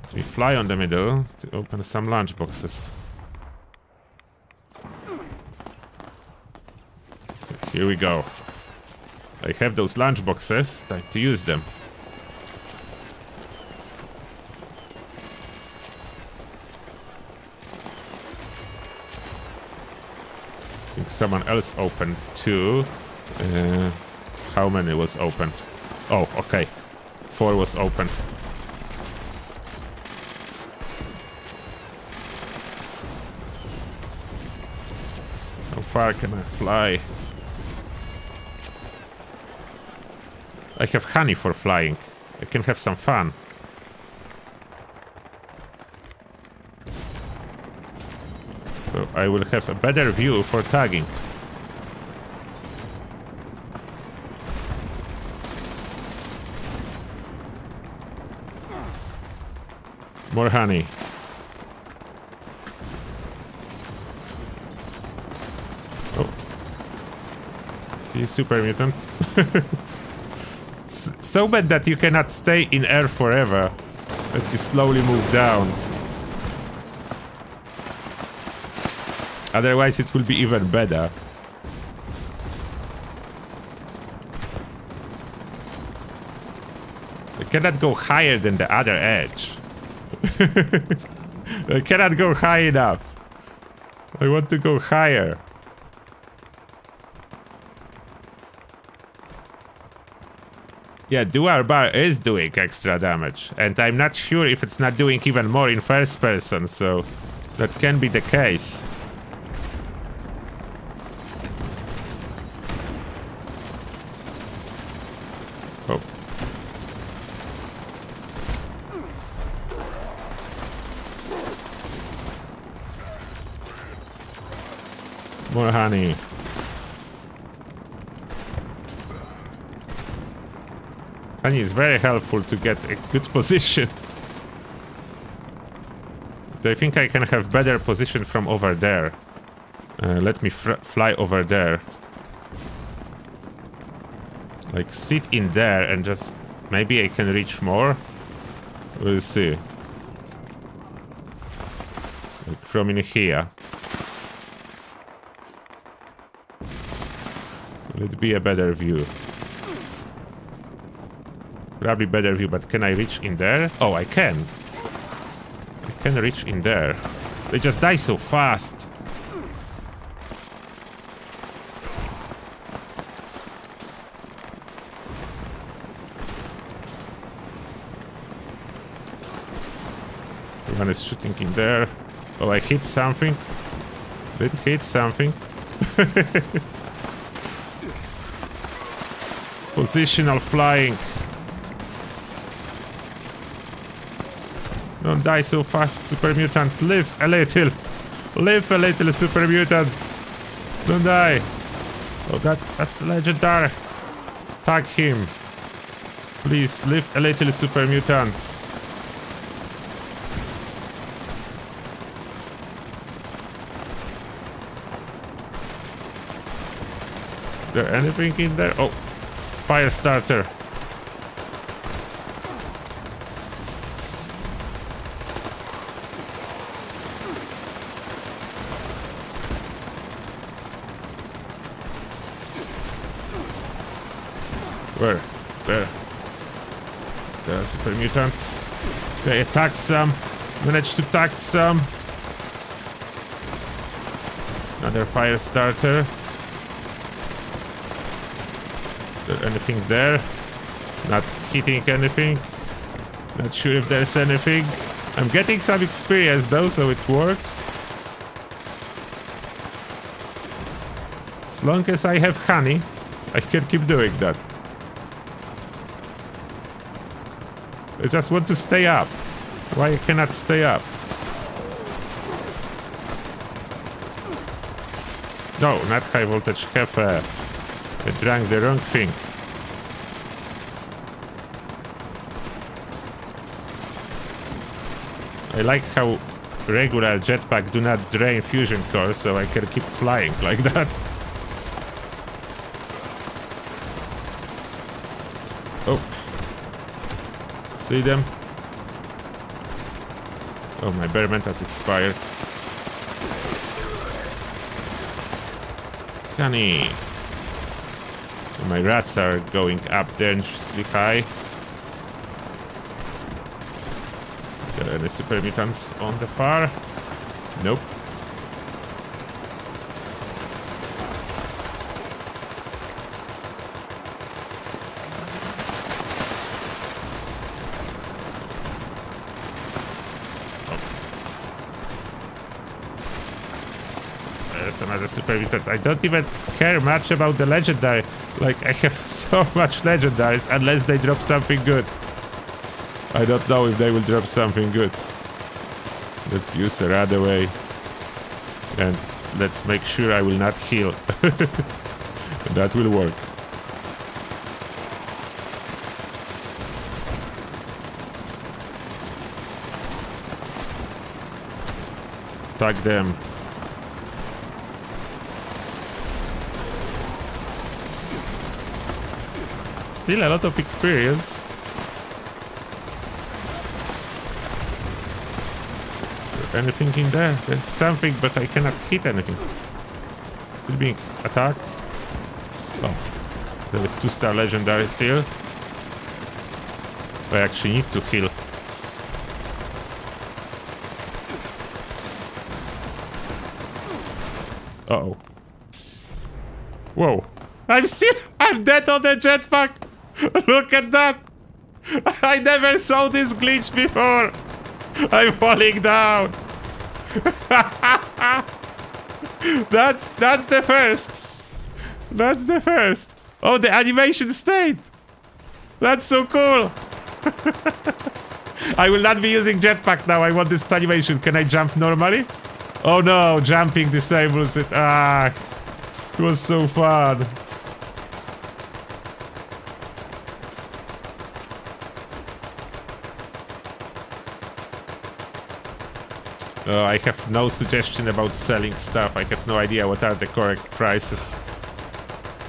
Let me fly on the middle to open some lunchboxes. Here we go. I have those lunchboxes. Time to use them. I think someone else opened too. How many was opened? Oh, okay. 4 was opened. How far can I fly? I have honey for flying. I can have some fun. So I will have a better view for tagging. More honey. Oh. See, super mutant. So bad that you cannot stay in air forever, that you slowly move down. Otherwise it will be even better. I cannot go higher than the other edge. I cannot go high enough. I want to go higher. Yeah, dual bar is doing extra damage, and I'm not sure if it's not doing even more in first person, so that can be the case. Oh. More honey. Honey is very helpful to get a good position. I think I can have better position from over there. Let me fly over there. Like sit in there and just... maybe I can reach more? We'll see. Like from in here. Will it be a better view? Probably better view, but can I reach in there? Oh, I can. I can reach in there. They just die so fast. One is shooting in there. Oh, I hit something. Did hit something. Positional flying. Don't die so fast, Super Mutant. Live a little. Live a little, Super Mutant. Don't die. Oh, that's legendary. Tag him. Please, live a little, Super Mutants. Is there anything in there? Oh, fire starter. Where? There. There are super mutants. They attacked some. Managed to attack some. Another fire starter. Is there anything there? Not hitting anything. Not sure if there's anything. I'm getting some experience though, so it works. As long as I have honey, I can keep doing that. I just want to stay up. Why I cannot stay up? No, not high voltage heifer. I drank the wrong thing. I like how regular jetpack do not drain fusion cores, so I can keep flying like that. Oh. See them? Oh, my betterment has expired. Honey. My rats are going up dangerously high. Are there any super mutants on the far? Nope. Another super mutant. I don't even care much about the legendary. Like, I have so much legendaries unless they drop something good. I don't know if they will drop something good. Let's use the right away. And let's make sure I will not heal. That will work. Attack them. Still a lot of experience. Anything in there? There's something, but I cannot hit anything. Still being attacked. Oh, there is 2-star legendary still. I actually need to heal. Uh-oh. Whoa. I'm dead on the jetpack. Look at that! I never saw this glitch before! I'm falling down! That's the first! That's the first! Oh, the animation stayed! That's so cool! I will not be using jetpack now, I want this animation. Can I jump normally? Oh no, jumping disables it. Ah! It was so fun! I have no suggestion about selling stuff. I have no idea what are the correct prices.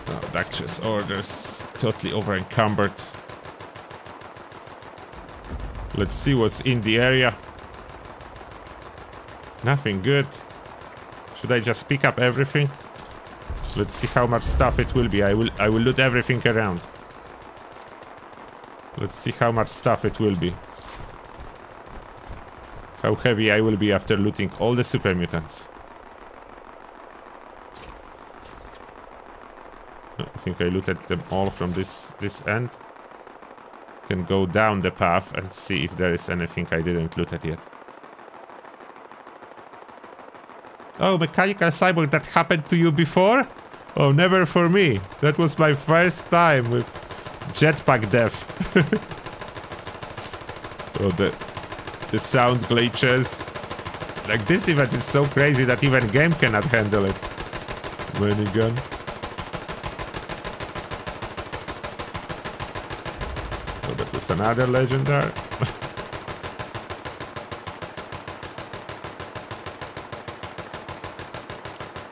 No, Duchess orders. Totally over encumbered. Let's see what's in the area. Nothing good. Should I just pick up everything? Let's see how much stuff it will be. I will loot everything around. Let's see how much stuff it will be. How heavy I will be after looting all the super mutants. I think I looted them all from this end. Can go down the path and see if there is anything I didn't loot at yet. Oh, mechanical cyborg, that happened to you before? Oh, never for me. That was my first time with jetpack death. Oh, the sound glitches. Like, this event is so crazy that even game cannot handle it. Minigun. Oh, that was another legendary.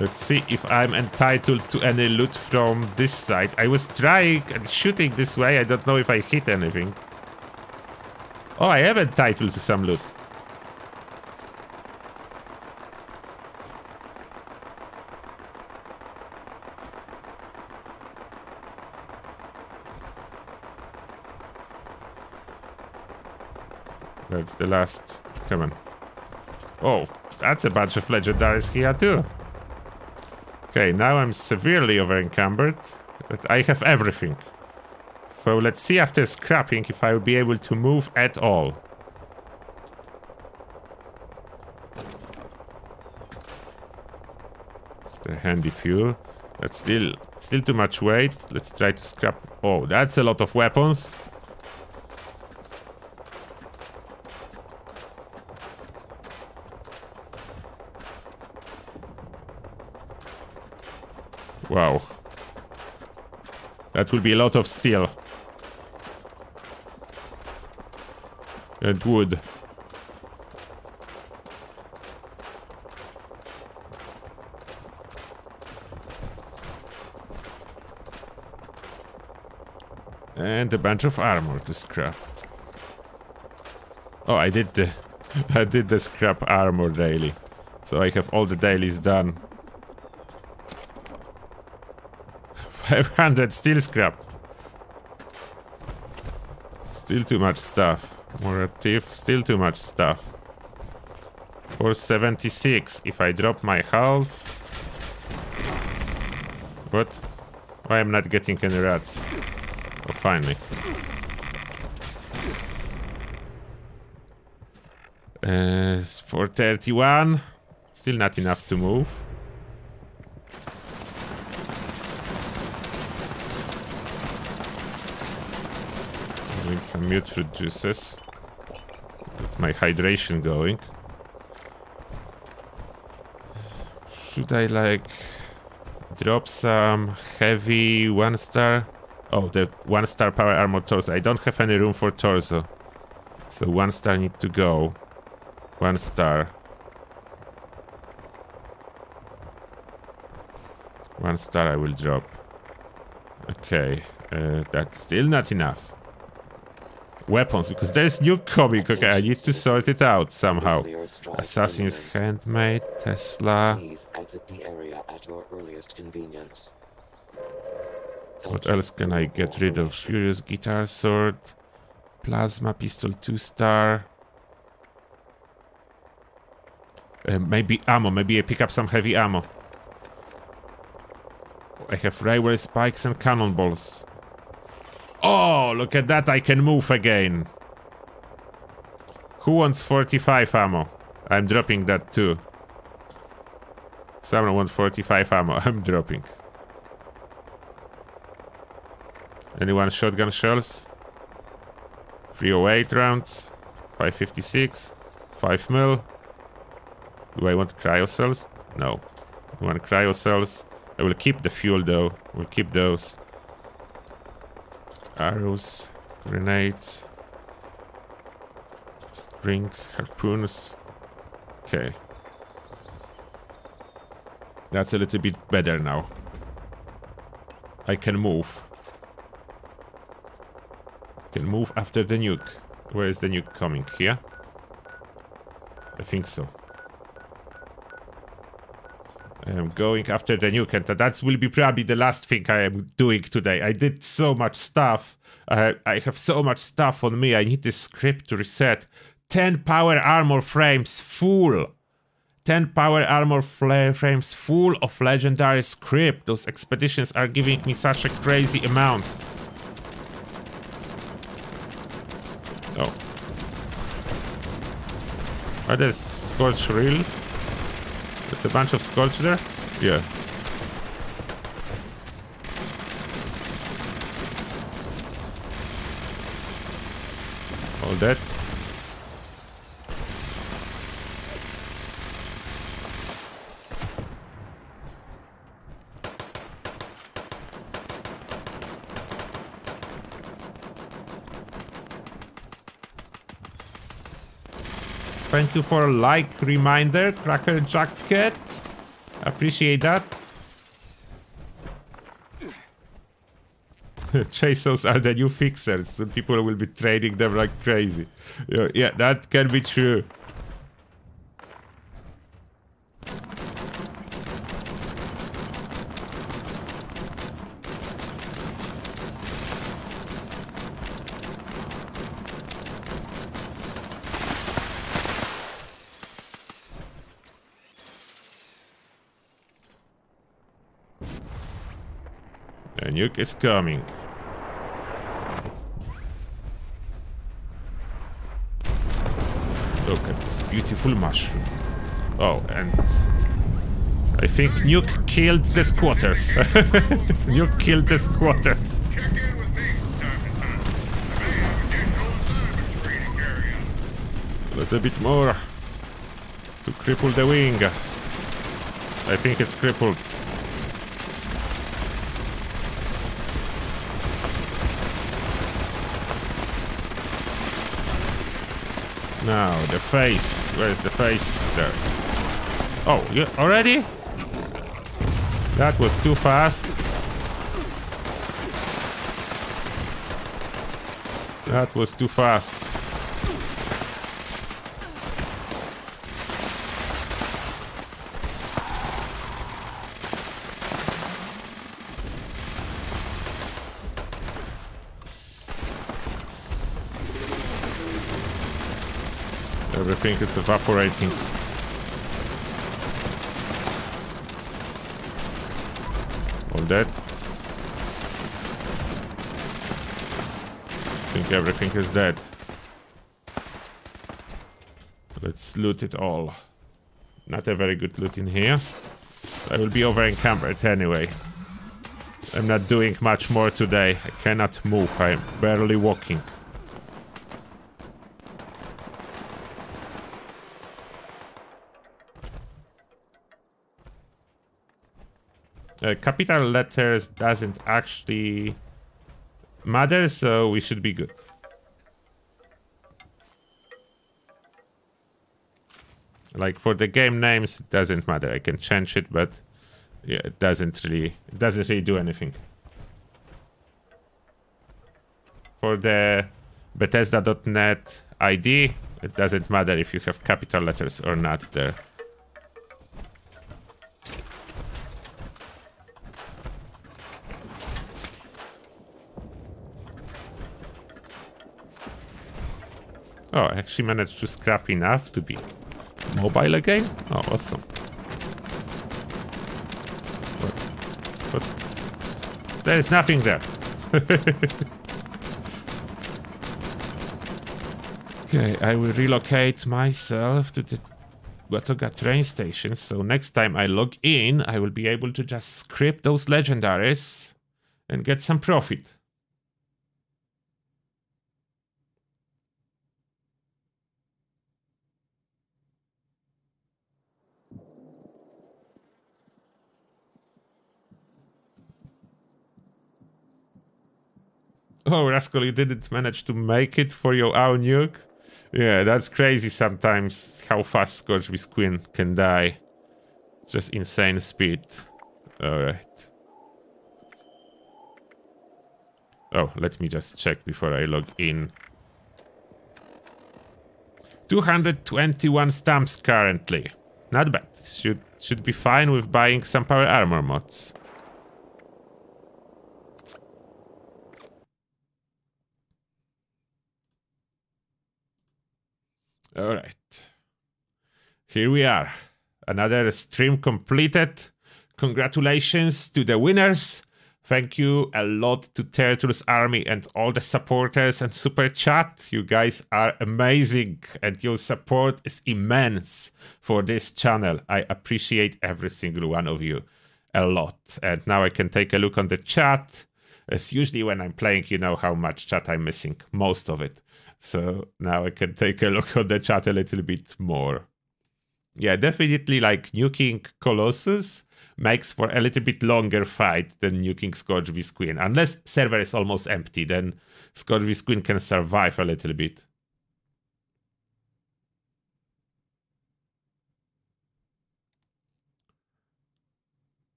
Let's see if I'm entitled to any loot from this side. I was trying and shooting this way. I don't know if I hit anything. Oh, I am entitled to some loot. That's the last. Come on. Oh, that's a bunch of legendaries here too. Okay, now I'm severely over-encumbered, but I have everything. So let's see after scrapping if I will be able to move at all. Just a handy fuel. That's still too much weight. Let's try to scrap. Oh, that's a lot of weapons. Wow. That will be a lot of steel. And wood. And a bunch of armor to scrap. Oh, I did the scrap armor daily. So I have all the dailies done. 500 steel scrap. Still too much stuff. More a thief, still too much stuff. 476. If I drop my health. What? Why I'm not getting any rats? Oh, finally. It's 431. Still not enough to move. Doing some mute fruit juices. Get my hydration going. Should I like drop some heavy 1-star? Oh, the 1-star power armor torso. I don't have any room for torso. So 1-star need to go. 1-star. 1-star I will drop. Okay, that's still not enough. Weapons, because there's new comic. Okay, I need to sort it out somehow. Assassin's Handmaid, Tesla. Please exit the area at your earliest convenience. What else can I get rid of? Furious Guitar Sword, Plasma Pistol 2-star. Maybe ammo, maybe I pick up some heavy ammo. I have railway spikes and cannonballs. Oh, look at that, I can move again. Who wants 45 ammo? I'm dropping that too. Someone wants 45 ammo, I'm dropping. Anyone shotgun shells? 308 rounds, 556, 5 mil. Do I want cryo cells? No. I want cryo cells. I will keep the fuel though. We'll keep those. Arrows, grenades, strings, harpoons. Okay. That's a little bit better now. I can move. Can move after the nuke. Where is the nuke coming? Here? I think so. I am going after the nuke, and that will be probably the last thing I am doing today. I did so much stuff. I have so much stuff on me. I need this script to reset. 10 power armor frames full. 10 power armor frames full of legendary script. Those expeditions are giving me such a crazy amount. Oh. Are there Scorch real? There's a bunch of Scorch there? Yeah. All dead. Thank you for a like reminder, Cracker Jacket. Appreciate that. Chasers are the new fixers. So people will be trading them like crazy. Yeah, that can be true. Nuke is coming. Look at this beautiful mushroom. Oh, and I think nuke killed the squatters. Nuke killed the squatters. A little bit more to cripple the wing. I think it's crippled. Now, the face. Where is the face? There. Oh, you already? That was too fast. That was too fast. Everything is evaporating. All dead. I think everything is dead. Let's loot it all. Not a very good loot in here. I will be over encumbered anyway. I'm not doing much more today. I cannot move. I'm barely walking. Capital letters doesn't actually matter, so we should be good. Like for the game names, it doesn't matter. I can change it, but yeah, it doesn't really do anything. For the Bethesda.net ID, it doesn't matter if you have capital letters or not there. Oh, I actually managed to scrap enough to be mobile again? Oh, awesome. What? There is nothing there. Okay, I will relocate myself to the Watoga train station, so next time I log in, I will be able to just scrap those legendaries and get some profit. Oh, Rascal, you didn't manage to make it for your own nuke? Yeah, that's crazy sometimes how fast Scorch Beast Queen can die. Just insane speed. Alright. Oh, let me just check before I log in. 221 stamps currently. Not bad. Should be fine with buying some power armor mods. All right, here we are. Another stream completed. Congratulations to the winners. Thank you a lot to Turtles Army and all the supporters and Super Chat. You guys are amazing and your support is immense for this channel. I appreciate every single one of you a lot. And now I can take a look on the chat. As usually when I'm playing, you know how much chat I'm missing, most of it. So now I can take a look at the chat a little bit more. Yeah, definitely like nuking Colossus makes for a little bit longer fight than nuking Scorch Beast Queen. Unless server is almost empty, then Scorch Beast Queen can survive a little bit.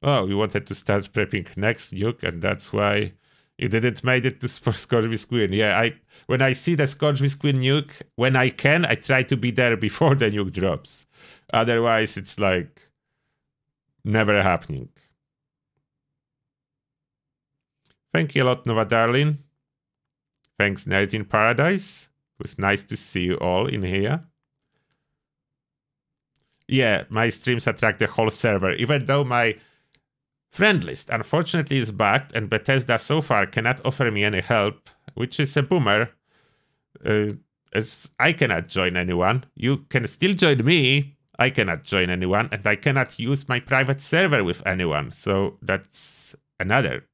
Oh, we wanted to start prepping next nuke and that's why... You didn't made it to Scorch Beast Queen. Yeah, when I see the Scorch Beast Queen nuke, when I can, I try to be there before the nuke drops. Otherwise, it's like never happening. Thank you a lot, Nova Darling. Thanks, Nerd in Paradise. It was nice to see you all in here. Yeah, my streams attract the whole server, even though my friend list, unfortunately, is backed, and Bethesda so far cannot offer me any help, which is a boomer, as I cannot join anyone. You can still join me, I cannot join anyone, and I cannot use my private server with anyone, so that's another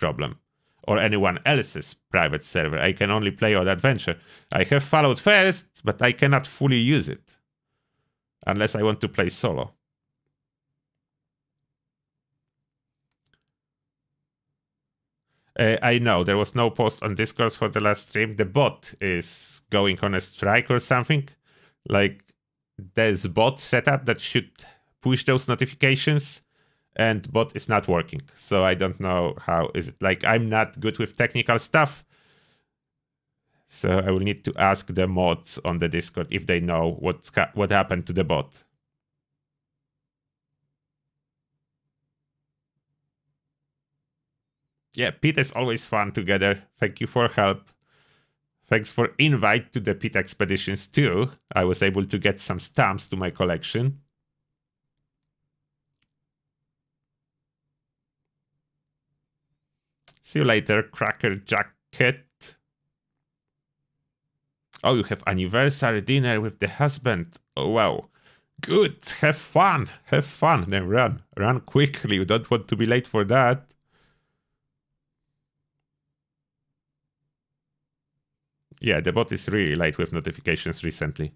problem. Or anyone else's private server. I can only play on Adventure. I have Fallout first, but I cannot fully use it, unless I want to play solo. I know, there was no post on Discord for the last stream. The bot is going on a strike or something. Like, there's bot setup that should push those notifications. and but it's not working. So I don't know how is it. Like, I'm not good with technical stuff. So I will need to ask the mods on the Discord if they know what happened to the bot. Yeah, Pit is always fun together. Thank you for help. Thanks for invite to the Pit expeditions too. I was able to get some stamps to my collection. See you later, Cracker Jacket. Oh, you have anniversary dinner with the husband. Oh, wow. Good. Have fun. Have fun. Then run. Run quickly. You don't want to be late for that. Yeah, the bot is really late with notifications recently.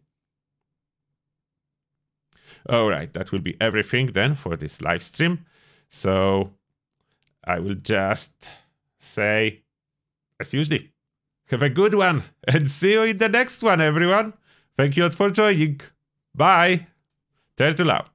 All right, that will be everything then for this live stream. So I will just say, as usually, have a good one and see you in the next one, everyone. Thank you all for joining. Bye. Turtle out.